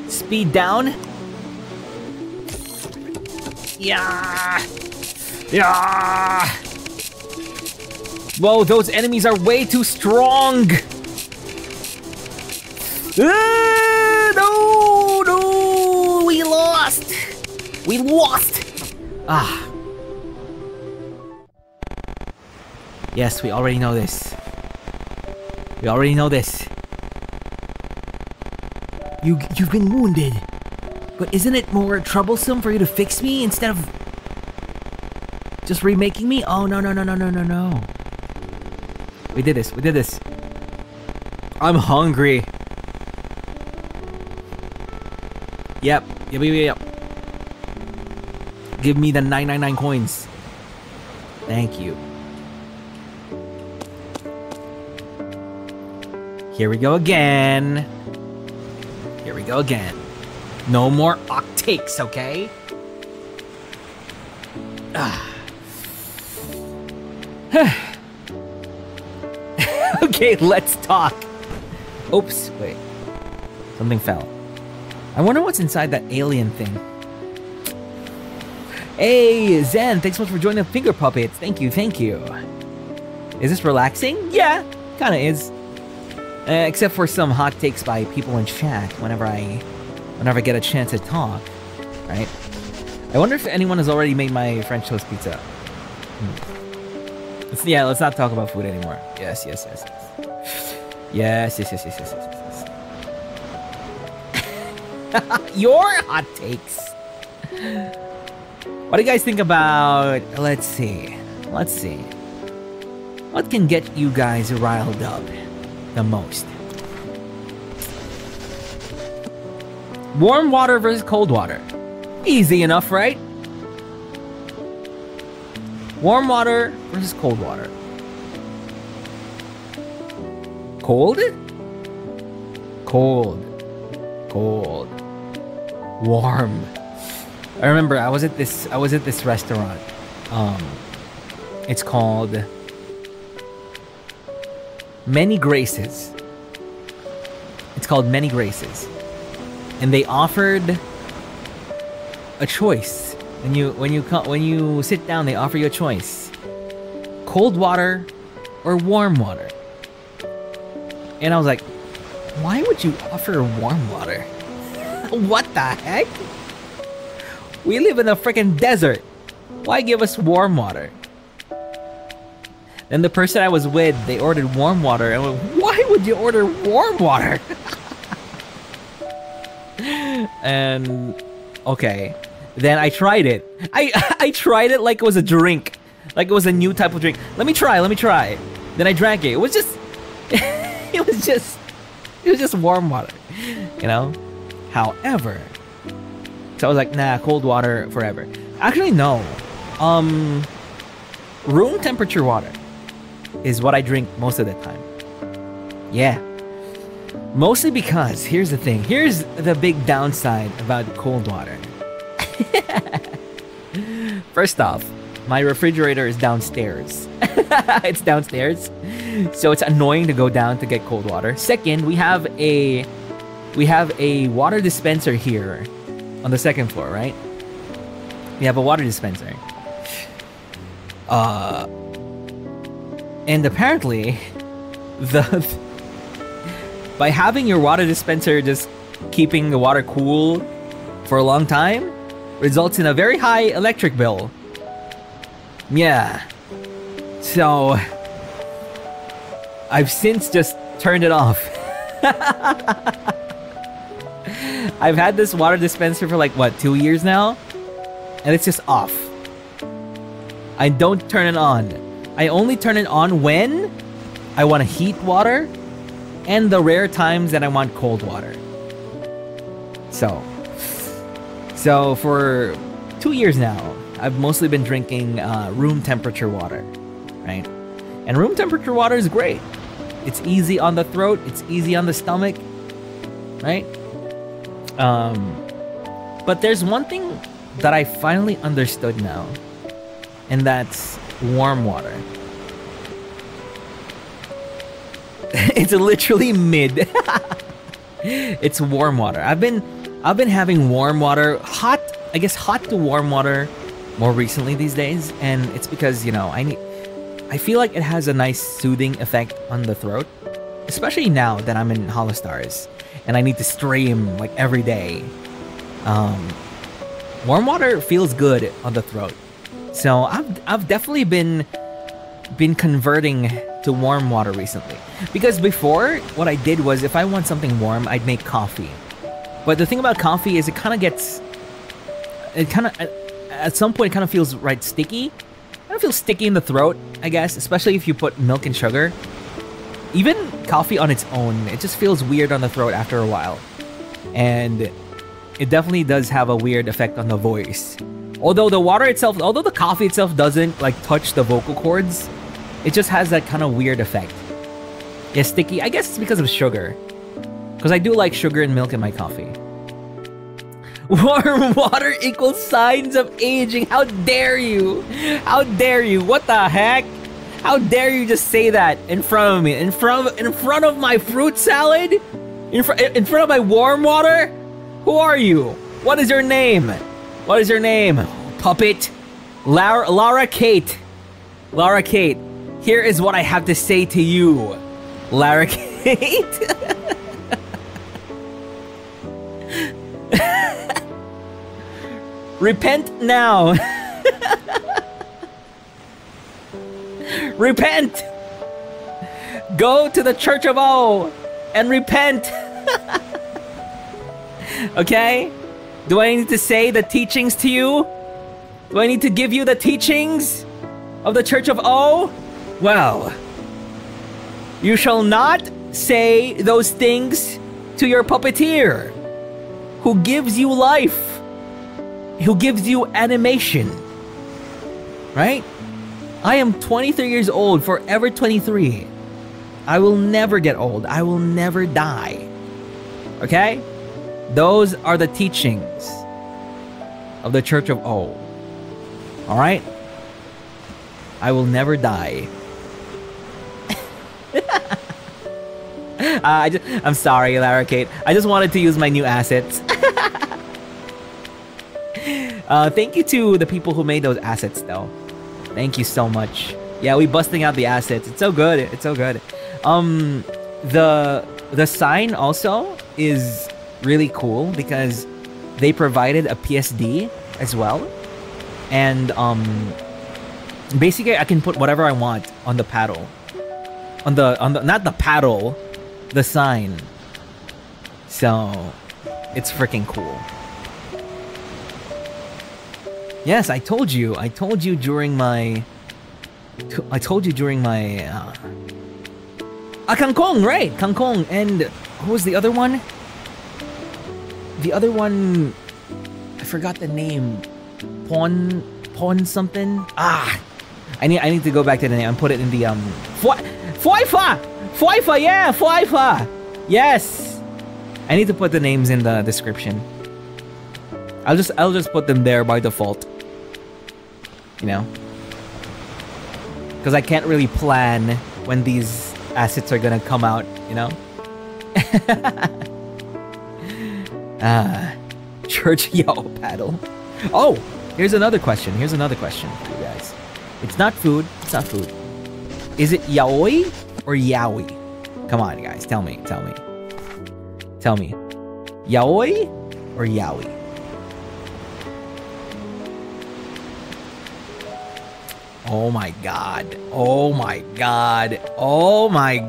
Speed down. Yeah. Yeah. Whoa, those enemies are way too strong. No, no, we lost. We lost. Ah. Yes, we already know this. We already know this. You've been wounded. But isn't it more troublesome for you to fix me instead of just remaking me? Oh, no, no, no, no, no, no, no. We did this. We did this. I'm hungry. Yep. Yep, yep, yep. Give me the 999 coins. Thank you. Here we go again. No more octakes, okay? Okay, let's talk. Oops, wait. Something fell. I wonder what's inside that alien thing. Hey, Zen, thanks so much for joining the Finger Puppets. Thank you, thank you. Is this relaxing? Yeah, kinda is. Except for some hot takes by people in chat whenever I get a chance to talk, right? I wonder if anyone has already made my French toast pizza. Yeah, let's not talk about food anymore. Yes. Your hot takes. What do you guys think about... Let's see. What can get you guys riled up the most? Warm water versus cold water. Easy enough, right? Warm water versus cold water. Cold. Warm. I remember I was at this restaurant. It's called Many Graces. And they offered a choice. When you sit down, they offer you a choice: cold water or warm water. And I was like, why would you offer warm water? What the heck? We live in a freaking desert. Why give us warm water? Then the person I was with, they ordered warm water. And I went, why would you order warm water? And okay. Then I tried it. I tried it like it was a drink. Like it was a new type of drink. Let me try. Then I drank it. It was just warm water. You know? However, so I was like, nah, cold water forever. Actually, no. Room temperature water is what I drink most of the time. Yeah. Mostly because, here's the thing. Here's the big downside about cold water. First off, my refrigerator is downstairs. It's downstairs. So it's annoying to go down to get cold water. Second, we have a water dispenser here. On the second floor, right? We have a water dispenser. And apparently, by having your water dispenser just keeping the water cool for a long time, results in a very high electric bill. Yeah. So, I've since just turned it off. I've had this water dispenser for like, what, 2 years now? And it's just off. I don't turn it on. I only turn it on when I want to heat water and the rare times that I want cold water. So for 2 years now, I've mostly been drinking room temperature water, right? And room temperature water is great. It's easy on the throat. It's easy on the stomach, right? But there's one thing that I finally understood now, and that's warm water. It's literally mid. It's warm water. I've been having warm water, hot to warm water more recently these days, and it's because, you know, I feel like it has a nice soothing effect on the throat, especially now that I'm in HOLOSTARS. And I need to stream like every day. Warm water feels good on the throat, so I've definitely been converting to warm water recently. Because before, what I did was, if I want something warm, I'd make coffee. But the thing about coffee is it kind of at some point feels right sticky. I don't feel sticky in the throat, I guess, especially if you put milk and sugar. Even coffee on its own, it just feels weird on the throat after a while. And it definitely does have a weird effect on the voice. Although the coffee itself doesn't like touch the vocal cords, it just has that kind of weird effect. Yeah, sticky. I guess it's because of sugar. Because I do like sugar and milk in my coffee. Warm water equals signs of aging. How dare you? What the heck? How dare you just say that in front of me? In front of my fruit salad? In front of my warm water? Who are you? What is your name? What is your name? Puppet? Lara Kate. Lara Kate, here is what I have to say to you. Lara Kate? Repent now. Repent! Go to the Church of O and repent! Okay? Do I need to say the teachings to you? Do I need to give you the teachings of the Church of O? Well, you shall not say those things to your puppeteer who gives you life, who gives you animation, right? I am 23 years old, forever 23. I will never get old. I will never die. Okay? Those are the teachings of the Church of O. Alright? I will never die. I'm sorry, Lara Kate. I just wanted to use my new assets. Thank you to the people who made those assets, though. Thank you so much. Yeah, we busting out the assets. It's so good. It's so good. The sign also is really cool because they provided a PSD as well, and basically I can put whatever I want on the paddle, the sign. So it's freaking cool. Yes, I told you during my Kangkong, right? Kangkong, and who was the other one? The other one, I forgot the name. Pon something. I need to go back to the name and put it in the Foifa, yeah, Foifa. Yes. I need to put the names in the description. I'll just put them there by default. You know? Because I can't really plan when these assets are gonna come out, you know? Church Yo paddle. Oh! Here's another question for you guys. It's not food. Is it yaoi or yaoi? Come on, guys. Tell me. Yaoi or yaoi? Oh my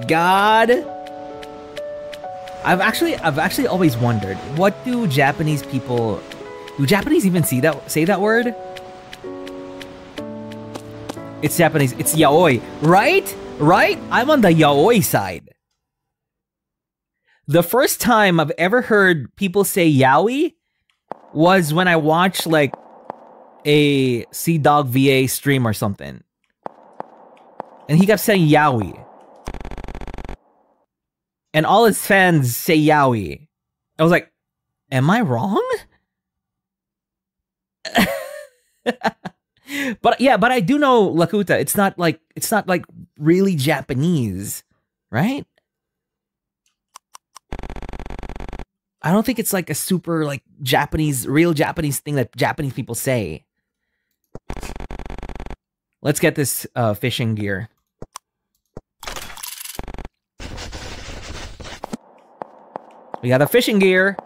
god. I've actually always wondered, what do Japanese people, even say that word? It's Japanese, it's yaoi, right? Right? I'm on the yaoi side. The first time I've ever heard people say yaoi was when I watched like a Sea Dog VA stream or something, and he kept saying yaoi, and all his fans say yaoi. I was like, am I wrong? but I do know Lakuta. It's not like really Japanese, right? I don't think it's like a super like Japanese, real Japanese thing that Japanese people say. Let's get this fishing gear. We got a fishing gear.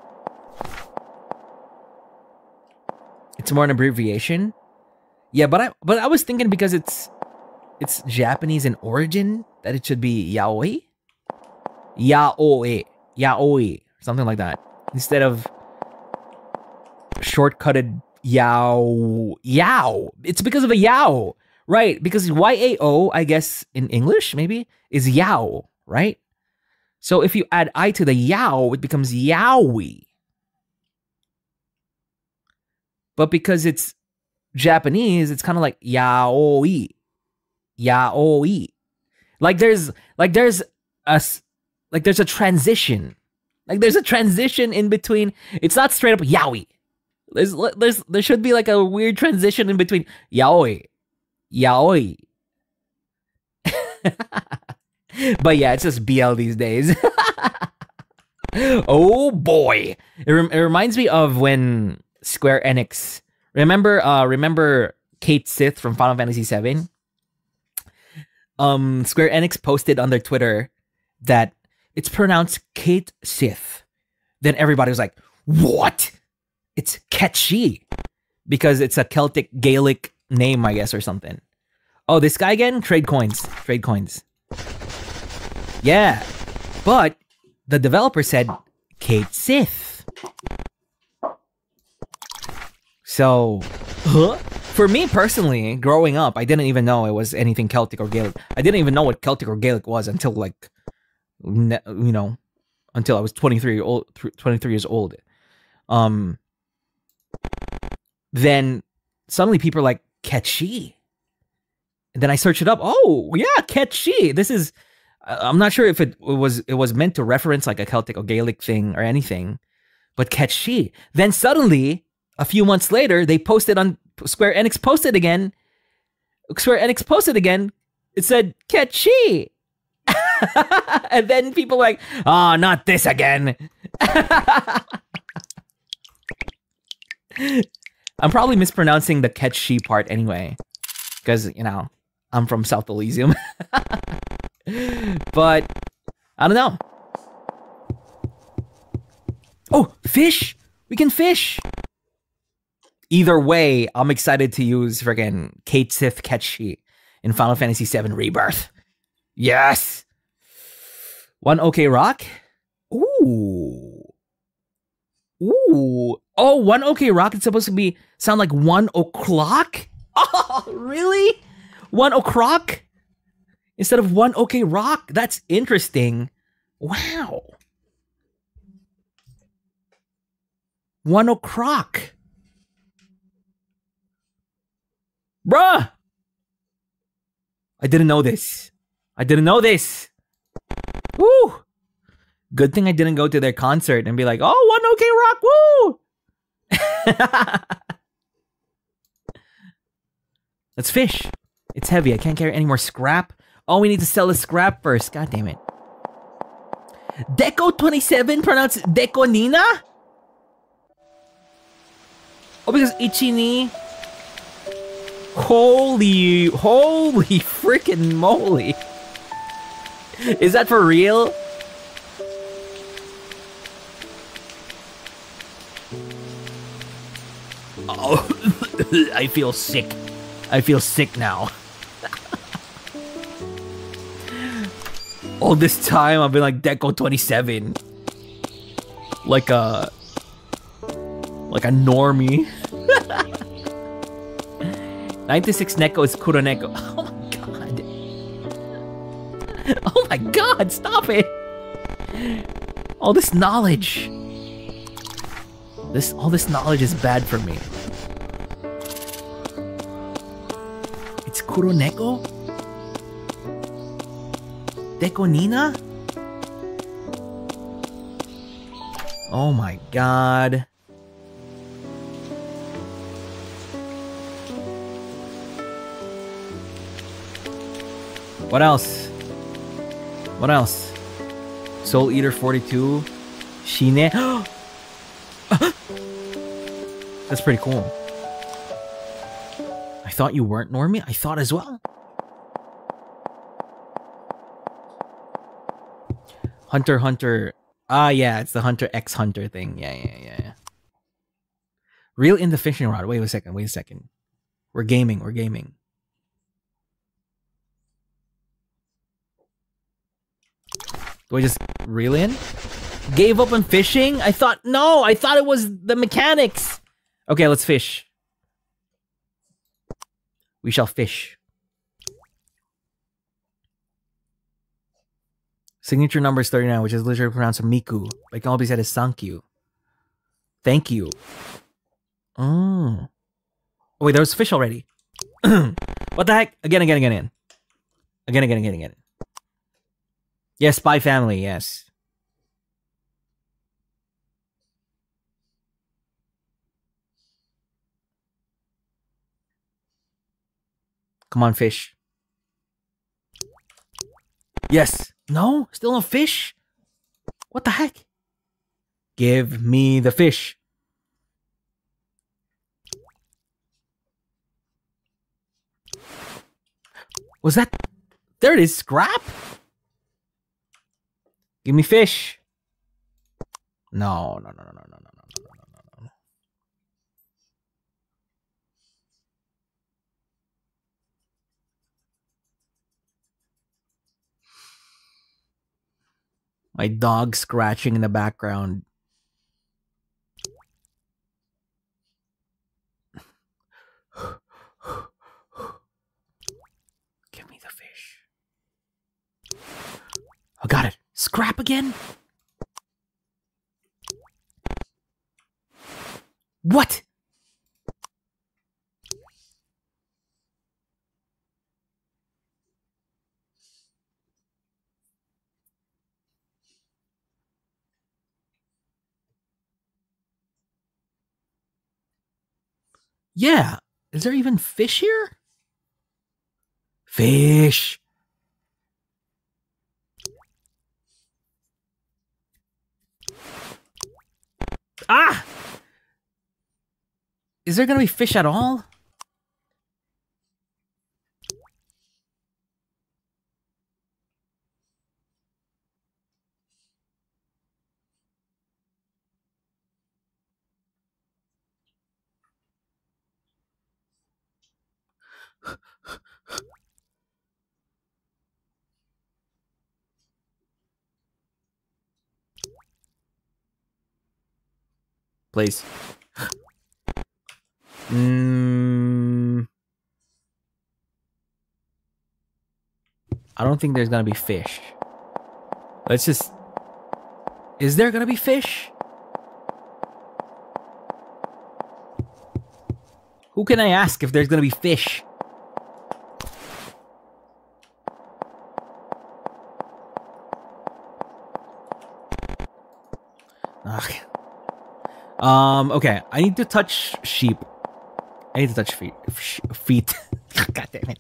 It's more an abbreviation. Yeah, but I was thinking because it's Japanese in origin that it should be yaoi. Yaoi. Yaoi. Something like that. Instead of shortcutted yao. Yao. It's because of a yao. Right. Because Y-A-O, I guess, in English, maybe, is yao. Right? So if you add I to the yao, it becomes yaoi. But because it's Japanese, it's kind of like yaoi. Yaoi. Like there's a transition. Like there's a transition in between. It's not straight up yaoi. There should be like a weird transition in between yaoi, But yeah, it's just BL these days. Oh boy, it reminds me of when Square Enix, remember Kate Sith from Final Fantasy VII? Square Enix posted on their Twitter that it's pronounced Kate Sith. Then everybody was like, what? It's Ketchi. Because it's a Celtic Gaelic name, I guess, or something. Oh, this guy again? Trade coins. Trade coins. Yeah. But the developer said Kate Sith. So, huh? For me personally, growing up, I didn't even know it was anything Celtic or Gaelic. I didn't even know what Celtic or Gaelic was until, like, you know, until I was 23 years old. Then suddenly people are like, Ketchi. And then I search it up. Oh, yeah, Ketchi. This is, I'm not sure if it was meant to reference like a Celtic or Gaelic thing or anything, but Ketchi. Then suddenly, a few months later, they posted on, Square Enix posted again. Square Enix posted again. It said, Ketchi. And then people like, oh, not this again. I'm probably mispronouncing the Ketchi part anyway, because, you know, I'm from South Elysium. But I don't know. Oh, fish! We can fish! Either way, I'm excited to use friggin' Kate Sith Ketchi in Final Fantasy VII Rebirth. Yes! One OK Rock? Ooh. Ooh. Oh, One OK Rock, it's supposed to be sound like 1 o'clock? Oh, really? 1 o'clock? Instead of One OK Rock? That's interesting. Wow. 1 o'clock. Bruh! I didn't know this. I didn't know this. Woo! Good thing I didn't go to their concert and be like, oh, One OK Rock, woo! Let's fish. It's heavy. I can't carry any more scrap. Oh, we need to sell the scrap first. God damn it. Deco27 pronounced Deco Nina? Oh, because Ichini. Holy freaking moly. Is that for real? Oh, I feel sick. I feel sick now. All this time I've been like Deco27. Like a normie. 96 Neko is Kuroneko. Oh my god. Oh my god, stop it. All this knowledge. All this knowledge is bad for me. It's Kuroneko? Deco Nina? Oh my god. What else? What else? Soul Eater 42, Shine. That's pretty cool. I thought you weren't normie. I thought as well. Hunter, Hunter. Ah, yeah, it's the Hunter X Hunter thing. Yeah. Reel in the fishing rod. Wait a second. We're gaming. Do I just reel in? Gave up on fishing? I thought it was the mechanics. Okay, let's fish. We shall fish. Signature number is 39, which is literally pronounced Miku. But it can all be said as Sankyu. Thank you. Oh. Oh wait, there was fish already. What the heck? Again. Yes, Spy Family, yes. Come on, fish. Yes. No? Still no fish? What the heck? Give me the fish. Was that... There it is, scrap? Give me fish. No, no, no, no, no, no, no, no, no, no, no. My dog scratching in the background. Give me the fish. I got it. Scrap again? What? Yeah, is there even fish here? Fish. Ah! Is there gonna be fish at all? Please. I don't think there's gonna be fish. Let's just... Is there gonna be fish? Who can I ask if there's gonna be fish? Ugh. Okay, I need to touch sheep. I need to touch feet. God damn it.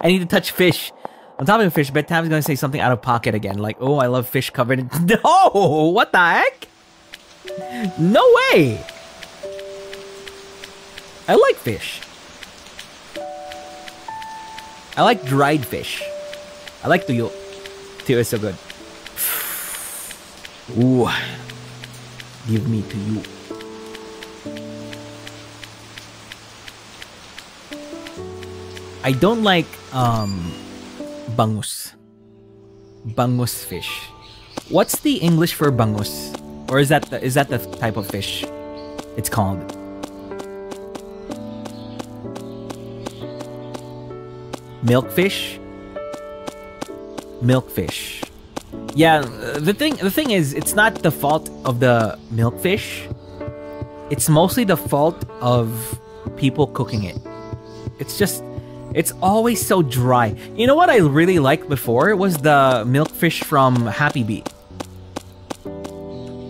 I need to touch fish. On top of fish, Bedtime's gonna say something out of pocket again. Like, oh, I love fish covered in... No! What the heck? No way! I like fish. I like dried fish. I like tuyo. Tuyo is so good. Ooh. Give me tuyo. I don't like, bangus. Bangus fish. What's the English for bangus? Or is that the type of fish it's called? Milkfish? Milkfish. Yeah, the thing is, it's not the fault of the milkfish. It's mostly the fault of people cooking it. It's just... It's always so dry. You know what I really liked before? It was the milkfish from Happy Bee.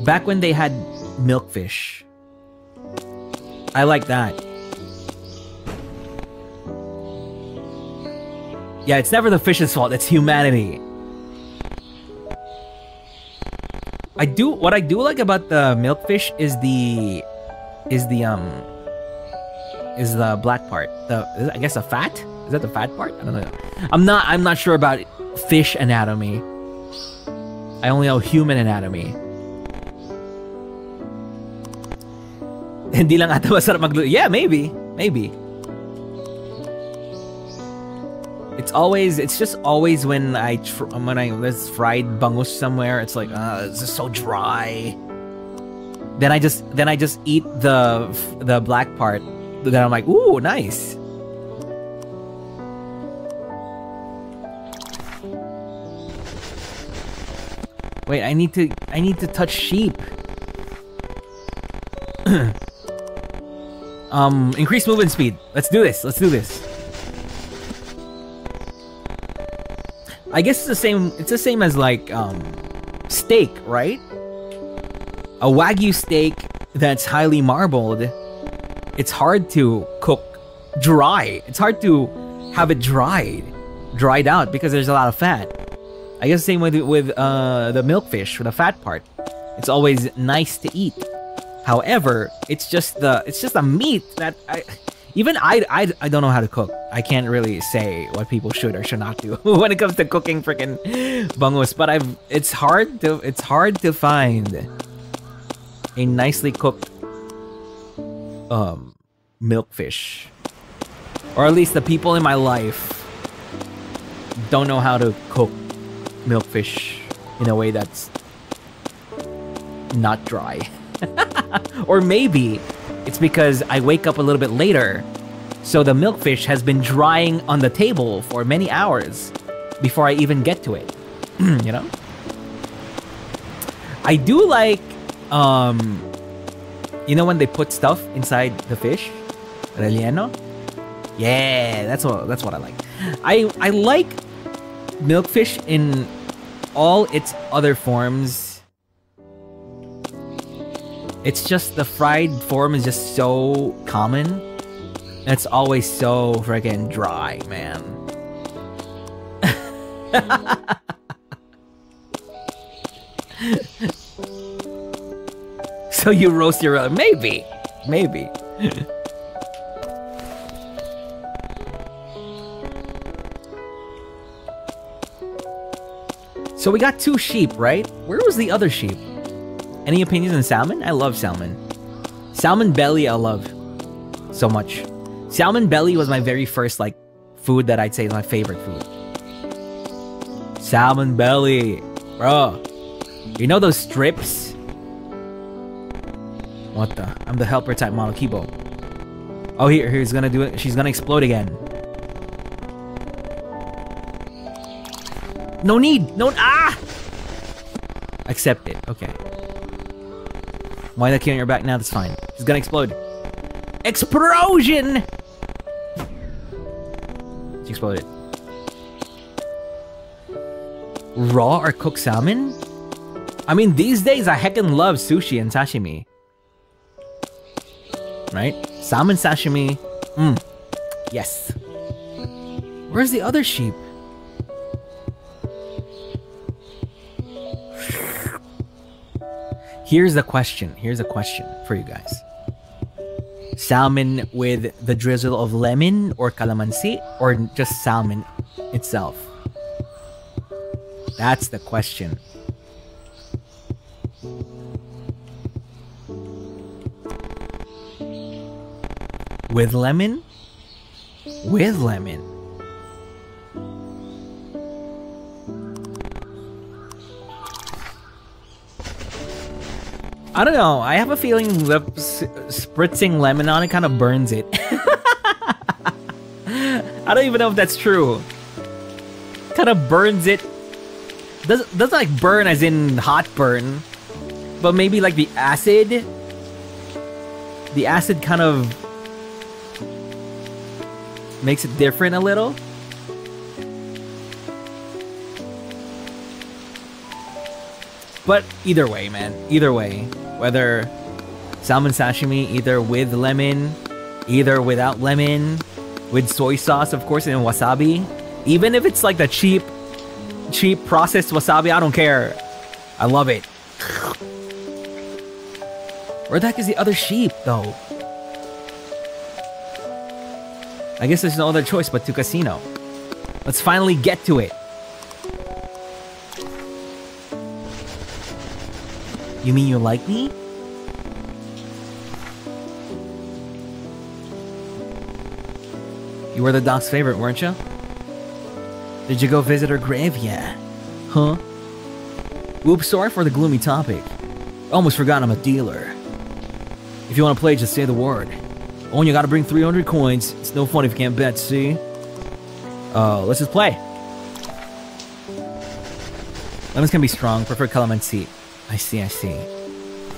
Back when they had milkfish. I like that. Yeah, it's never the fish's fault. It's humanity. What I do like about the milkfish is the black part. I guess the fat? Is that the fat part? I don't know. I'm not sure about fish anatomy. I only know human anatomy. Hindi lang ata masarap magluto. Yeah, maybe. Maybe. It's just always when there's fried bangus somewhere, it's like, this is so dry. Then I just eat the black part. Then I'm like, ooh, nice. Wait, I need to touch sheep. Increase movement speed. Let's do this. I guess it's the same as like steak, right? A Wagyu steak that's highly marbled. It's hard to cook dry. It's hard to have it dried out because there's a lot of fat. I guess the same with the milkfish, for the fat part. It's always nice to eat. However, it's just the meat that I don't know how to cook. I can't really say what people should or should not do when it comes to cooking freaking bangus. But it's hard to find a nicely cooked milkfish, or at least the people in my life don't know how to cook milkfish in a way that's not dry. Or maybe it's because I wake up a little bit later, so the milkfish has been drying on the table for many hours before I even get to it. You know, I do like you know, when they put stuff inside the fish, relleno. Yeah, that's what I like. I like milkfish in all its other forms. It's just the fried form is just so common. And it's always so freaking dry, man. So you roast your own. Maybe. So we got 2 sheep, right? Where was the other sheep? Any opinions on salmon? I love salmon. Salmon belly I love so much. Salmon belly was my very first, like, food that I'd say is my favorite food. Salmon belly. Bro. You know those strips? What the? I'm the helper type model, Kibo. Oh, he's gonna do it. She's gonna explode again. No need! No- Ah! Accept it. Okay. Why not on your back now? That's fine. It's gonna explode. Explosion! She exploded. Raw or cooked salmon? I mean, these days I heckin' love sushi and sashimi. Right? Salmon sashimi. Mmm. Yes. Where's the other sheep? Here's a question for you guys. Salmon with the drizzle of lemon or calamansi, or just salmon itself? That's the question. With lemon? With lemon. I don't know. I have a feeling that spritzing lemon on it kind of burns it. I don't even know if that's true. Kind of burns it. Doesn't like burn as in hot burn, but maybe like the acid. The acid kind of makes it different a little. But either way, man. Either way. Whether salmon sashimi, either with lemon, either without lemon, with soy sauce, of course, and wasabi. Even if it's like the cheap processed wasabi, I don't care. I love it. Where the heck is the other sheep, though? I guess there's no other choice but to casino. Let's finally get to it. You mean you like me? You were the doc's favorite, weren't you? Did you go visit her grave? Yeah. Huh? Oops, sorry for the gloomy topic. Almost forgot I'm a dealer. If you want to play, just say the word. Only you gotta bring 300 coins. It's no fun if you can't bet, see? Let's just play. Lemon's gonna be strong. Prefer calamansi. I see.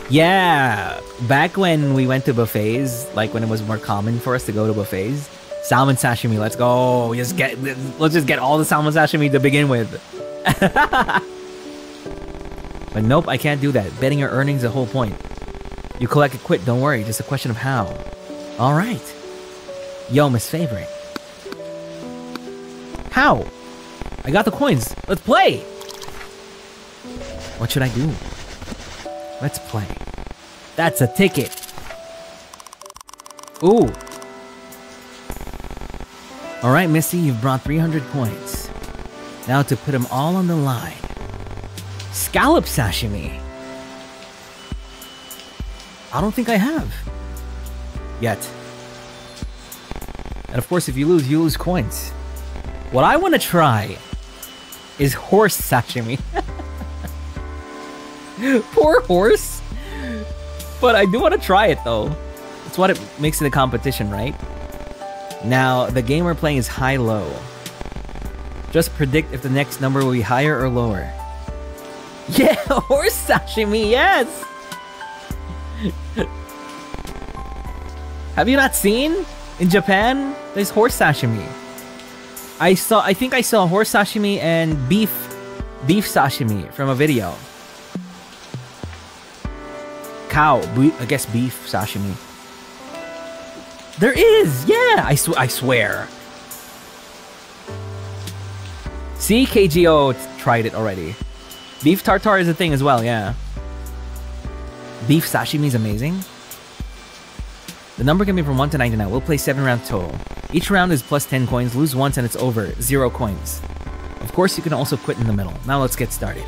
Yeah, back when we went to buffets, like when it was more common for us to go to buffets, salmon sashimi, let's go. Let's just get all the salmon sashimi to begin with. But nope, I can't do that. Betting your earnings the whole point. You collect it quit, don't worry, just a question of how. All right. Yo, Miss Favorite. How? I got the coins. Let's play. What should I do? Let's play. That's a ticket! Ooh! Alright, Missy, you've brought 300 coins. Now to put them all on the line. Scallop sashimi! I don't think I have. Yet. And of course, if you lose coins. What I want to try is horse sashimi. Poor horse! But I do want to try it, though. That's what it makes it a competition, right? Now, the game we're playing is high-low. Just predict if the next number will be higher or lower. Yeah! Horse sashimi, yes! Have you not seen? In Japan, there's horse sashimi. I think I saw horse sashimi and beef sashimi from a video. Cow, I guess beef sashimi. There is, yeah, I swear. See, KGO tried it already. Beef tartare is a thing as well, yeah. Beef sashimi is amazing. The number can be from 1 to 99. We'll play 7 rounds total. Each round is plus 10 coins. Lose once and it's over. 0 coins. Of course, you can also quit in the middle. Now let's get started.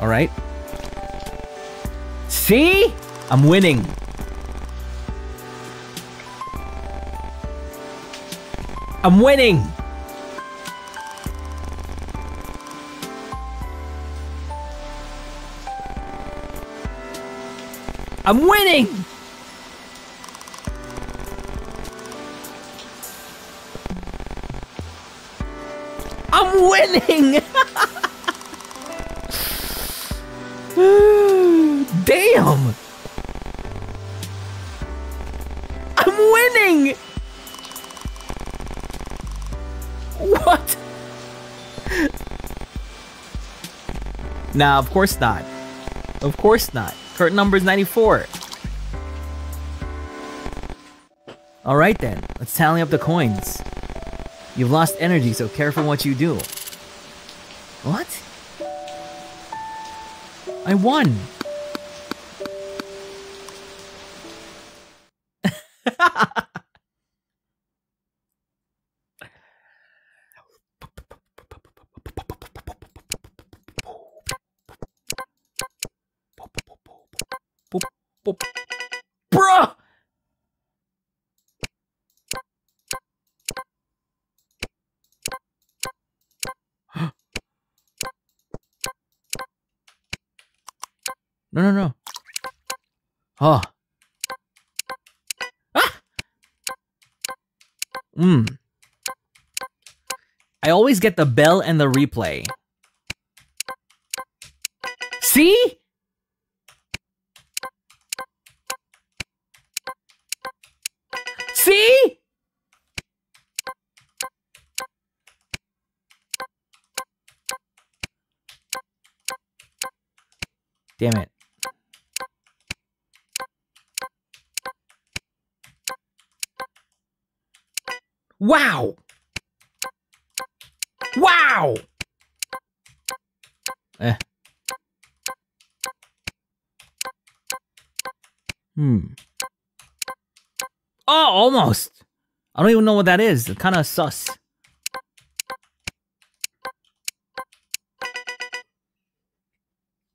Alright. See? I'm winning. I'm winning. I'm winning. I'm winning. Damn. I'm winning! What? Nah, of course not. Of course not. Current number is 94. Alright then, let's tally up the coins. You've lost energy, so careful what you do. What? I won! Bruh! No. Oh. I always get the bell and the replay. See? See? Damn it. Wow! Wow! Oh, almost! I don't even know what that is. It's kind of sus.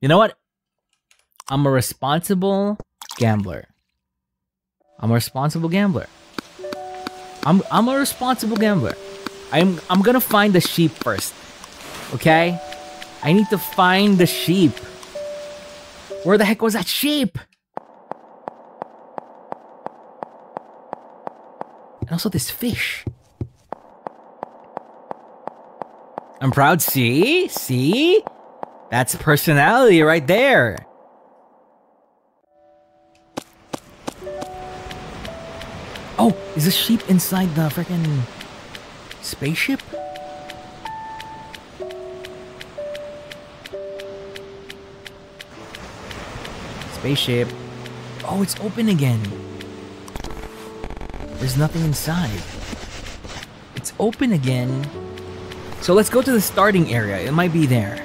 You know what? I'm a responsible gambler. I'm a responsible gambler. I'm a responsible gambler. I'm gonna find the sheep first. Okay? I need to find the sheep. Where the heck was that sheep? And also this fish. I'm proud. See? See? That's personality right there. Oh, is a sheep inside the frickin' spaceship? Spaceship. Oh, it's open again. There's nothing inside. It's open again. So let's go to the starting area. It might be there.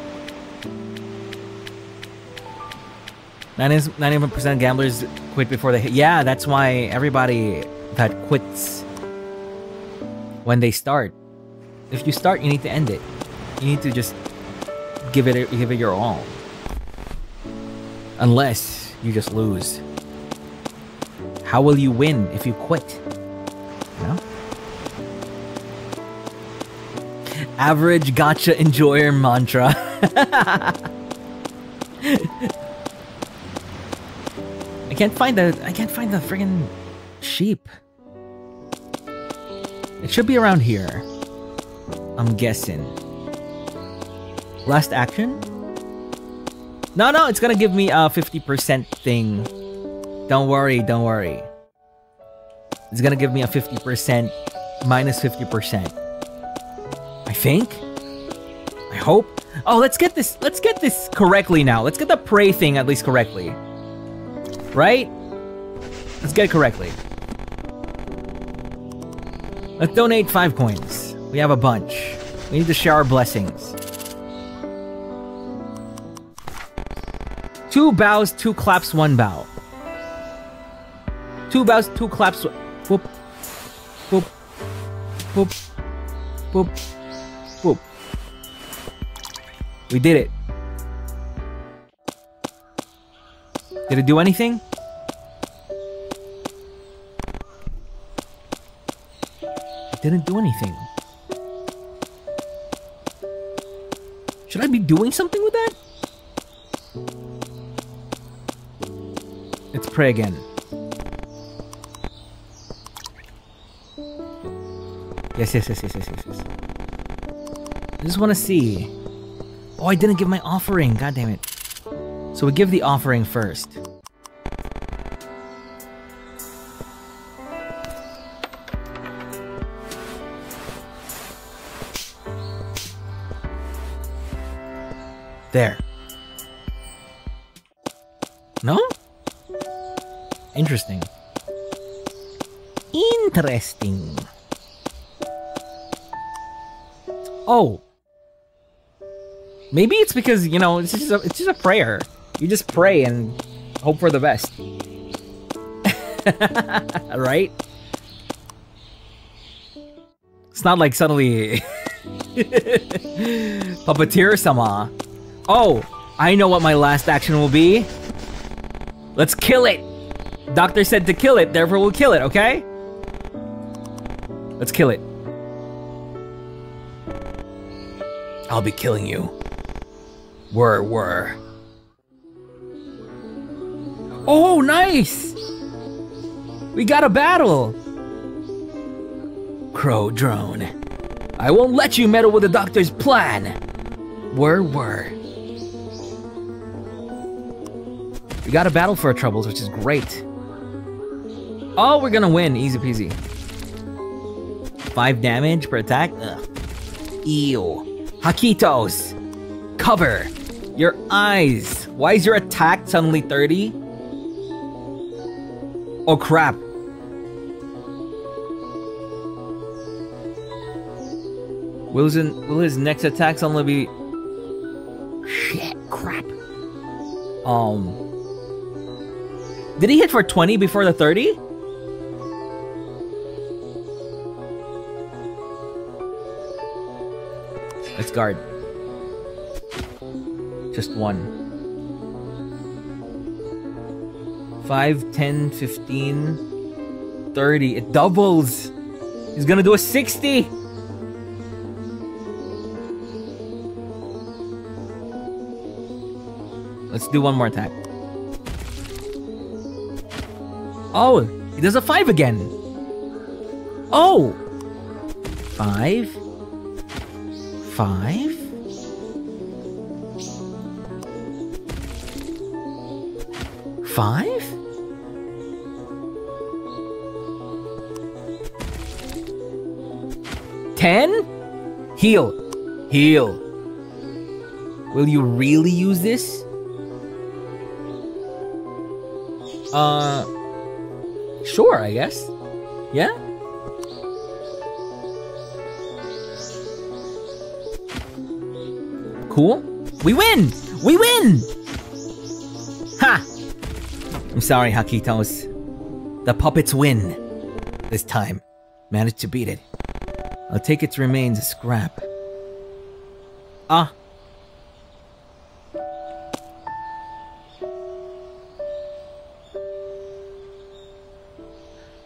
91% gamblers quit before they hit. Yeah, that's why everybody that quits when they start. If you start, you need to end it. You need to just give it your all. Unless you just lose. How will you win if you quit? You know? Average gacha enjoyer mantra. I can't find the friggin' sheep. It should be around here. I'm guessing. Last action? No, it's gonna give me a 50% thing. Don't worry. It's gonna give me a 50%, minus 50%. I think? I hope? Oh, let's get this correctly now. Let's get the prey thing at least correctly. Right? Let's get it correctly. Let's donate 5 coins. We have a bunch. We need to share our blessings. 2 bows, 2 claps, 1 bow. 2 bows, 2 claps. Boop. Boop. Boop. Boop. Boop. We did it. Did it do anything? It didn't do anything. Should I be doing something with that? Let's pray again. Yes. I just want to see. Oh, I didn't give my offering. God damn it. So we give the offering first. There. No? Interesting. Oh. Maybe it's because, you know, it's just a prayer. You just pray and hope for the best. Right? It's not like suddenly... Puppeteer-sama. Oh, I know what my last action will be. Let's kill it. Doctor said to kill it, therefore we'll kill it, okay? Let's kill it. I'll be killing you. Were. Oh, nice! We got a battle! Crow drone. I won't let you meddle with the doctor's plan! Were. We got a battle for our troubles, which is great. Oh, we're gonna win. Easy peasy. 5 damage per attack? Ugh. Ew. Hakitos! Cover! Your eyes! Why is your attack suddenly 30? Oh crap. Will his next attack only be... Shit, crap. Did he hit for 20 before the 30? Let's guard. Just one. 5, 10, 15, 30. It doubles! He's gonna do a 60! Let's do one more attack. Oh! He does a 5 again! Oh! 5? 5? Five? Ten? Heal. Will you really use this? Sure, I guess. Yeah? Cool. We win! We win! Ha! I'm sorry, Hakitos. The puppets win. This time. Managed to beat it. I'll take its remains as scrap. Ah.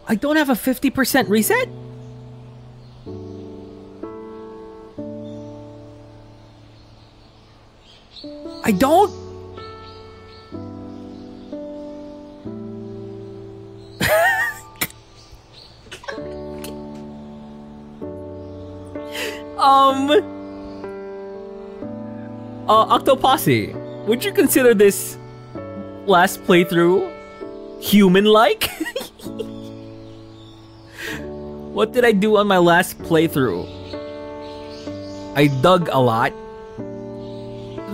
I don't have a 50% reset? I don't? Octoposse, would you consider this last playthrough human-like? What did I do on my last playthrough? I dug a lot.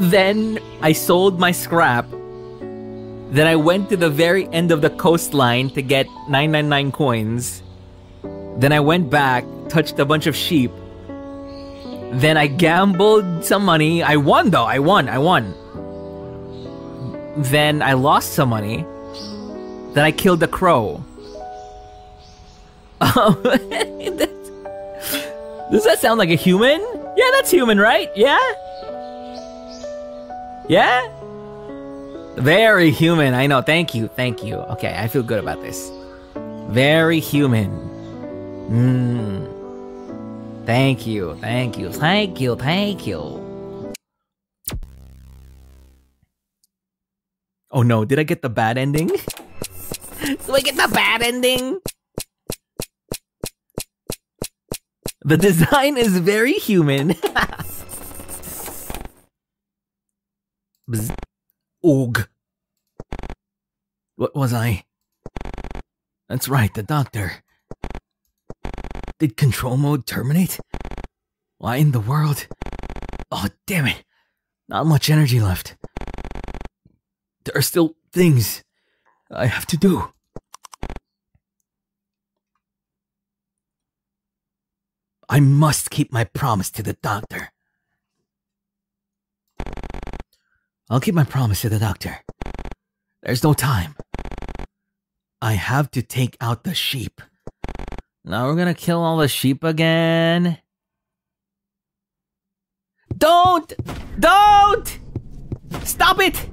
Then I sold my scrap. Then I went to the very end of the coastline to get 999 coins. Then I went back, touched a bunch of sheep. Then I gambled some money. I won though, I won. Then I lost some money. Then I killed a crow. Does that sound like a human? Yeah, that's human, right? Yeah? Yeah? Very human, I know. Thank you, thank you. Okay, I feel good about this. Very human. Mmm. Thank you, thank you, thank you, thank you. Oh no, did I get the bad ending? Do I get the bad ending? The design is very human. Bzz. Oog. What was I? That's right, the doctor. Did control mode terminate? Why in the world? Oh, damn it. Not much energy left. There are still things I have to do. I must keep my promise to the doctor. I'll keep my promise to the doctor. There's no time. I have to take out the sheep. Now we're gonna kill all the sheep again. Don't! Don't! Stop it!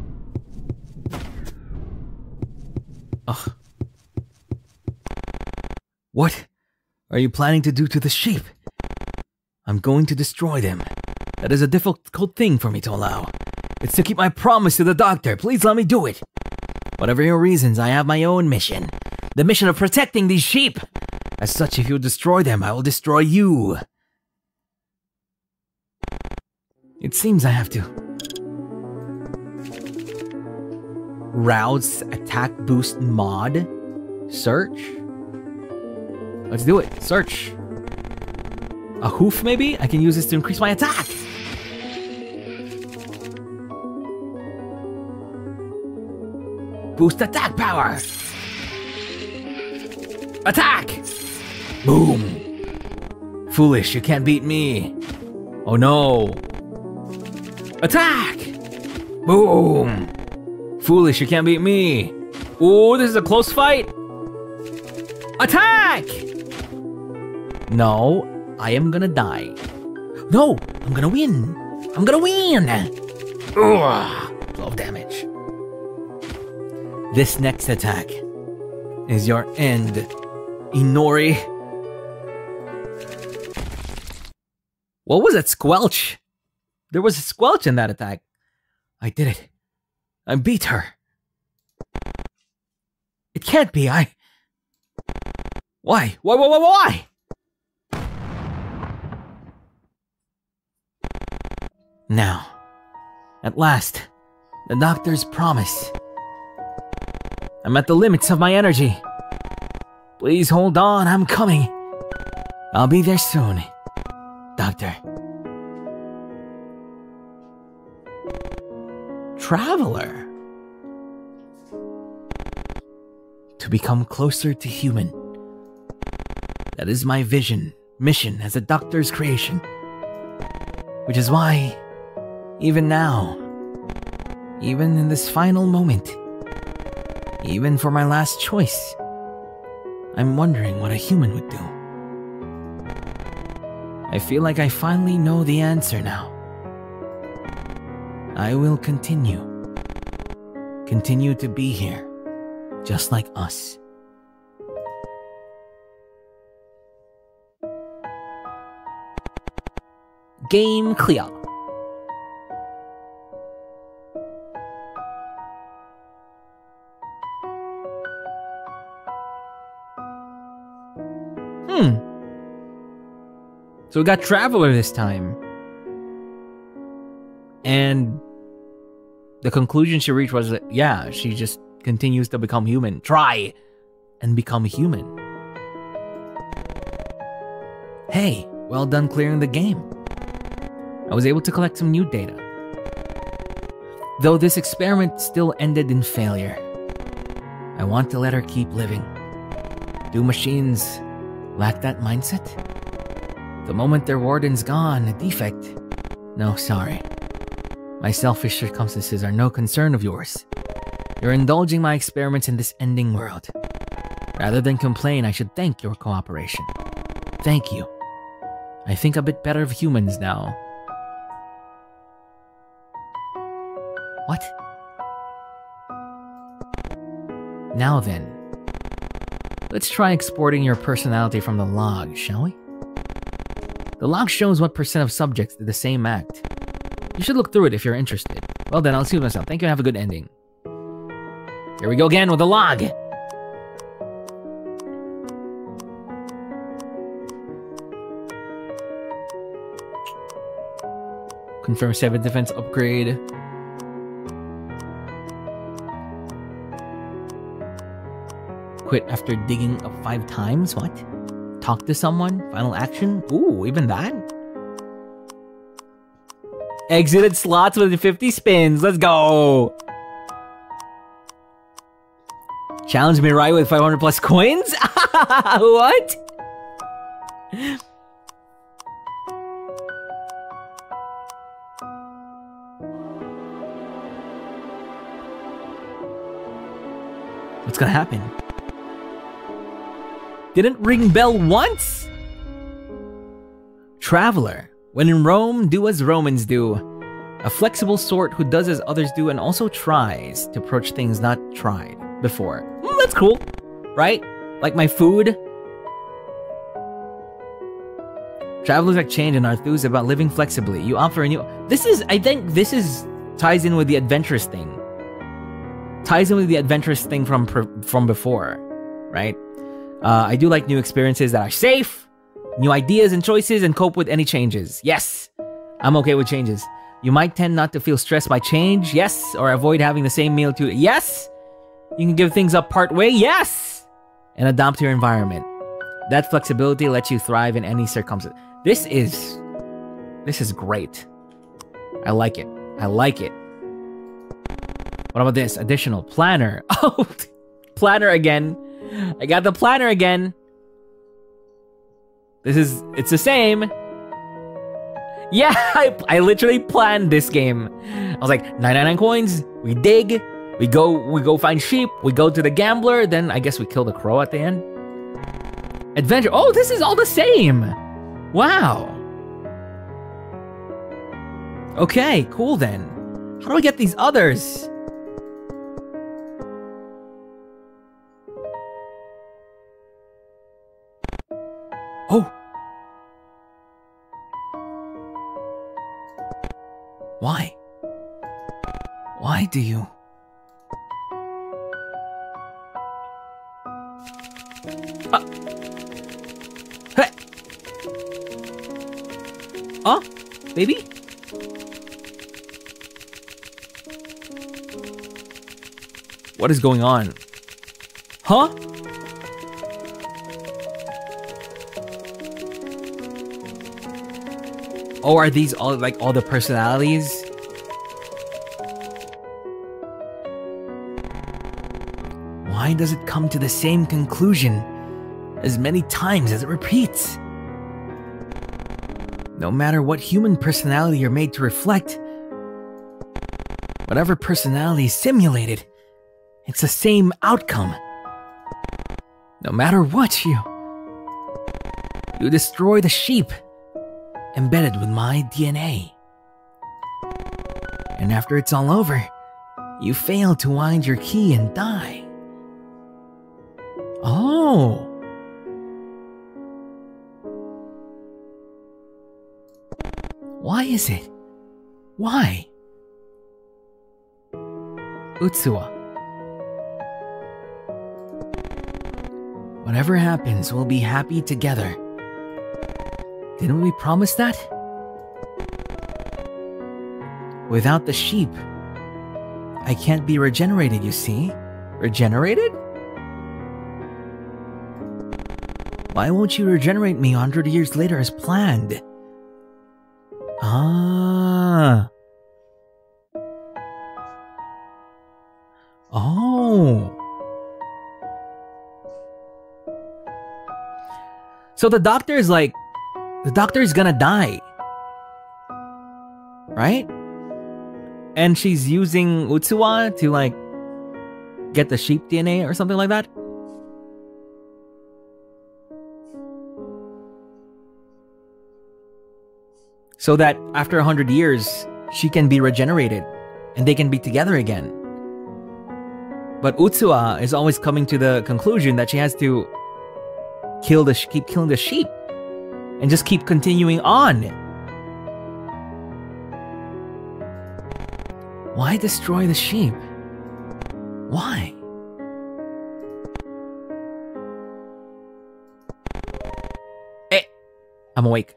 Ugh. What are you planning to do to the sheep? I'm going to destroy them. That is a difficult thing for me to allow. It's to keep my promise to the doctor. Please let me do it. Whatever your reasons, I have my own mission. The mission of protecting these sheep. As such, if you destroy them, I will destroy you. It seems I have to. Rouse attack boost mod. Search. Let's do it. Search. A hoof, maybe? I can use this to increase my attack. Boost attack power! Attack! Boom! Foolish, you can't beat me. Oh no! Attack! Boom! Foolish, you can't beat me. Ooh, this is a close fight! Attack! No, I am gonna die. No, I'm gonna win! I'm gonna win! Ugh, 12 damage. This next attack is your end, Inori. What was that squelch? There was a squelch in that attack. I did it. I beat her. It can't be, I... Why? Why? Now, at last, the doctor's promise. I'm at the limits of my energy. Please hold on, I'm coming. I'll be there soon, doctor. Traveler. To become closer to human. That is my vision, mission as a doctor's creation. Which is why, Even now. Even in this final moment. Even for my last choice. I'm wondering what a human would do. I feel like I finally know the answer now. I will continue. Continue to be here, just like us. Game clear. So we got Traveler this time. And the conclusion she reached was that, yeah, she just continues to become human. Try and become human. Hey, well done clearing the game. I was able to collect some new data. Though this experiment still ended in failure, I want to let her keep living. Do machines lack that mindset? The moment their warden's gone, a defect. No, sorry. My selfish circumstances are no concern of yours. You're indulging my experiments in this ending world. Rather than complain, I should thank your cooperation. Thank you. I think a bit better of humans now. What? Now then, let's try exporting your personality from the log, shall we? The log shows what % of subjects did the same act. You should look through it if you're interested. Well then, I'll excuse myself. Thank you and have a good ending. Here we go again with the log! Confirm 7th defense upgrade. Quit after digging up 5 times? What? Talk to someone? Final action? Ooh, even that? Exited slots with 50 spins. Let's go! Challenge me right with 500 plus coins? What? What's gonna happen? Didn't ring bell once? Traveler. When in Rome, do as Romans do. A flexible sort who does as others do and also tries to approach things not tried before. That's cool, right? Like my food. Travelers exchange and are enthused about living flexibly. You offer a new... This is, I think this is... Ties in with the adventurous thing. Ties in with the adventurous thing from before, right? I do like new experiences that are safe, new ideas and choices, and cope with any changes. Yes, I'm okay with changes. You might tend not to feel stressed by change. Yes, or avoid having the same meal too. Yes, you can give things up part way. Yes, and adapt your environment. That flexibility lets you thrive in any circumstance. This is great. I like it. I like it. What about this? Additional planner. Oh, planner again. I got the planner again. It's the same. Yeah, I literally planned this game. I was like, 999 coins, we dig, we go find sheep, we go to the gambler, then I guess we kill the crow at the end. Adventure, oh, this is all the same. Wow. Okay, cool then. How do I get these others? Oh! Why? Why do you... Hey! Oh, baby? What is going on? Huh? Oh, are these all, like, all the personalities? Why does it come to the same conclusion as many times as it repeats? No matter what human personality you're made to reflect, Whatever personality is simulated, it's the same outcome. No matter what, you destroy the sheep embedded with my DNA. And after it's all over, you fail to wind your key and die. Oh. Why is it? Why? Utsuwa. Whatever happens, we'll be happy together. Didn't we promise that? Without the sheep, I can't be regenerated, you see? Regenerated? Why won't you regenerate me 100 years later as planned? Ah. Oh. So the doctor is like, the doctor is gonna die. Right? And she's using Utsuwa to like get the sheep DNA or something like that. So that after 100 years, she can be regenerated and they can be together again. But Utsuwa is always coming to the conclusion that she has to keep killing the sheep and just keep continuing on. Why destroy the sheep? Why? Eh, I'm awake.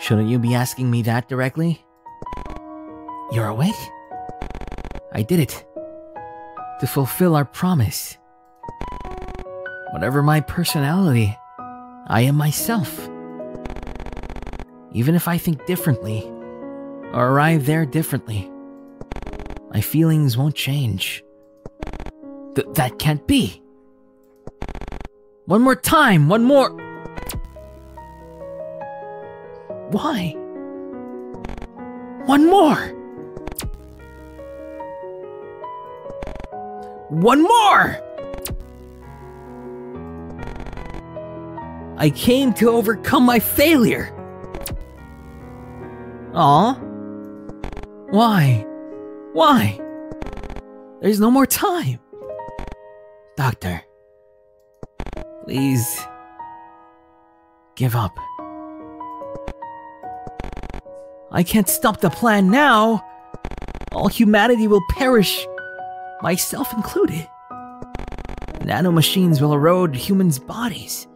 Shouldn't you be asking me that directly? You're awake? I did it. To fulfill our promise. Whatever my personality, I am myself. Even if I think differently, or arrive there differently, my feelings won't change. That can't be. One more time, one more... Why? One more! One more! I came to overcome my failure! Aw? Why? Why? There's no more time! Doctor, please... give up. I can't stop the plan now! All humanity will perish, myself included. Nanomachines will erode humans' bodies.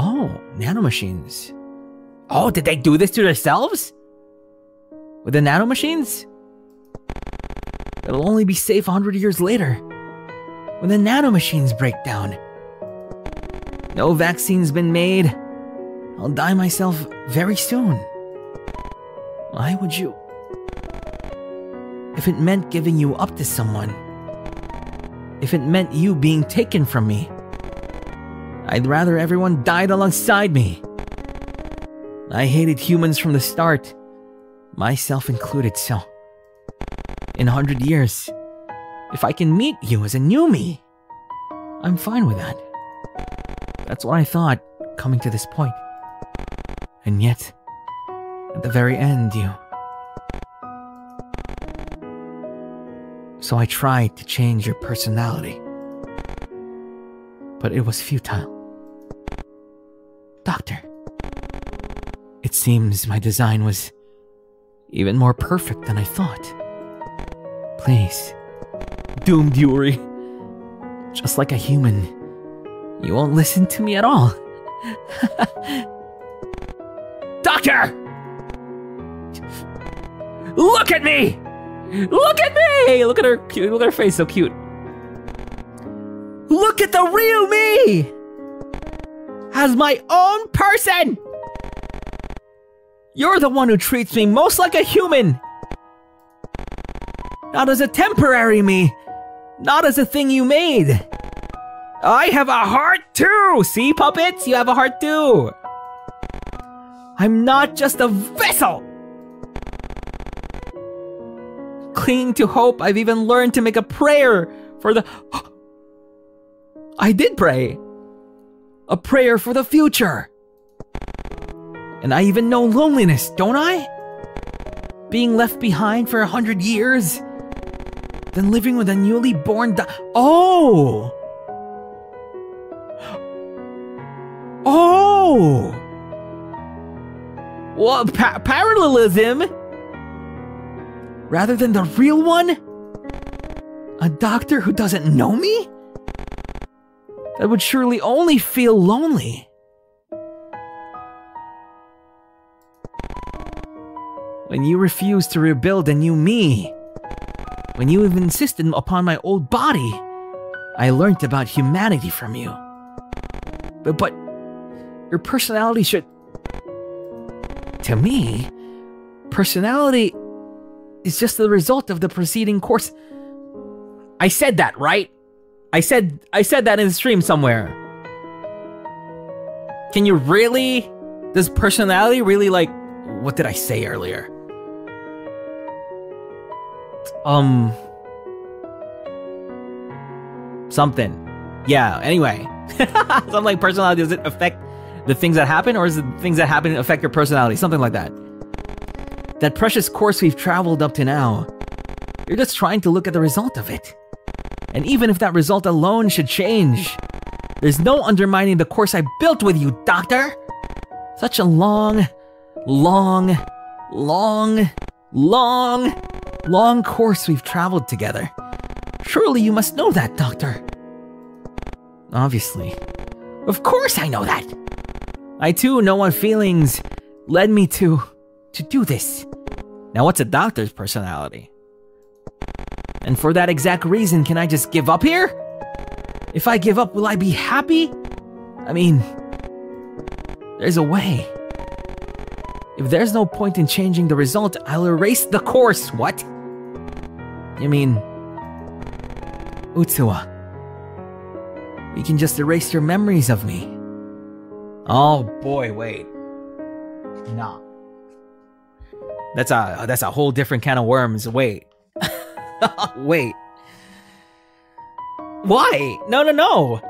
Oh, nanomachines. Oh, did they do this to themselves? With the nanomachines? It'll only be safe 100 years later, when the nanomachines break down. No vaccine's been made. I'll die myself very soon. Why would you? If it meant giving you up to someone, if it meant you being taken from me, I'd rather everyone died alongside me. I hated humans from the start, myself included, so in 100 years, if I can meet you as a new me, I'm fine with that. That's what I thought coming to this point. And yet, at the very end, you... So I tried to change your personality. But it was futile. Doctor. It seems my design was even more perfect than I thought. Please. Doomed Yuri. Just like a human, you won't listen to me at all. Doctor! Look at me! Look at me! Look at her cute, look at her face, so cute. Look at the real me! As my own person! You're the one who treats me most like a human! Not as a temporary me! Not as a thing you made! I have a heart too! See, puppets? You have a heart too! I'm not just a vessel! clinging to hope, I've even learned to make a prayer for the... I did pray! A prayer for the future! And I even know loneliness, don't I? Being left behind for 100 years? Then living with a newly born... Oh! Oh! Well, parallelism? Rather than the real one? A doctor who doesn't know me? That would surely only feel lonely. When you refuse to rebuild a new me, when you have insisted upon my old body, I learned about humanity from you. But your personality should... To me, personality is just the result of the preceding course. I said that, right? I said that in the stream somewhere. Can you really? Does personality really like... What did I say earlier? Something. Yeah, anyway. Something like personality, does it affect the things that happen, or is it the things that happen affect your personality? Something like that. That precious course we've traveled up to now, you're just trying to look at the result of it. And even if that result alone should change, there's no undermining the course I built with you, Doctor! Such a long course we've traveled together. Surely you must know that, Doctor. Obviously. Of course I know that! I too know what feelings led me to do this. Now what's a doctor's personality? And for that exact reason, can I just give up here? If I give up, will I be happy? I mean, there's a way. If there's no point in changing the result, I'll erase the course, what? You mean... Utsuwa. We can just erase your memories of me. Oh boy, wait. Nah. That's a whole different kind of worms, wait. Wait. Why? No. No.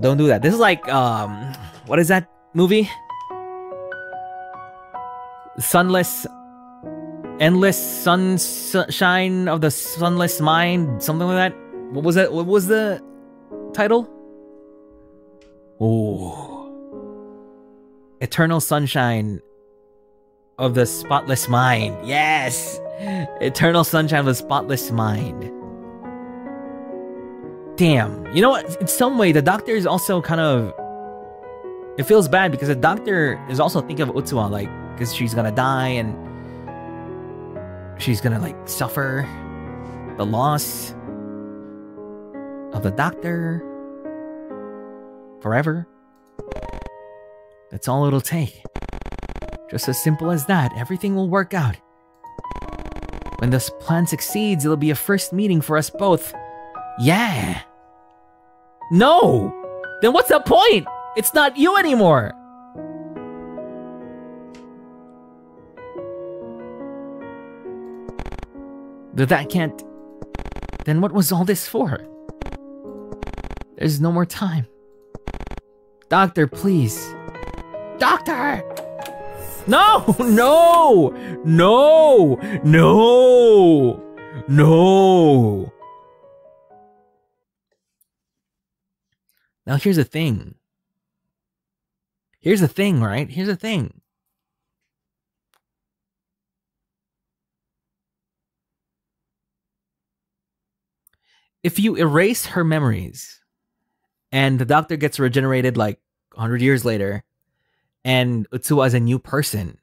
Don't do that. This is like, what is that movie? Endless sunshine of the sunless mind, something like that. What was that? What was the title? Oh, Eternal Sunshine of the Spotless Mind. Yes, Eternal Sunshine of the Spotless Mind. Damn, you know what? In some way, the doctor is also kind of. It feels bad because the doctor is also thinking of Utsuwa, like. Because she's gonna die and she's gonna like suffer the loss of the doctor forever. That's all it'll take. Just as simple as that. Everything will work out. When this plan succeeds, it'll be a first meeting for us both. Yeah. No. Then what's the point? It's not you anymore. But that can't... Then what was all this for? There's no more time. Doctor, please. Doctor! No! Now here's the thing. Here's the thing. If you erase her memories and the doctor gets regenerated like 100 years later and Utsuwa is a new person,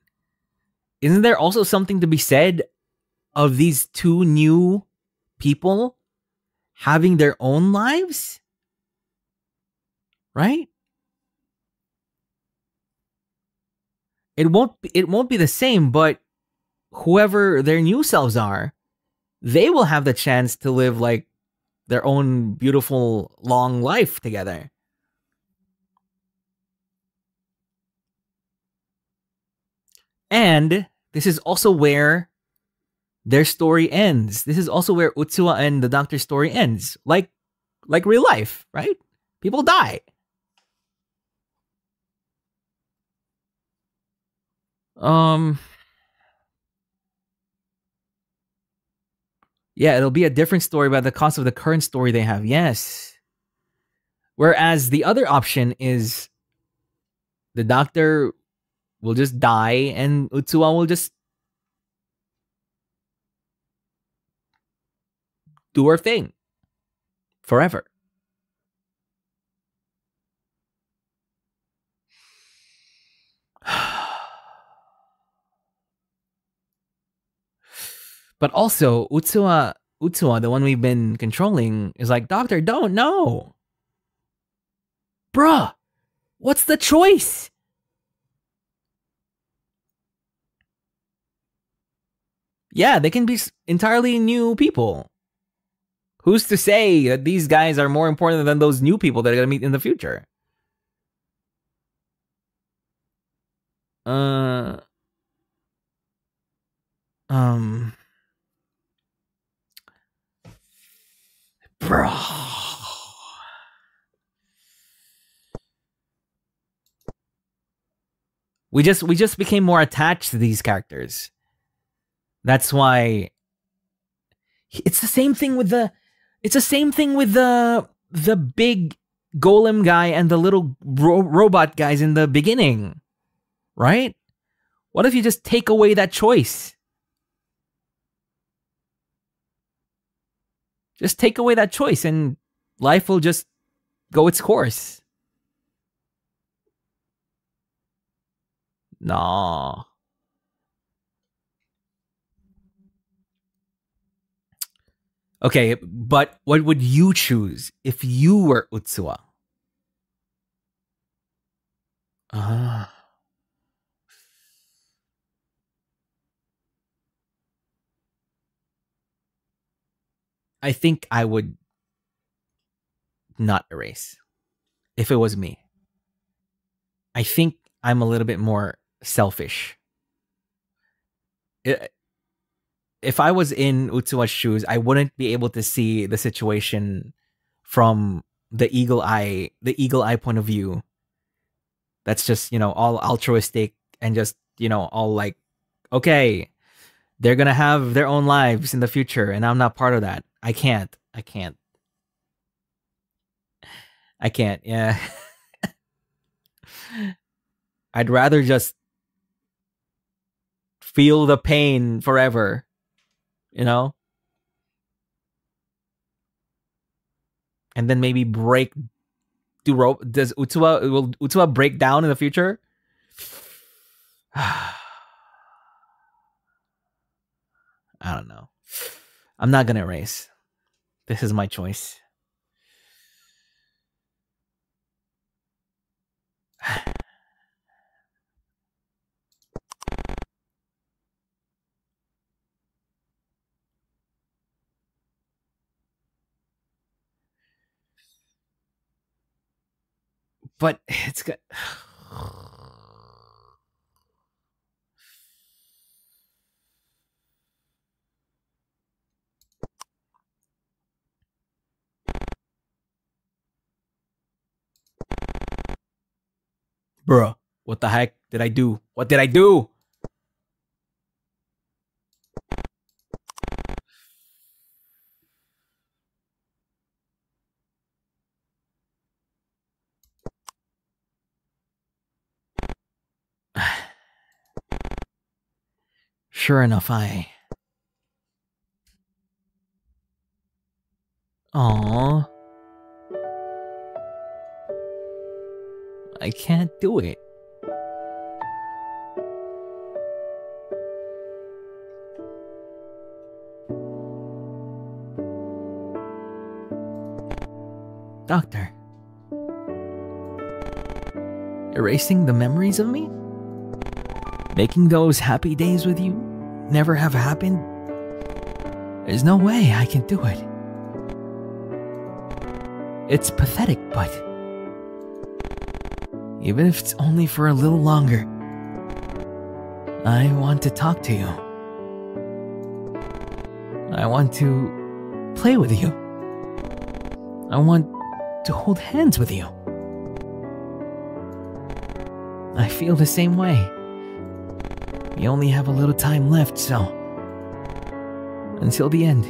isn't there also something to be said of these two new people having their own lives? Right? It won't be the same, but whoever their new selves are, they will have the chance to live like their own beautiful, long life together. And this is also where their story ends. This is also where Utsuwa and the Doctor's story ends. Like real life, right? People die. Yeah, it'll be a different story about the cost of the current story they have. Yes. Whereas the other option is the Doctor will just die and Utsuwa will just do her thing forever. But also, Utsuwa, the one we've been controlling, is like, Doctor, don't, no. Bruh, what's the choice? Yeah, they can be entirely new people. Who's to say that these guys are more important than those new people that are going to meet in the future? Bro. We just became more attached to these characters. That's why it's the same thing with the it's the same thing with the big golem guy and the little robot guys in the beginning. Right? What if you just take away that choice? Just take away that choice and life will just go its course. Nah. Okay, but what would you choose if you were Utsuwa? Ah. I think I would not erase if it was me. I think I'm a little bit more selfish. If I was in Utsuwa's shoes, I wouldn't be able to see the situation from the eagle eye point of view. That's just, you know, all altruistic and just, you know, all like, okay, they're going to have their own lives in the future and I'm not part of that. I can't, yeah. I'd rather just feel the pain forever, you know? And then maybe break, will Utsuwa break down in the future? I don't know. I'm not gonna erase. This is my choice. But it's good. Bruh, what the heck did I do? What did I do? Sure enough, Aww. I can't do it. Doctor. Erasing the memories of me? Making those happy days with you never have happened? There's no way I can do it. It's pathetic, but... even if it's only for a little longer, I want to talk to you. I want to play with you. I want to hold hands with you. I feel the same way. We only have a little time left, so... until the end.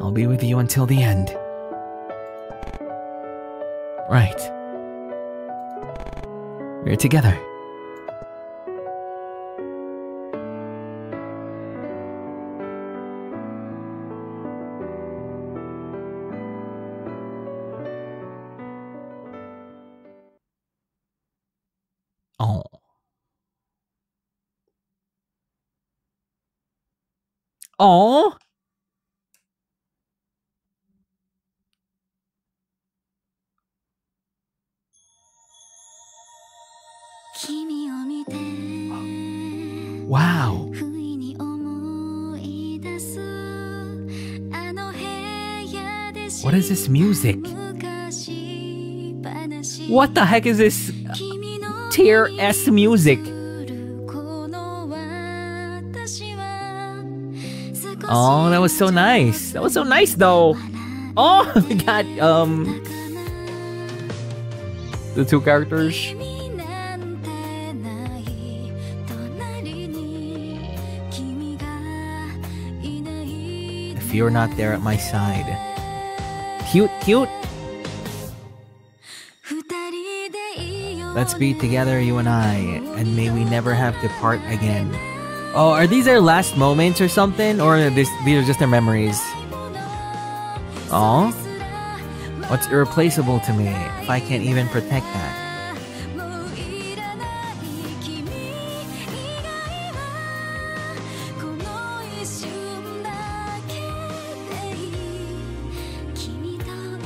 I'll be with you until the end. Right. We're together. Oh. Wow. What is this music? What the heck is this tier S music? Oh, that was so nice. That was so nice, though. Oh, we got, the two characters. If you're not there at my side. Cute, cute. Let's be together, you and I, and may we never have to part again. Oh, are these their last moments or something? Or are these are just their memories? Oh, what's irreplaceable to me if I can't even protect that?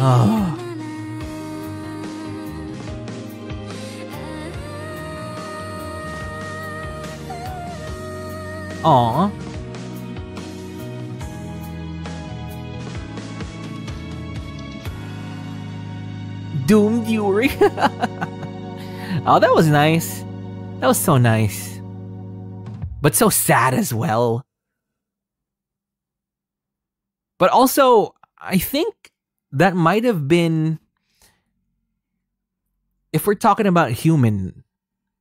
Oh. Aww. Doomed Yuri. Oh, that was nice. That was so nice. But so sad as well. But also, I think that might have been... if we're talking about human,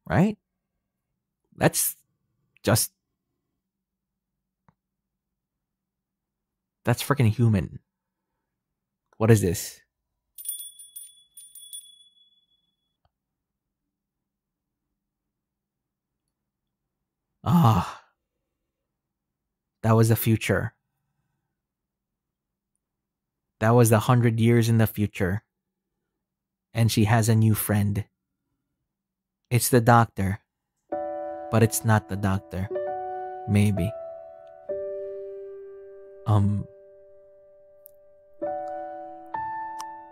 right? That's just... that's freaking human. What is this? Ah. That was the future. That was 100 years in the future. And she has a new friend. It's the doctor. But it's not the doctor. Maybe.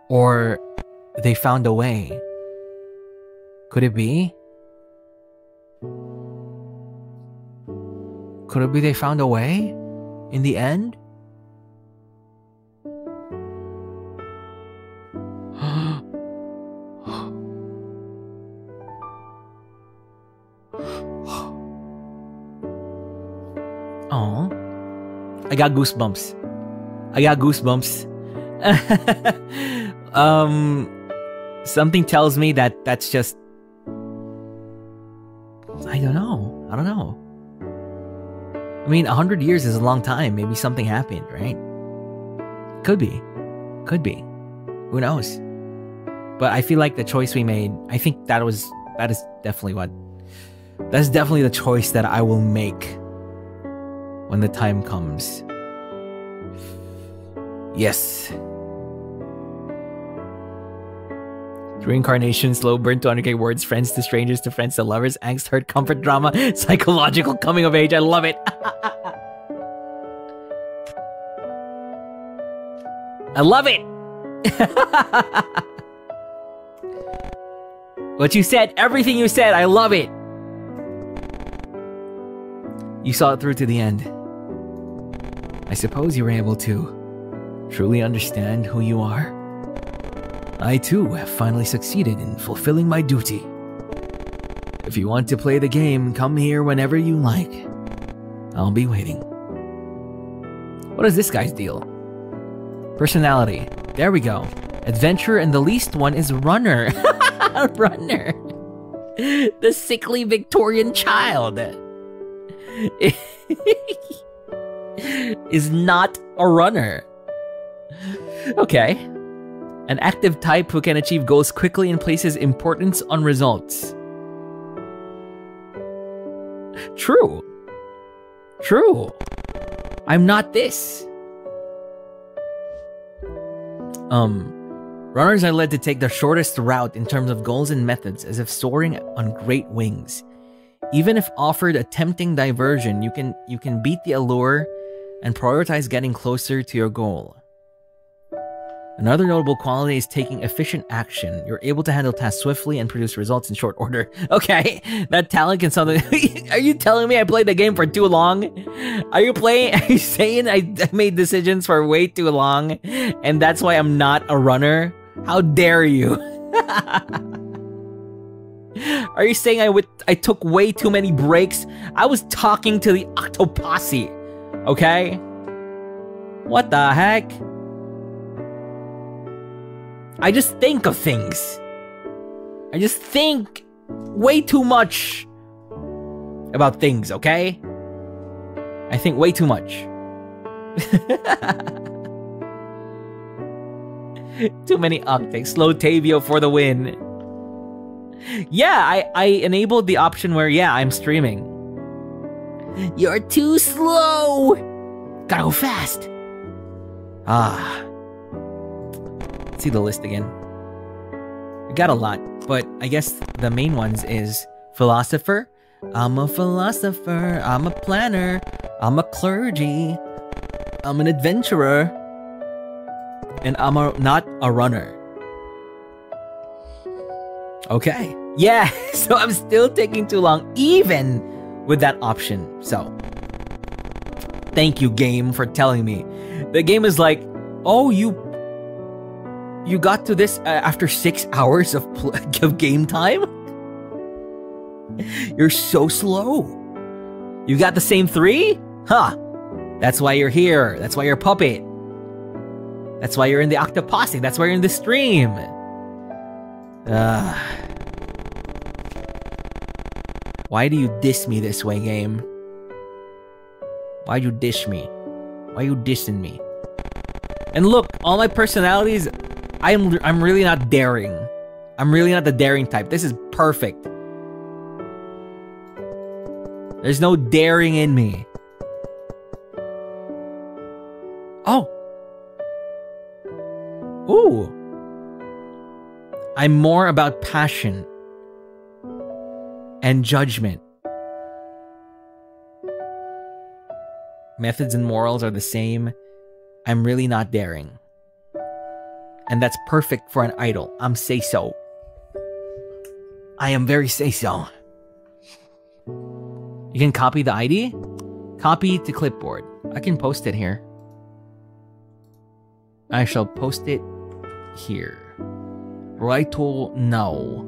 Or they found a way. Could it be? Could it be they found a way in the end? Oh, I got goosebumps. I got goosebumps. Something tells me that that's just... I don't know. I don't know. I mean, 100 years is a long time. Maybe something happened, right? Could be. Could be. Who knows? But I feel like the choice we made, I think that was... that is definitely what... that's definitely the choice that I will make when the time comes. Yes. Reincarnation, slow burn to 100K words, friends to strangers to friends to lovers, angst, hurt, comfort, drama, psychological coming of age. I love it. I love it. What you said, everything you said, I love it. You saw it through to the end. I suppose you were able to truly understand who you are. I too have finally succeeded in fulfilling my duty. If you want to play the game, come here whenever you like. I'll be waiting. What is this guy's deal? Personality. There we go. Adventurer, and the least one is runner. Runner. The sickly Victorian child is not a runner. Okay. An active type who can achieve goals quickly and places importance on results. True. True. I'm not this. Runners are led to take the shortest route in terms of goals and methods, as if soaring on great wings. Even if offered a tempting diversion, you can beat the allure and prioritize getting closer to your goal. Another notable quality is taking efficient action. You're able to handle tasks swiftly and produce results in short order. Okay, that talent can sound like... Are you telling me I played the game for too long? Are you saying I made decisions for way too long and that's why I'm not a runner? How dare you? Are you saying I took way too many breaks? I was talking to the Octoposse, okay? What the heck? I just think of things. I just think way too much about things, okay? I think way too much. Too many optics. Slowtavio for the win. Yeah, I enabled the option where, yeah, I'm streaming. You're too slow. Gotta go fast. Ah. See the list again. We got a lot, but I guess the main ones is philosopher. I'm a philosopher. I'm a planner. I'm a clergy. I'm an adventurer. And I'm not a runner. Okay. Yeah, so I'm still taking too long, even with that option. So, thank you, game, for telling me. The game is like, oh, you got to this after 6 hours of game time? You're so slow. You got the same three? Huh. That's why you're here. That's why you're a puppet. That's why you're in the Octoposse. That's why you're in the stream. Why do you diss me this way, game? Why you diss me? Why you dissing me? And look, all my personalities... I'm really not daring. I'm really not the daring type. This is perfect. There's no daring in me. Oh. Ooh. I'm more about passion and judgment. Methods and morals are the same. I'm really not daring. And that's perfect for an idol. I'm say-so. I am very say-so. You can copy the ID? Copy to clipboard. I can post it here. I shall post it here. Right now.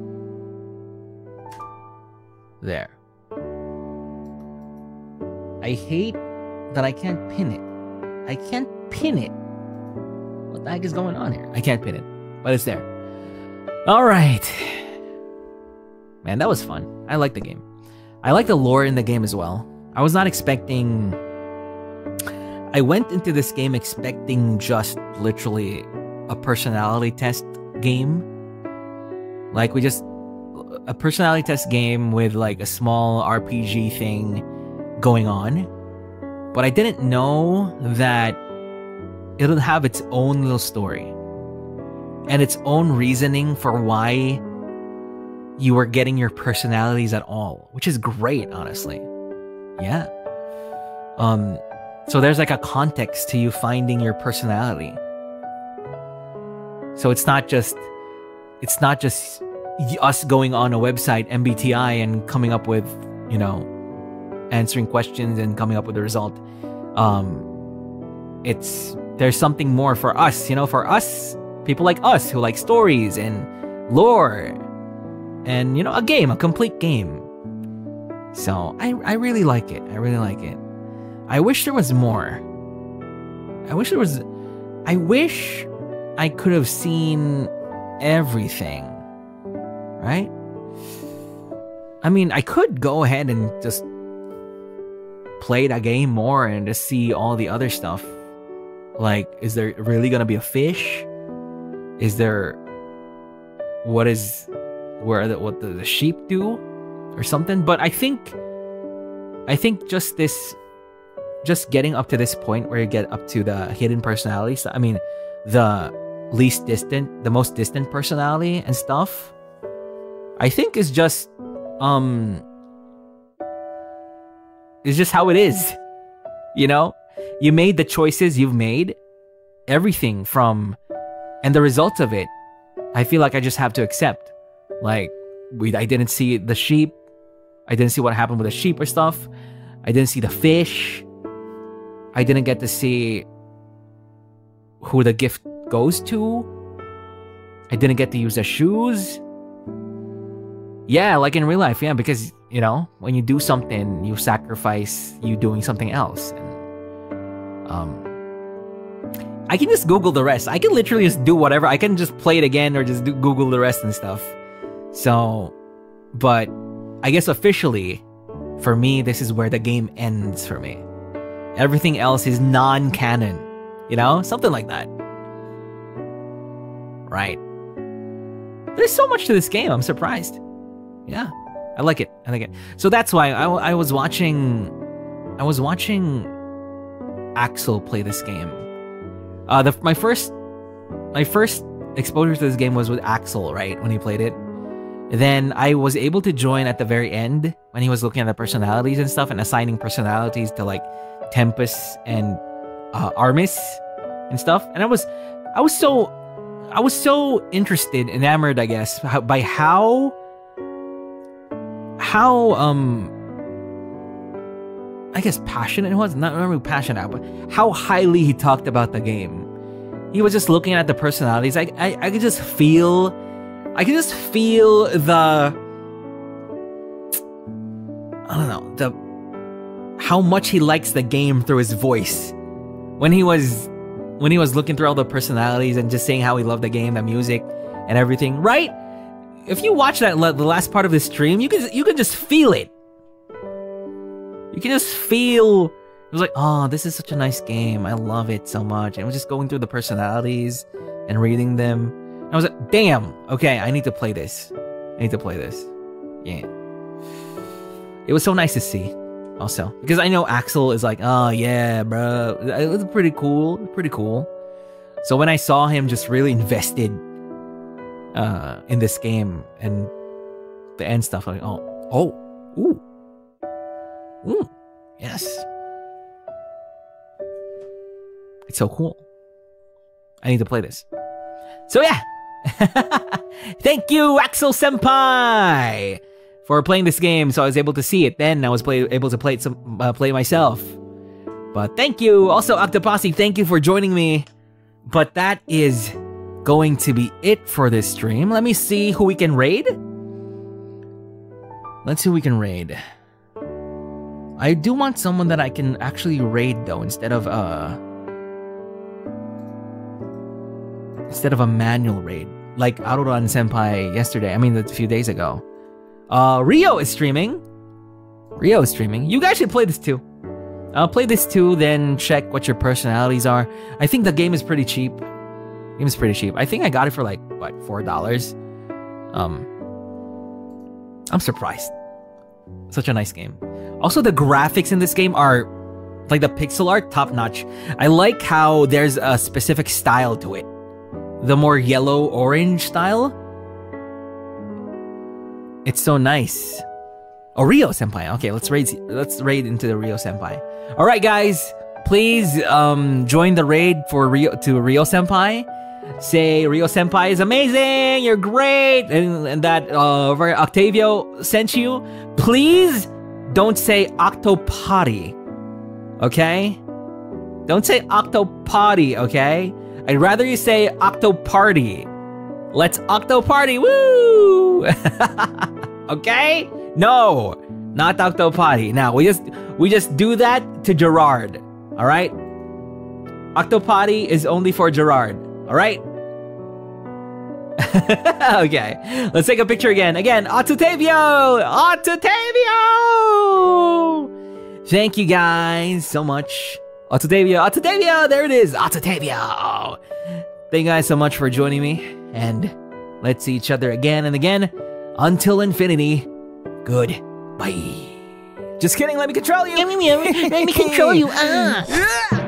There. I hate that I can't pin it. I can't pin it. What the heck is going on here? I can't pin it, but it's there. All right. Man, that was fun. I like the game. I like the lore in the game as well. I was not expecting... I went into this game expecting just literally a personality test game. Like we just... A personality test game with like a small RPG thing going on. But I didn't know that... It'll have its own little story and its own reasoning for why you were getting your personalities at all, which is great, honestly. Yeah. So there's like a context to you finding your personality. So it's not just us going on a website, MBTI, and coming up with, you know, answering questions and coming up with a result. There's something more for us, you know, for us, people like us who like stories and lore and, you know, a game, a complete game. So I really like it. I wish there was more. I wish there was... I wish I could have seen everything, right? I mean, I could go ahead and just play that game more and just see all the other stuff. Like, is there really gonna be a fish? Is there... what is... where the, what the sheep do? Or something? But I think just this... just getting up to this point where you get up to the hidden personalities, I mean, the least distant, the most distant personality and stuff, I think is just... it's just how it is, you know? You made the choices you've made, everything from... and the results of it, I feel like I just have to accept. Like, I didn't see the sheep, I didn't see what happened with the sheep or stuff, I didn't see the fish, I didn't get to see who the gift goes to, I didn't get to use the shoes. Yeah, like in real life, yeah, because, you know, when you do something, you sacrifice you doing something else. And, I can just Google the rest. I can literally just do whatever. I can just play it again or just do Google the rest and stuff. So, but I guess officially, for me, this is where the game ends for me. Everything else is non-canon, you know? Something like that. Right. There's so much to this game, I'm surprised. Yeah, I like it, I like it. So that's why I was watching Axel play this game. My first exposure to this game was with Axel, right, when he played it. Then I was able to join at the very end when he was looking at the personalities and stuff and assigning personalities to like Tempest and Armis and stuff. And I was so interested, enamored, I guess, by how I guess passionate it was, not really passionate, but how highly he talked about the game. He was just looking at the personalities. I could just feel, the, I don't know, the, how much he likes the game through his voice. When he was looking through all the personalities and just saying how he loved the game, the music, and everything, right? If you watch that, the last part of the stream, you can just feel it. You can just feel, it was like, oh, this is such a nice game. I love it so much. And I was just going through the personalities and reading them. And I was like, damn, okay, I need to play this. Yeah. It was so nice to see, also. Because I know Axel is like, oh, yeah, bro. It was pretty cool, So when I saw him just really invested in this game and the end stuff, I'm like, oh, ooh. Ooh, yes. It's so cool. I need to play this. So yeah. Thank you, Axel Senpai, for playing this game. So I was able to see it then. I was able to play it play myself. But thank you. Also, Octoposse, thank you for joining me. But that is going to be it for this stream. Let me see who we can raid. Let's see who we can raid. I do want someone that I can actually raid though, instead of a manual raid, like Aruran Senpai yesterday. I mean, a few days ago. Rio is streaming. You guys should play this too. Play this too, then check what your personalities are. I think the game is pretty cheap. I think I got it for like what, $4. I'm surprised. Such a nice game. Also, the graphics in this game are, like the pixel art, top-notch. I like how there's a specific style to it. The more yellow-orange style. It's so nice. Oh, Rio-senpai. Okay, let's raid into the Rio-senpai. Alright, guys. Please join the raid for Rio-senpai. Say, Rio-senpai is amazing! You're great! And that Octavio sent you. Please... don't say Octopotty, okay? Don't say Octopotty, okay? I'd rather you say Octoparty. Let's Octoparty, woo! Okay? No, not Octopotty. Now we just do that to Gerard, all right? Octopotty is only for Gerard, alright? Okay, let's take a picture again. Again, Octavio! Octavio! Thank you guys so much. Octavio, Octavio, there it is, Octavio! Thank you guys so much for joining me, and let's see each other again and again until infinity. Goodbye. Just kidding, let me control you! Let me control you! Ah.